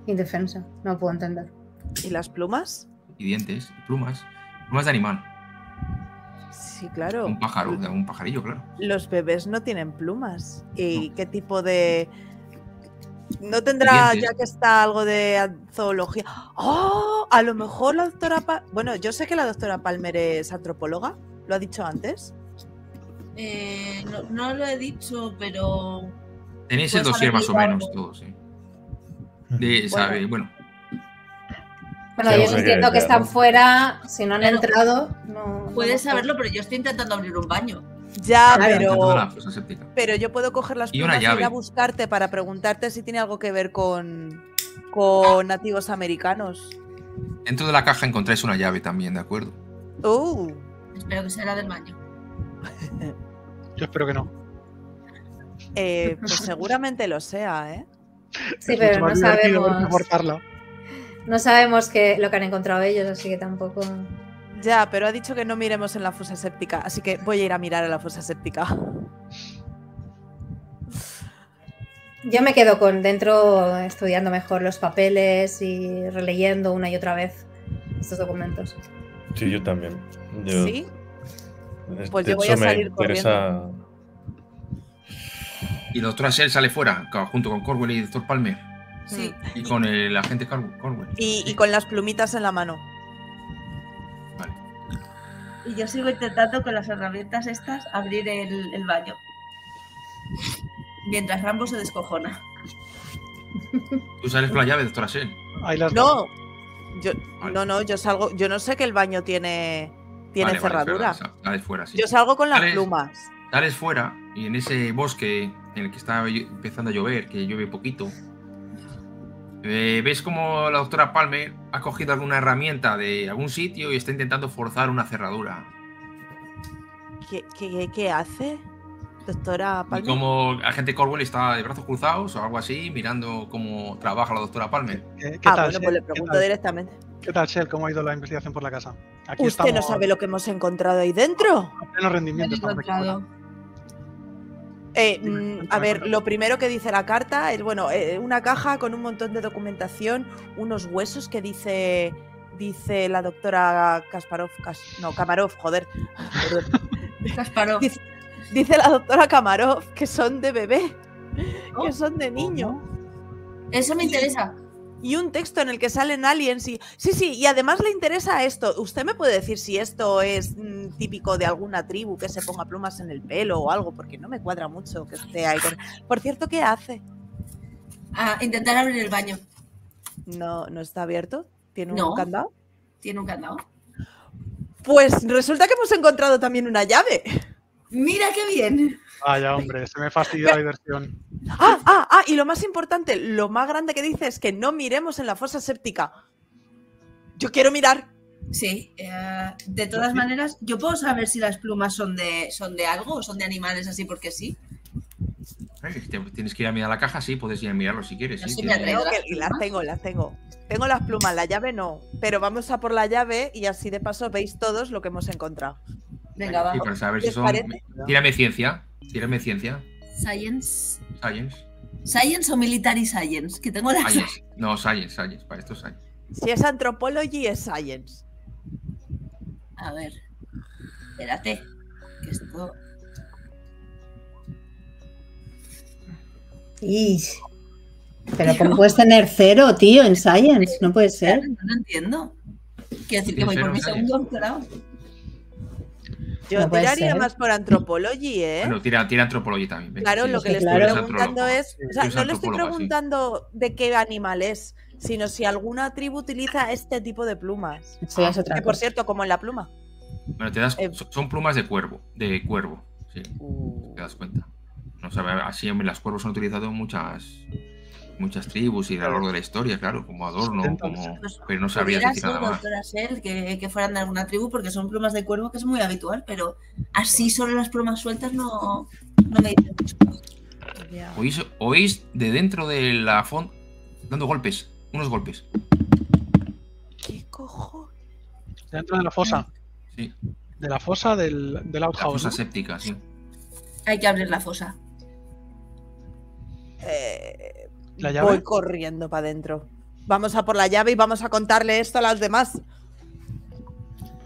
indefensa? No lo puedo entender. ¿Y las plumas? Y dientes, plumas. Plumas de animal. Sí, claro. Un pájaro, un pajarillo, claro. Los bebés no tienen plumas. ¿Y no. qué tipo de...? ¿No tendrá dientes. Ya que está algo de zoología? ¡Oh! A lo mejor la doctora... Pa bueno, yo sé que la doctora Palmer es antropóloga. ¿Lo ha dicho antes? Eh, no, no lo he dicho, pero... Tenéis el dossier más o menos todos, sí. De, sabe, bueno. Bueno, bueno yo entiendo que, que están fuera, si no han pero, entrado... No, puedes no saberlo, pero yo estoy intentando abrir un baño. Ya, ah, pero, pero yo puedo coger las plumas y ir a buscarte para preguntarte si tiene algo que ver con, con nativos americanos. Dentro de la caja encontráis una llave también, ¿de acuerdo? Uh. Espero que sea la del baño. Yo espero que no. Eh, pues seguramente lo sea, ¿eh? Sí, es pero no sabemos. No sabemos que lo que han encontrado ellos, así que tampoco... Ya, pero ha dicho que no miremos en la fosa séptica, así que voy a ir a mirar a la fosa séptica. Yo me quedo con dentro estudiando mejor los papeles y releyendo una y otra vez estos documentos. Sí, yo también. Yo, ¿sí? Pues yo voy a salir corriendo. Y la doctora Shell sale fuera, junto con Corwell y el doctor Palmer. Sí. Y con el agente Corwell. Y, y con las plumitas en la mano. Y yo sigo intentando con las herramientas estas abrir el, el baño. Mientras Rambo se descojona. ¿Tú sales con la llave, doctora Shell? No, yo, vale. no, no, yo salgo. Yo no sé que el baño tiene, tiene vale, cerradura. Vale, fuera, sales fuera, sí. Yo salgo con las sales, plumas. Sales fuera y en ese bosque en el que está empezando a llover, que llueve poquito, Eh, ves como la doctora Palmer ha cogido alguna herramienta de algún sitio y está intentando forzar una cerradura. ¿Qué, qué, qué hace, doctora Palmer? Y como el agente Corwell está de brazos cruzados o algo así, mirando cómo trabaja la doctora Palmer. ¿Qué, qué, qué ah, tal, bueno, pues le pregunto directamente. ¿Qué tal, Shell? ¿Cómo ha ido la investigación por la casa? Aquí ¿Usted estamos... no sabe lo que hemos encontrado ahí dentro? Los rendimientos estamos aquí fuera. Eh, mm, a ver, lo primero que dice la carta es, bueno, eh, una caja con un montón de documentación, unos huesos que dice dice la doctora Kasparov, Kas, no, Kamarov, joder. Kasparov. Dice, dice la doctora Kamarov que son de bebé, ¿no? Que son de niño. Eso me interesa. Y un texto en el que salen aliens y... Sí, sí, y además le interesa esto. ¿Usted me puede decir si esto es mm, típico de alguna tribu que se ponga plumas en el pelo o algo? Porque no me cuadra mucho que esté ahí con... Por cierto, ¿qué hace? Ah, intentar abrir el baño. ¿No, no está abierto? ¿Tiene un no, candado? Tiene un candado. Pues resulta que hemos encontrado también una llave. ¡Mira qué bien! Vaya, hombre, se me fastidió la diversión. Ah, ah, ah, y lo más importante, lo más grande que dice es que no miremos en la fosa séptica. Yo quiero mirar. Sí, eh, de todas maneras, yo puedo saber si las plumas son de, son de algo o son de animales así porque sí. Tienes que ir a mirar la caja, sí, puedes ir a mirarlo si quieres. Sí, sí me tengo que, las tengo, las tengo. Tengo las plumas, la llave no, pero vamos a por la llave y así de paso veis todos lo que hemos encontrado. Venga, vamos. Sí, para saber si son... Tírame ciencia. Tírame ciencia. Science. Science. Science o military science. Que tengo las... Science. No, science, science. Para esto es science. Si es anthropology, es science. A ver. Espérate. Que esto... Ish. Pero ¿cómo puedes tener cero, tío, en science? No puede ser. No lo entiendo. Quiero decir que voy por mi segundo doctorado. Yo no tiraría más por antropología, ¿eh? Bueno, tira, tira antropología también. Ven. Claro, sí, lo que le claro. estoy preguntando es... O sea, no le estoy preguntando sí. de qué animal es, sino si alguna tribu utiliza este tipo de plumas. Sí, ah, es otra que, por cierto, como en la pluma. Bueno, te das... Eh, son plumas de cuervo. De cuervo, sí. Uh. Te das cuenta. No, o sea, así, las cuervos son utilizados en muchas, muchas tribus y a lo largo de la historia, claro, como adorno, como... pero no sabría decir nada más. Doctora Shell, que, que fueran de alguna tribu, porque son plumas de cuervo, que es muy habitual, pero así solo las plumas sueltas no, no me dicen mucho. ¿Oís, oís de dentro de la font dando golpes, unos golpes. ¿Qué cojones? Dentro de la fosa. Sí. De la fosa del, del outhouse. La fosa séptica, sí. Hay que abrir la fosa. Eh, ¿La llave? Voy corriendo para adentro. Vamos a por la llave y vamos a contarle esto a las demás.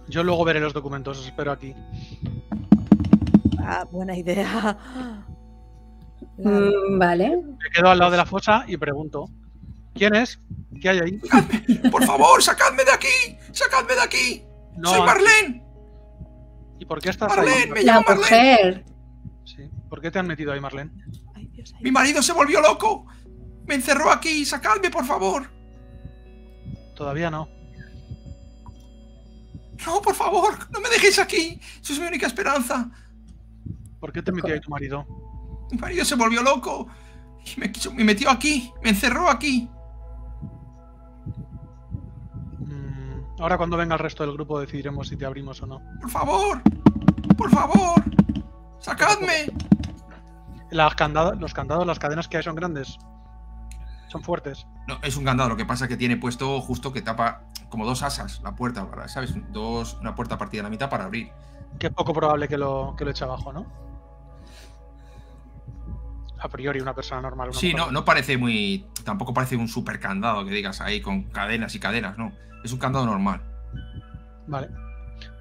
Yo luego veré los documentos, os espero aquí. Ah, buena idea. Mm, vale. Me quedo al lado de la fosa y pregunto. ¿Quién es? ¿Qué hay ahí? ¡Por favor, sacadme de aquí! ¡Sacadme de aquí! No, ¡soy Marlene! ¿Y por qué estás Marlene, ahí? ¡Marlene! ¡Me llamo Marlene! Sí. ¿Por qué te han metido ahí, Marlene? Ay, Dios, ay, ¡mi marido se volvió loco! ¡Me encerró aquí! ¡Sacadme, por favor! Todavía no. ¡No, por favor! ¡No me dejéis aquí! ¡Eso es mi única esperanza! ¿Por qué te metió ahí tu marido? Mi marido se volvió loco. Y me, me metió aquí. Me encerró aquí. Mm, ahora cuando venga el resto del grupo decidiremos si te abrimos o no. ¡Por favor! ¡Por favor! ¡Sacadme! Las candado, los candados, las cadenas que hay son grandes. Son fuertes. No, es un candado. Lo que pasa es que tiene puesto justo que tapa como dos asas la puerta, ¿sabes? Dos, una puerta partida a la mitad para abrir. Que poco probable que lo, que lo eche abajo, ¿no? A priori una persona normal. Una sí, no, no parece muy... Tampoco parece un super candado que digas ahí con cadenas y cadenas, no. Es un candado normal. Vale.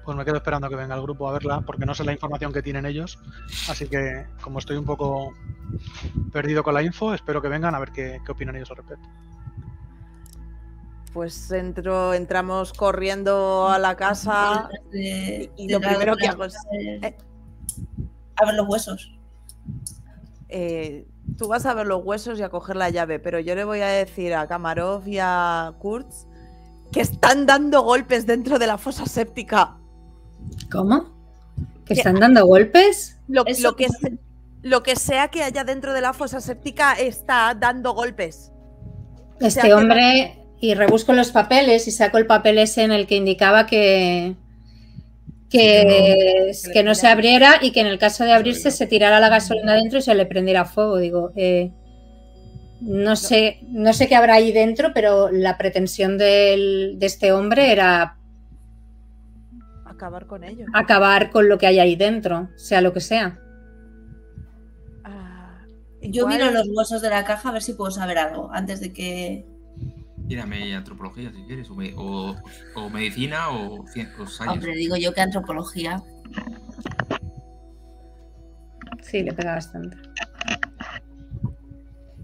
Pues me quedo esperando a que venga el grupo a verla, porque no sé la información que tienen ellos. Así que, como estoy un poco perdido con la info, espero que vengan a ver qué, qué opinan ellos al respecto. Pues entro, entramos corriendo a la casa de, y de lo primero que hago es... ¿Eh? A ver los huesos. Eh, tú vas a ver los huesos y a coger la llave, pero yo le voy a decir a Kamarov y a Kurtz que están dando golpes dentro de la fosa séptica. ¿Cómo? ¿Que están dando golpes? Lo, lo, que, lo que sea que haya dentro de la fosa séptica está dando golpes. Este o sea, hombre... Y rebusco los papeles y saco el papel ese en el que indicaba que, que, no, que no se abriera y que en el caso de abrirse se tirara la gasolina dentro y se le prendiera fuego. Digo, eh, no sé, no sé qué habrá ahí dentro, pero la pretensión del, de este hombre era acabar con ello. Acabar con lo que hay ahí dentro, sea lo que sea. Ah, yo miro los huesos de la caja a ver si puedo saber algo antes de que... Tírame antropología si quieres, o, me, o, o medicina o, o science. Hombre, digo yo que antropología. Sí, le pega bastante.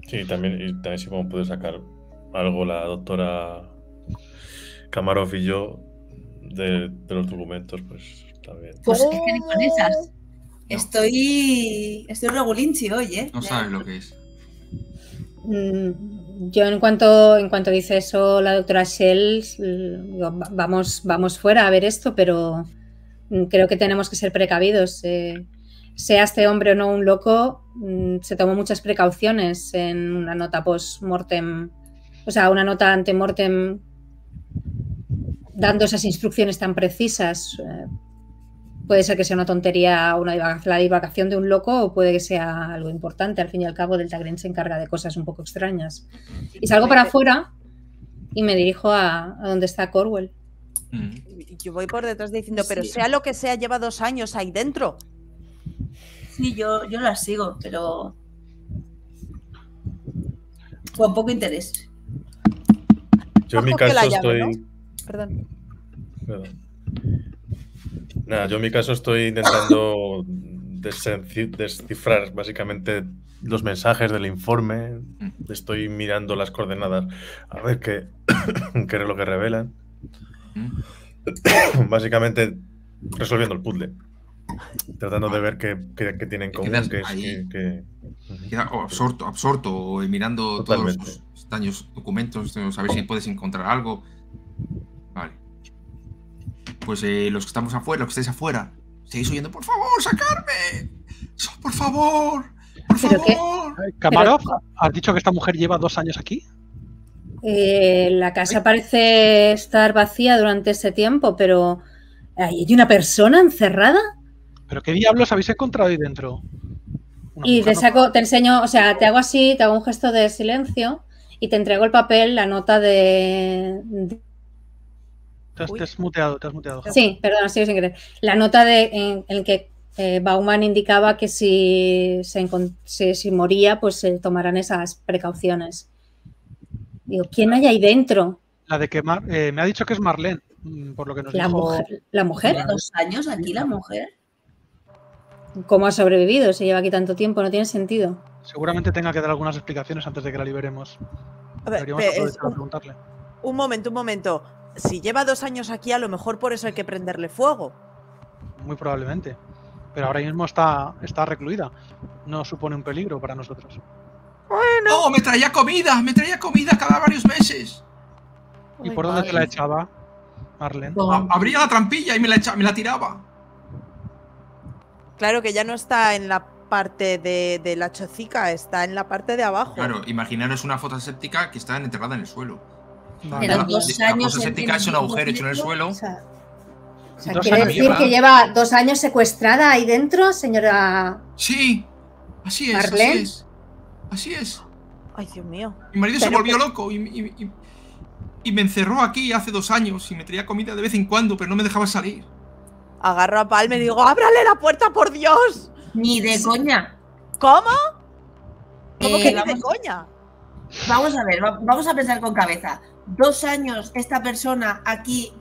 Sí, también, y también si podemos poder sacar algo la doctora Kamarov y yo de, de los documentos, pues también. Pues es que ni con esas. No. Estoy, estoy regulinchi hoy, ¿eh? No sabes lo que es. Yo en cuanto en cuanto dice eso la doctora Shell, vamos, vamos fuera a ver esto, pero creo que tenemos que ser precavidos. Eh, sea este hombre o no un loco, se tomó muchas precauciones en una nota post-mortem, o sea, una nota ante-mortem dando esas instrucciones tan precisas. Eh, puede ser que sea una tontería una divag la divagación de un loco o puede que sea algo importante. Al fin y al cabo, Delta Green se encarga de cosas un poco extrañas. Y salgo para afuera y me dirijo a, a donde está Corwell. Yo voy por detrás diciendo, pero sí, sea lo que sea, lleva dos años ahí dentro. Sí, yo, yo la sigo, pero con poco interés. Yo en mi caso llave, estoy... ¿no? Perdón. Perdón. Nada, yo en mi caso estoy intentando descifrar básicamente los mensajes del informe. Estoy mirando las coordenadas a ver qué, qué es lo que revelan. Básicamente resolviendo el puzzle. Tratando de ver qué, qué, qué tienen en común. Que es, que, que... Queda absorto, absorto mirando totalmente todos los extraños documentos, a ver si puedes encontrar algo. Vale. Pues eh, los que estamos afuera, los que estáis afuera, seguís oyendo, por favor, sacarme. Por favor, por favor. Kamarov, ¿has dicho que esta mujer lleva dos años aquí? Eh, la casa parece estar vacía durante ese tiempo, pero ¿hay una persona encerrada? ¿Pero qué diablos habéis encontrado ahí dentro? Y te saco, te enseño, o sea, te hago así, te hago un gesto de silencio y te entrego el papel, la nota de... de Te has, te has muteado, te has muteado. Sí, perdón, sigo sin querer. La nota de, en, en que Eh, Bauman indicaba que si, se si, si moría, pues se eh, tomarán esas precauciones. Digo, ¿quién hay ahí dentro? La de que Mar, eh, me ha dicho que es Marlene, por lo que nos la dijo. Mujer, ¿la mujer? ¿Tiene dos años aquí la mujer? ¿Cómo ha sobrevivido? Se lleva aquí tanto tiempo, no tiene sentido. Seguramente tenga que dar algunas explicaciones antes de que la liberemos. A ver, es, a preguntarle. Un momento, un momento. Si lleva dos años aquí, a lo mejor por eso hay que prenderle fuego. Muy probablemente. Pero ahora mismo está, está recluida. No supone un peligro para nosotros. Bueno. ¡No! ¡Me traía comida! ¡Me traía comida cada varios meses! ¿Y por dónde te la echaba, Marlene? No. Abría la trampilla y me la, echaba, me la tiraba. Claro que ya no está en la parte de, de la chocica, está en la parte de abajo. Claro, imaginaros una fosa séptica que está enterrada en el suelo. Vale. Pero la, dos años la fosa séptica es un agujero hecho en el suelo. O sea, o sea ¿quiere decir lleva... que lleva dos años secuestrada ahí dentro, señora? Sí, así es, Marlene. Así es. Así es. Ay, Dios mío. Mi marido Pero se volvió que... loco y, y, y, y me encerró aquí hace dos años y me traía comida de vez en cuando, pero no me dejaba salir. Agarro a Palme y digo, ¡ábrale la puerta, por Dios! Ni de coña. ¿Cómo? ¿Cómo eh, que ni vamos, de coña? Vamos a ver, vamos a pensar con cabeza. Dos años esta persona aquí...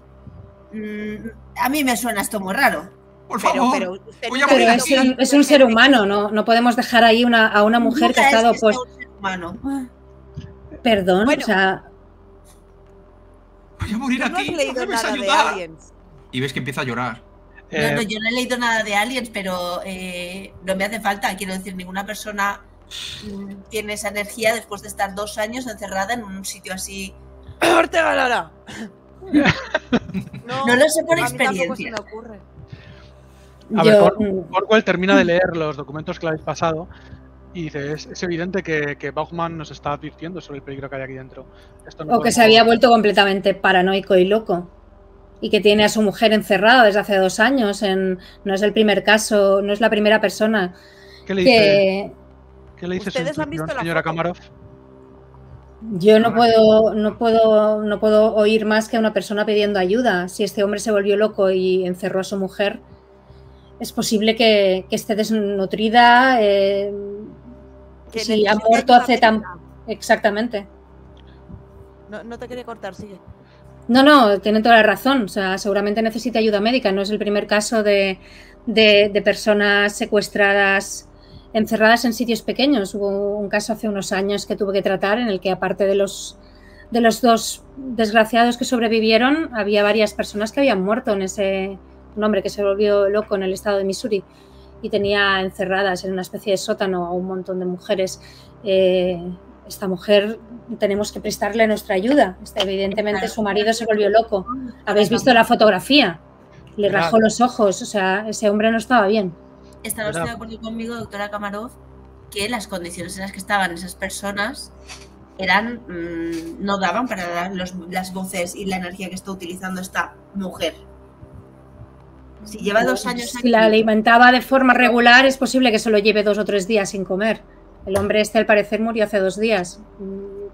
Mmm, a mí me suena esto muy raro. Por favor, pero, pero, usted, voy a pero es, un, es un ser humano, no, no podemos dejar ahí una, a una mujer que ha estado es que pues. Un ser humano. Perdón, bueno, o sea. Voy a morir aquí. No leído nada ayudar. De Aliens. Y ves que empieza a llorar. Eh, no, no, yo no he leído nada de Aliens, pero eh, no me hace falta. Quiero decir, ninguna persona tiene esa energía después de estar dos años encerrada en un sitio así. ¡Ortega Lara! No, no lo sé por experiencia. A mí tampoco se me ocurre. A Yo... ver, Orwell termina de leer los documentos que le habéis pasado y dice, es, es evidente que, que Bauman nos está advirtiendo sobre el peligro que hay aquí dentro. Esto no o que se había vuelto completamente paranoico y loco y que tiene a su mujer encerrada desde hace dos años. En, no es el primer caso, no es la primera persona. ¿Qué le dice, que... ¿Qué le dice ¿Ustedes su han visto señora la Kamarov? Yo no puedo, no, puedo, no puedo oír más que a una persona pidiendo ayuda. Si este hombre se volvió loco y encerró a su mujer... Es posible que, que esté desnutrida, eh, que si ha muerto hace tan... Exactamente. No, no te quería cortar, sigue. No, no, tienen toda la razón. O sea, seguramente necesita ayuda médica. No es el primer caso de, de, de personas secuestradas, encerradas en sitios pequeños. Hubo un caso hace unos años que tuve que tratar en el que, aparte de los, de los dos desgraciados que sobrevivieron, había varias personas que habían muerto en ese... Un hombre que se volvió loco en el estado de Missouri y tenía encerradas en una especie de sótano a un montón de mujeres. Eh, esta mujer tenemos que prestarle nuestra ayuda. Este, evidentemente su marido se volvió loco. Habéis visto la fotografía. Le rajó los ojos. O sea, ese hombre no estaba bien. ¿Estará usted de acuerdo conmigo, doctora Kamarov, que las condiciones en las que estaban esas personas eran mmm, no daban para dar los, las voces y la energía que está utilizando esta mujer? Si lleva dos años aquí. Si la alimentaba de forma regular, es posible que solo lleve dos o tres días sin comer. El hombre este, al parecer, murió hace dos días.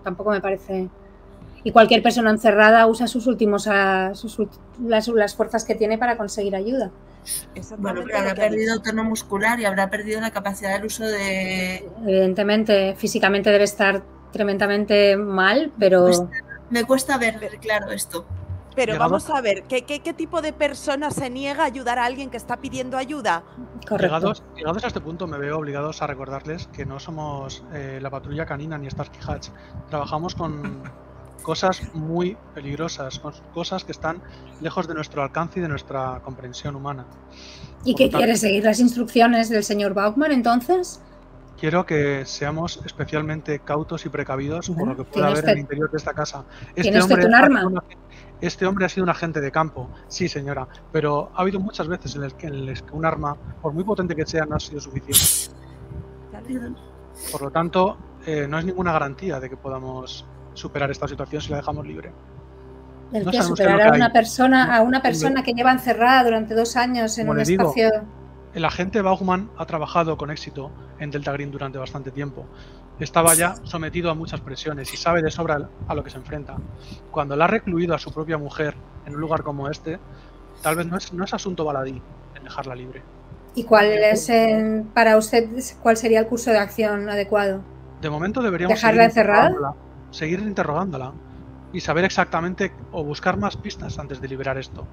Tampoco me parece... Y cualquier persona encerrada usa sus últimos... A, sus, las, las fuerzas que tiene para conseguir ayuda. Bueno, pero habrá perdido el tono muscular y habrá perdido la capacidad del uso de... Evidentemente, físicamente debe estar tremendamente mal, pero... Me cuesta, me cuesta ver, ver claro esto. Pero vamos a ver, ¿qué, qué, ¿qué tipo de persona se niega a ayudar a alguien que está pidiendo ayuda? Correcto. Llegados, llegados a este punto me veo obligados a recordarles que no somos eh, la patrulla canina ni Starsky Hutch. Trabajamos con cosas muy peligrosas, con cosas que están lejos de nuestro alcance y de nuestra comprensión humana. ¿Y qué quiere seguir las instrucciones del señor Bauman entonces? Quiero que seamos especialmente cautos y precavidos por lo que pueda haber en el interior de esta casa. Este hombre, un arma? Este hombre ha sido un agente de campo, sí señora, pero ha habido muchas veces en las que, que un arma, por muy potente que sea, no ha sido suficiente. Por lo tanto, eh, no es ninguna garantía de que podamos superar esta situación si la dejamos libre. El no que superar a una persona, a una persona que lleva encerrada durante dos años en un espacio... El agente Bauman ha trabajado con éxito en Delta Green durante bastante tiempo. Estaba ya sometido a muchas presiones y sabe de sobra a lo que se enfrenta. Cuando la ha recluido a su propia mujer en un lugar como este, tal vez no es, no es asunto baladí en dejarla libre. ¿Y cuál es el, para usted cuál sería el curso de acción adecuado? De momento deberíamos dejarla encerrada, seguir interrogándola y saber exactamente o buscar más pistas antes de liberar esto.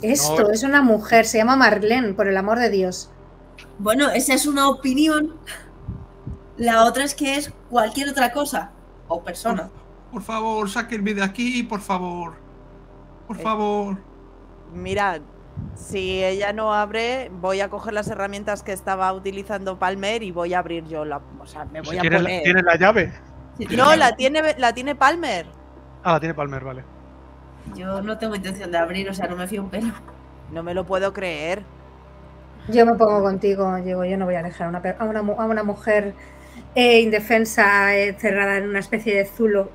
Esto no, es una mujer, se llama Marlene, por el amor de Dios. Bueno, esa es una opinión. La otra es que es cualquier otra cosa o persona. Por, por favor, sáquenme de aquí, por favor. Por eh, favor. Mirad, si ella no abre, voy a coger las herramientas que estaba utilizando Palmer y voy a abrir yo la. O sea, me voy si a poner. La, ¿Tiene la llave? Sí, no, la, la tiene, la tiene Palmer. Ah, la tiene Palmer, vale. Yo no tengo intención de abrir, o sea, no me fío un pelo. No me lo puedo creer. Yo me pongo contigo, Diego. Yo no voy a dejar a una, a una, a una mujer eh, indefensa, eh, cerrada en una especie de zulo,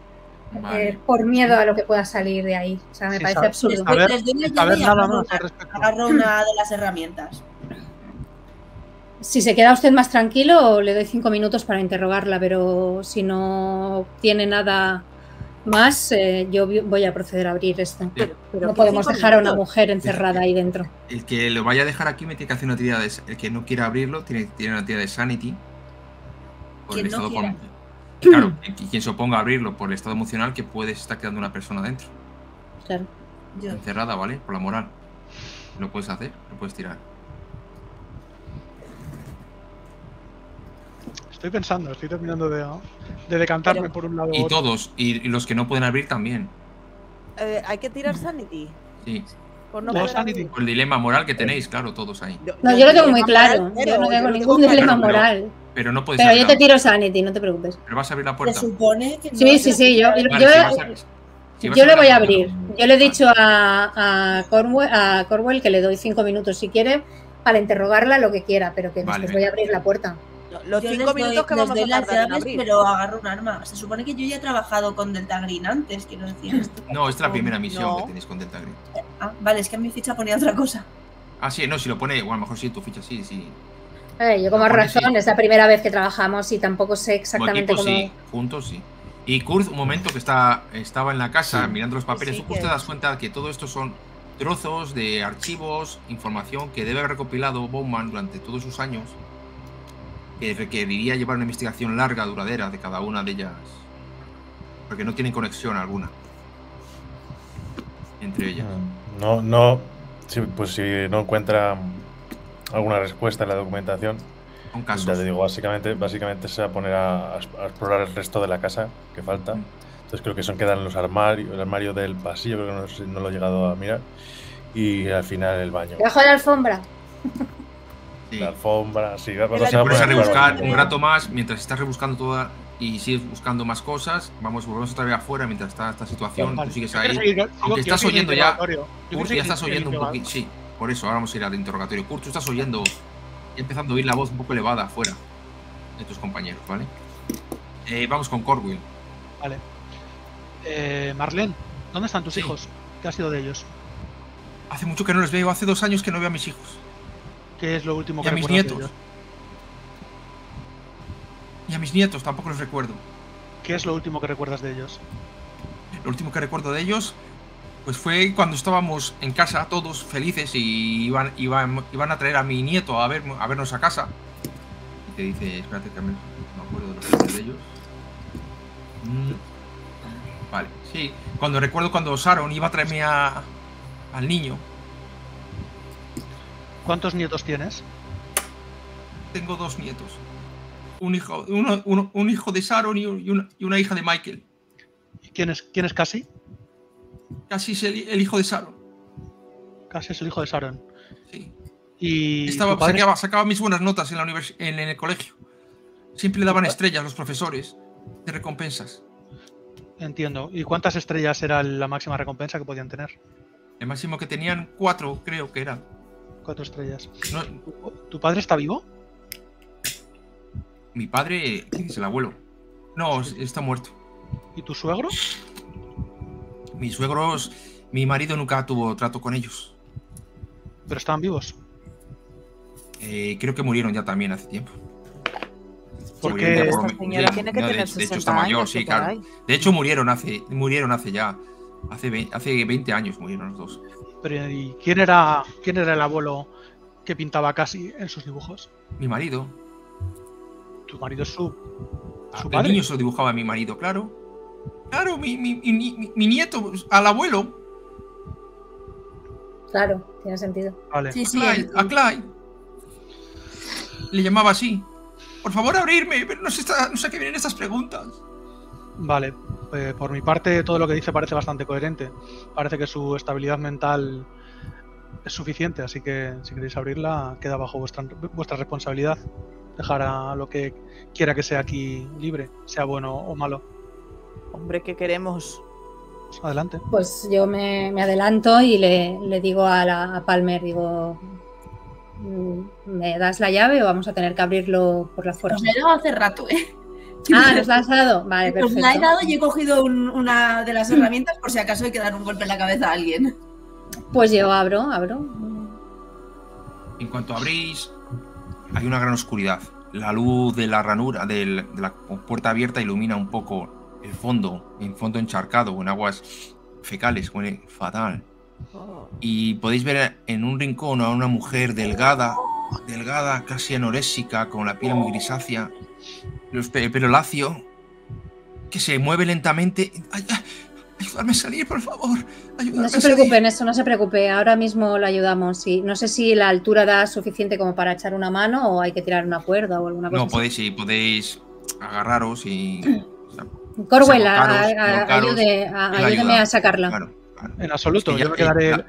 vale. eh, por miedo a lo que pueda salir de ahí. O sea, me sí, parece sabe. absurdo. A ver, a ver, nada más al respecto. Agarro una de las herramientas. Si se queda usted más tranquilo, le doy cinco minutos para interrogarla, pero si no tiene nada más, eh, yo voy a proceder a abrir esto. Pero, pero no podemos dejar a una mujer encerrada ahí dentro. El que lo vaya a dejar aquí me tiene que hacer una tirada de... El que no quiera abrirlo tiene, tiene una tirada de Sanity. Por el estado no por, claro, quien se oponga a abrirlo por el estado emocional que puede estar quedando una persona dentro. Claro. Yo. Encerrada, ¿vale? Por la moral. Lo puedes hacer, lo puedes tirar. Estoy pensando, estoy terminando de, de decantarme pero, por un lado. Y otro. Todos, y, y los que no pueden abrir también. Eh, Hay que tirar Sanity. Sí. Por no poder sanity. Por el dilema moral que tenéis, claro, todos ahí. No, yo lo tengo muy claro. Yo no tengo ningún dilema moral. Pero no puedes. Pero yo te tiro Sanity, no te preocupes. Pero vas a abrir la puerta. Se supone que no. Sí, sí, sí. Yo, vale, yo, si a, si yo le voy a abrir. Yo le he dicho a, a, Cornwell, a Cornwell que le doy cinco minutos si quiere para interrogarla lo que quiera, pero que vale, les voy a abrir la puerta. Los yo cinco minutos doy, que vamos a las llaves, pero agarro un arma. Se supone que yo ya he trabajado con Delta Green antes, quiero decir esto. No, es la primera misión no. que tenéis con Delta Green. Ah, vale, es que en mi ficha ponía otra cosa. Ah, sí, no, si lo pone, o a lo mejor sí, tu ficha sí, sí. Eh, yo como pone, razón, sí. Es la primera vez que trabajamos y tampoco sé exactamente cómo... Sí, juntos sí. Y Kurt, un momento que está, estaba en la casa sí. mirando los papeles, sí, tú justo te das cuenta que todo esto son trozos de archivos, información que debe haber recopilado Bowman durante todos sus años, que requeriría llevar una investigación larga, duradera, de cada una de ellas, porque no tienen conexión alguna entre ellas. No, no, sí, pues si no encuentra alguna respuesta en la documentación, ya te digo, básicamente, básicamente se va a poner a, a explorar el resto de la casa que falta. Entonces creo que son quedan los armarios, el armario del pasillo, creo que no, no lo he llegado a mirar, y al final el baño. Debajo de la alfombra. Sí. La alfombra, sí, la alfombra. Te pones a rebuscar un rato más mientras estás rebuscando toda y sigues buscando más cosas. Vamos, volvemos otra vez afuera mientras está esta situación. Tú sigues ahí. Aunque estás oyendo ya. Kurt, ya estás oyendo un poquito. Sí, por eso ahora vamos a ir al interrogatorio. Kurt, tú estás oyendo y empezando a oír la voz un poco elevada afuera de tus compañeros, ¿vale? Eh, vamos con Corwin. Vale. Eh, Marlene, ¿dónde están tus sí. hijos? ¿Qué ha sido de ellos? Hace mucho que no los veo. Hace dos años que no veo a mis hijos. ¿Qué es lo último que recuerdo? Y a mis nietos. Y a mis nietos, tampoco los recuerdo. ¿Qué es lo último que recuerdas de ellos? Lo último que recuerdo de ellos, pues fue cuando estábamos en casa, todos felices, y iban, iban, iban a traer a mi nieto a, ver, a vernos a casa. Y te dice, espérate, que me acuerdo de lo que recuerdo de ellos. Mm. Vale, sí. Cuando recuerdo cuando Sharon iba a traerme a, al niño. ¿Cuántos nietos tienes? Tengo dos nietos. Un hijo, uno, uno, un hijo de Sharon y, un, y, una, y una hija de Michael. ¿Y quién es, quién es Casey? Casey es el, el hijo de Sharon. Casey es el hijo de Sharon. Sí. Y Estaba, padre... sacaba, sacaba mis buenas notas en, la univers en, en el colegio. Siempre le daban estrellas los profesores de recompensas. Entiendo. ¿Y cuántas estrellas era la máxima recompensa que podían tener? El máximo que tenían, cuatro creo que eran. Cuatro estrellas. No, ¿Tu padre está vivo? Mi padre es el abuelo. No, sí. está muerto. ¿Y tus suegros? Mis suegros, mi marido nunca tuvo trato con ellos. ¿Pero estaban vivos? Eh, creo que murieron ya también hace tiempo. Porque esta por, señora de, tiene que no, tener de, de hecho está mayor, sí, claro. Hay. De hecho murieron hace, murieron hace ya, hace veinte, hace veinte años murieron los dos. Pero, ¿y quién era, quién era el abuelo que pintaba Casey en sus dibujos? Mi marido. ¿Tu marido es su, su ah, padre? El niño se lo dibujaba a mi marido, claro. Claro, mi, mi, mi, mi, mi nieto, al abuelo. Claro, tiene sentido. Vale. Sí, sí, a Clyde, a Clyde. Le llamaba así. Por favor, abrirme, pero no sé, no sé a qué vienen estas preguntas. Vale, eh, por mi parte todo lo que dice parece bastante coherente. Parece que su estabilidad mental es suficiente, así que si queréis abrirla queda bajo vuestra, vuestra responsabilidad. Dejar a lo que quiera que sea aquí libre, sea bueno o malo. Hombre, ¿qué queremos? Pues adelante. Pues yo me, me adelanto y le, le digo a, la, a Palmer, digo... ¿Me das la llave o vamos a tener que abrirlo por la fuerza? Os la he dado hace rato, ¿eh? Ah, ¿nos la has dado? Vale, perfecto. Os la he dado y he cogido un, una de las herramientas por si acaso hay que dar un golpe en la cabeza a alguien. Pues yo abro, abro. En cuanto abrís, hay una gran oscuridad. La luz de la ranura, del, de la puerta abierta ilumina un poco el fondo, el fondo encharcado, en aguas fecales, huele fatal. Y podéis ver en un rincón a una mujer delgada, delgada, casi anoréxica, con la piel muy grisácea, el pelo lacio, que se mueve lentamente. Ay, ay, ayúdame a salir, por favor. No se preocupen, eso no se preocupe. Ahora mismo la ayudamos. Y no sé si la altura da suficiente como para echar una mano o hay que tirar una cuerda o alguna cosa. No, podéis, sí, podéis agarraros y... Corwell, ayúdeme a sacarla. Claro. En absoluto, es que yo me quedaré, la...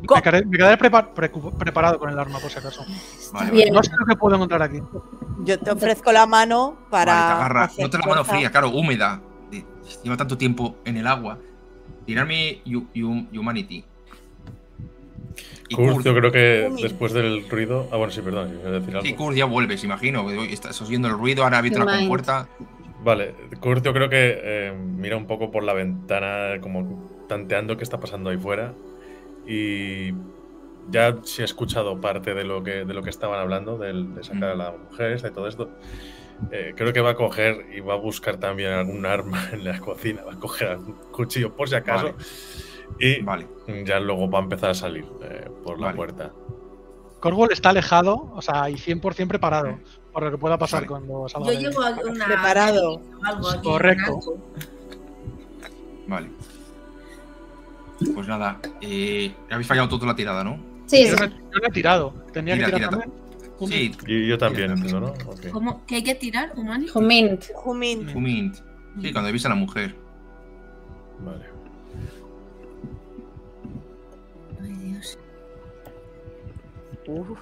me quedaré, me quedaré prepar, pre, preparado con el arma por si acaso. Vale, vale. No sé lo que puedo encontrar aquí. Yo te ofrezco la mano para... Vale, te agarra. No te la mano fría, claro, húmeda. Lleva tanto tiempo en el agua. Tirarme Humanity. Kurt, yo creo que después del ruido... Ah, bueno, sí, perdón. Si me decir algo. Sí, Kurt, ya vuelves, imagino. Estás oyendo el ruido, ahora abierto la compuerta. Vale, Kurt, yo creo que eh, mira un poco por la ventana como... tanteando qué está pasando ahí fuera y ya sí he escuchado parte de lo que, de lo que estaban hablando, del, de sacar a la mujer y todo esto. Eh, creo que va a coger y va a buscar también algún arma en la cocina, va a coger algún cuchillo por si acaso, vale. Y vale, ya luego va a empezar a salir eh, por vale. la puerta. Corwell está alejado, o sea, y cien por cien preparado por lo que pueda pasar, vale, cuando salga. Yo llevo una... preparado. Algo aquí. Correcto. Vale. Pues nada, eh, habéis fallado toda la tirada, ¿no? Sí, yo, sí. Yo la he tirado. Tenía tira, que tirar tira, también. Sí, y yo también, entiendo, ¿no? Okay. ¿Cómo? ¿Qué hay que tirar? ¿Humani? Humint. Humint. Humint. Sí, cuando avisa a la mujer. Vale. Ay, Dios. Uf.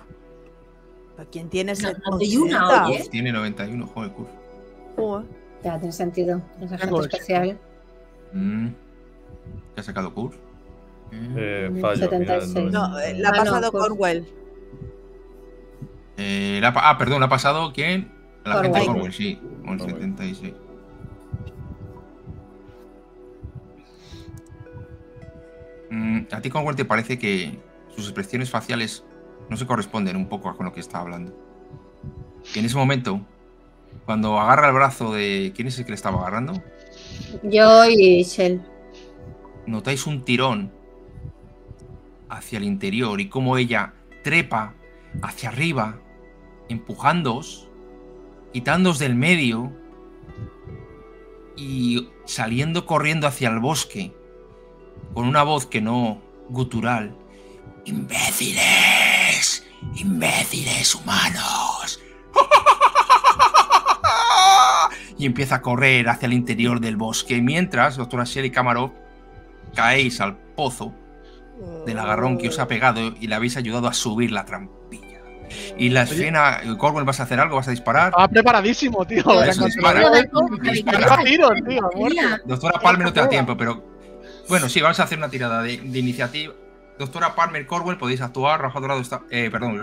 ¿A quién tienes? noventa y uno, oye. Tiene noventa y uno, joder, Curf. Joder. Ya, tiene sentido. Es agente especial. Mmm. ¿Qué ha sacado Curf? Eh, fallo, setenta y seis. Mira, no, no, eh, la ha pasado ah, no, Corwell. Eh, la, ah, perdón, ¿la ha pasado quién? La Corwell. Gente de Corwell, sí, con Corwell. setenta y seis. Mm, a ti, Corwell, te parece que sus expresiones faciales no se corresponden un poco con lo que está hablando. Y en ese momento, cuando agarra el brazo de... ¿Quién es el que le estaba agarrando? Yo y Shell. Notáis un tirón hacia el interior y cómo ella trepa hacia arriba, empujándoos, quitándoos del medio y saliendo corriendo hacia el bosque con una voz que no gutural. ¡Imbéciles! ¡Imbéciles humanos! Y empieza a correr hacia el interior del bosque mientras doctora Shelley Kamarov caéis al pozo del agarrón que os ha pegado y le habéis ayudado a subir la trampilla. Y la escena... Corwell, ¿vas a hacer algo? ¿Vas a disparar? Ah, preparadísimo, tío. Eso, dispara. Dispara. Tiro, tío. Doctora Palmer no te da tiempo, pero... Bueno, sí, vamos a hacer una tirada de, de iniciativa. Doctora Palmer, Corwell, podéis actuar. Rafa Dorado está... Eh, perdón.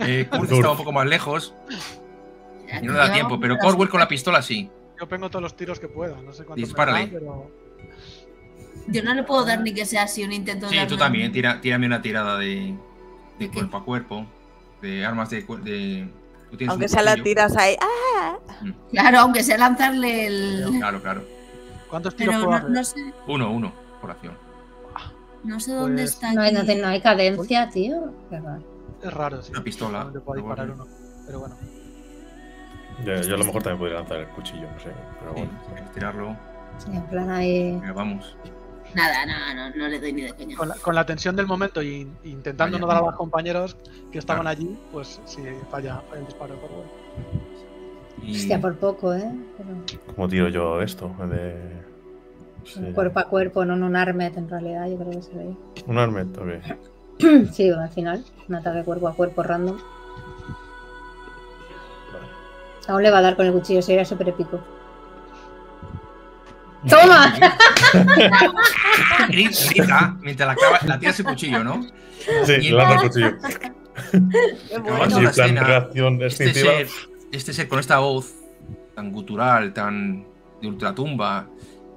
Eh, Kurt está un poco más lejos. Y no le da tiempo, pero Corwell con la pistola sí. Yo tengo todos los tiros que pueda. No sé cuánto dispárale. Me da, pero... Yo no le puedo dar ni que sea así un intento de... Sí, darle. Tú también, tira, tírame una tirada de, de cuerpo a cuerpo, de armas de... de aunque sea la tiras ahí... ¡Ah! Claro, aunque sea lanzarle el... Claro, claro. ¿Cuántos tiros puedo hacer? No sé. Uno, uno, por acción. No sé dónde pues... está. No hay, no, no hay cadencia, tío. Perdón. Es raro, sí. Una pistola. No puedo disparar uno, pero bueno. Yo, yo a lo mejor también podría lanzar el cuchillo, no sé. Pero bueno, sí, hay que tirarlo. Sí, en plan ahí. Pero vamos. Nada, no, no, no le doy ni de coña. Con la, con la tensión del momento y intentando falla, no dar a los compañeros que estaban claro. allí, pues sí, falla, falla el disparo. Por favor. Y... Hostia, por poco, ¿eh? Pero... ¿Cómo tiro yo esto? De... Sí. Cuerpo a cuerpo, no en un armet, en realidad, yo creo que se ve. ¿Un armet? Ok. Sí, al final, un ataque cuerpo a cuerpo random. Aún le va a dar con el cuchillo, sería súper épico. ¡Toma! Grita mientras la, clava, la tira ese cuchillo, ¿no? Sí, lanza el cuchillo. Qué bueno. La escena, este, ser, este ser con esta voz tan gutural, tan de ultratumba,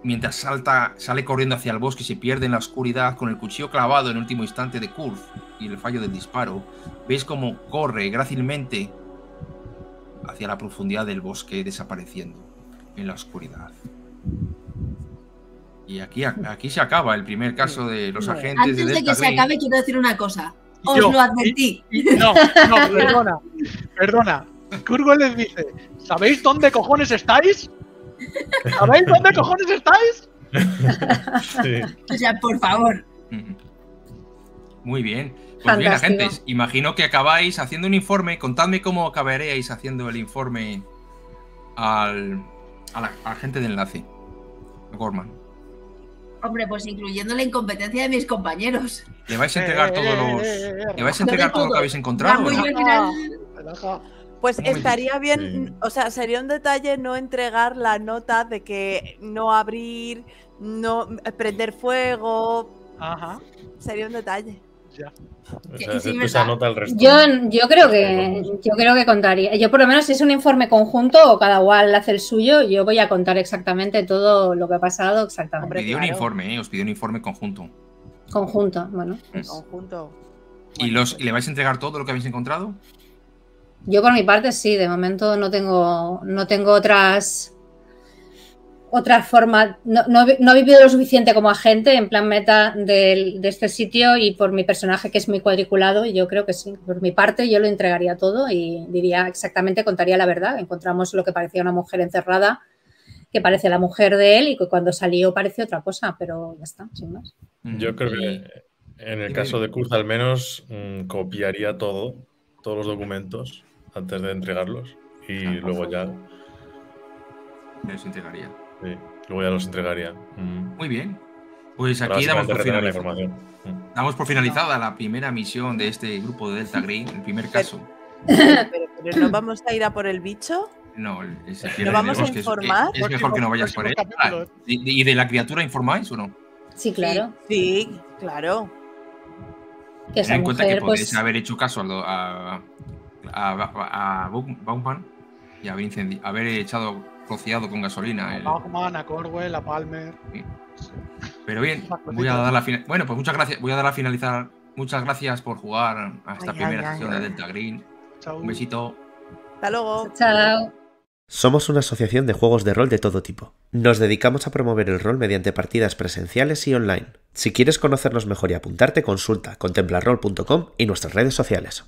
mientras salta, sale corriendo hacia el bosque y se pierde en la oscuridad con el cuchillo clavado en el último instante de Kurz y el fallo del disparo, veis cómo corre grácilmente hacia la profundidad del bosque, desapareciendo en la oscuridad. Y aquí, aquí se acaba el primer caso de los agentes. Antes de, de que Green. se acabe, quiero decir una cosa. Os Yo, lo advertí. No, no, perdona. Perdona. Kurgo les dice: ¿sabéis dónde cojones estáis? ¿Sabéis dónde cojones estáis? Sí. O sea, por favor. Muy bien. Pues Fantástico. bien, agentes. Imagino que acabáis haciendo un informe. Contadme cómo acabaréis haciendo el informe al, al agente de enlace, Gorman. Hombre, pues incluyendo la incompetencia de mis compañeros. Le vais a entregar eh, todos los. Eh, eh, eh, ¿Le vais a entregar no todo lo que habéis encontrado? Vamos, ¿no? Pues estaría bien, o sea, sería un detalle no entregar la nota de que no abrir, no prender fuego. Ajá. Sería un detalle. Ya. O sea, sí, esa nota al resto. Yo, yo creo que yo creo que contaría. Yo por lo menos si es un informe conjunto o cada cual hace el suyo, yo voy a contar exactamente todo lo que ha pasado exactamente. Os pidió claro. un informe, eh, os pidió un informe conjunto. Conjunto, bueno. Pues. Conjunto. Bueno, ¿Y, los, pues. ¿Y le vais a entregar todo lo que habéis encontrado? Yo por mi parte sí, de momento no tengo no tengo otras Otra forma, no, no, no he vivido lo suficiente como agente en plan meta de, de este sitio y por mi personaje que es muy cuadriculado, yo creo que sí. Por mi parte yo lo entregaría todo y diría exactamente, contaría la verdad. Encontramos lo que parecía una mujer encerrada, que parece la mujer de él y que cuando salió pareció otra cosa, pero ya está, sin más. Yo creo que en el caso de Kurz al menos mmm, copiaría todo, todos los documentos antes de entregarlos y ah, luego ya... los entregaría. Sí, luego ya los entregaría. Mm. Muy bien. Pues aquí damos por, finalizada. La damos por finalizada la primera misión de este grupo de Delta Green, el primer caso. Pero, pero, pero ¿no vamos a ir a por el bicho? No, es el ¿No vamos a informar? Es, es mejor que no vayas por él. Ah, ¿y de la criatura informáis o no? Sí, claro. Sí, sí claro. Ten en cuenta que podéis pues... haber hecho caso a, a, a, a Bauman y haber, incendi haber echado... rociado con gasolina. El... a Corwell, a Palmer. Bien. Pero bien, voy a dar la final... Bueno, pues muchas gracias. Voy a dar a finalizar. Muchas gracias por jugar a esta ay, primera ay, sesión ay, de Delta Green. Chao. Un besito. Hasta luego. Chao. Somos una asociación de juegos de rol de todo tipo. Nos dedicamos a promover el rol mediante partidas presenciales y online. Si quieres conocernos mejor y apuntarte, consulta contemplarrol punto com y nuestras redes sociales.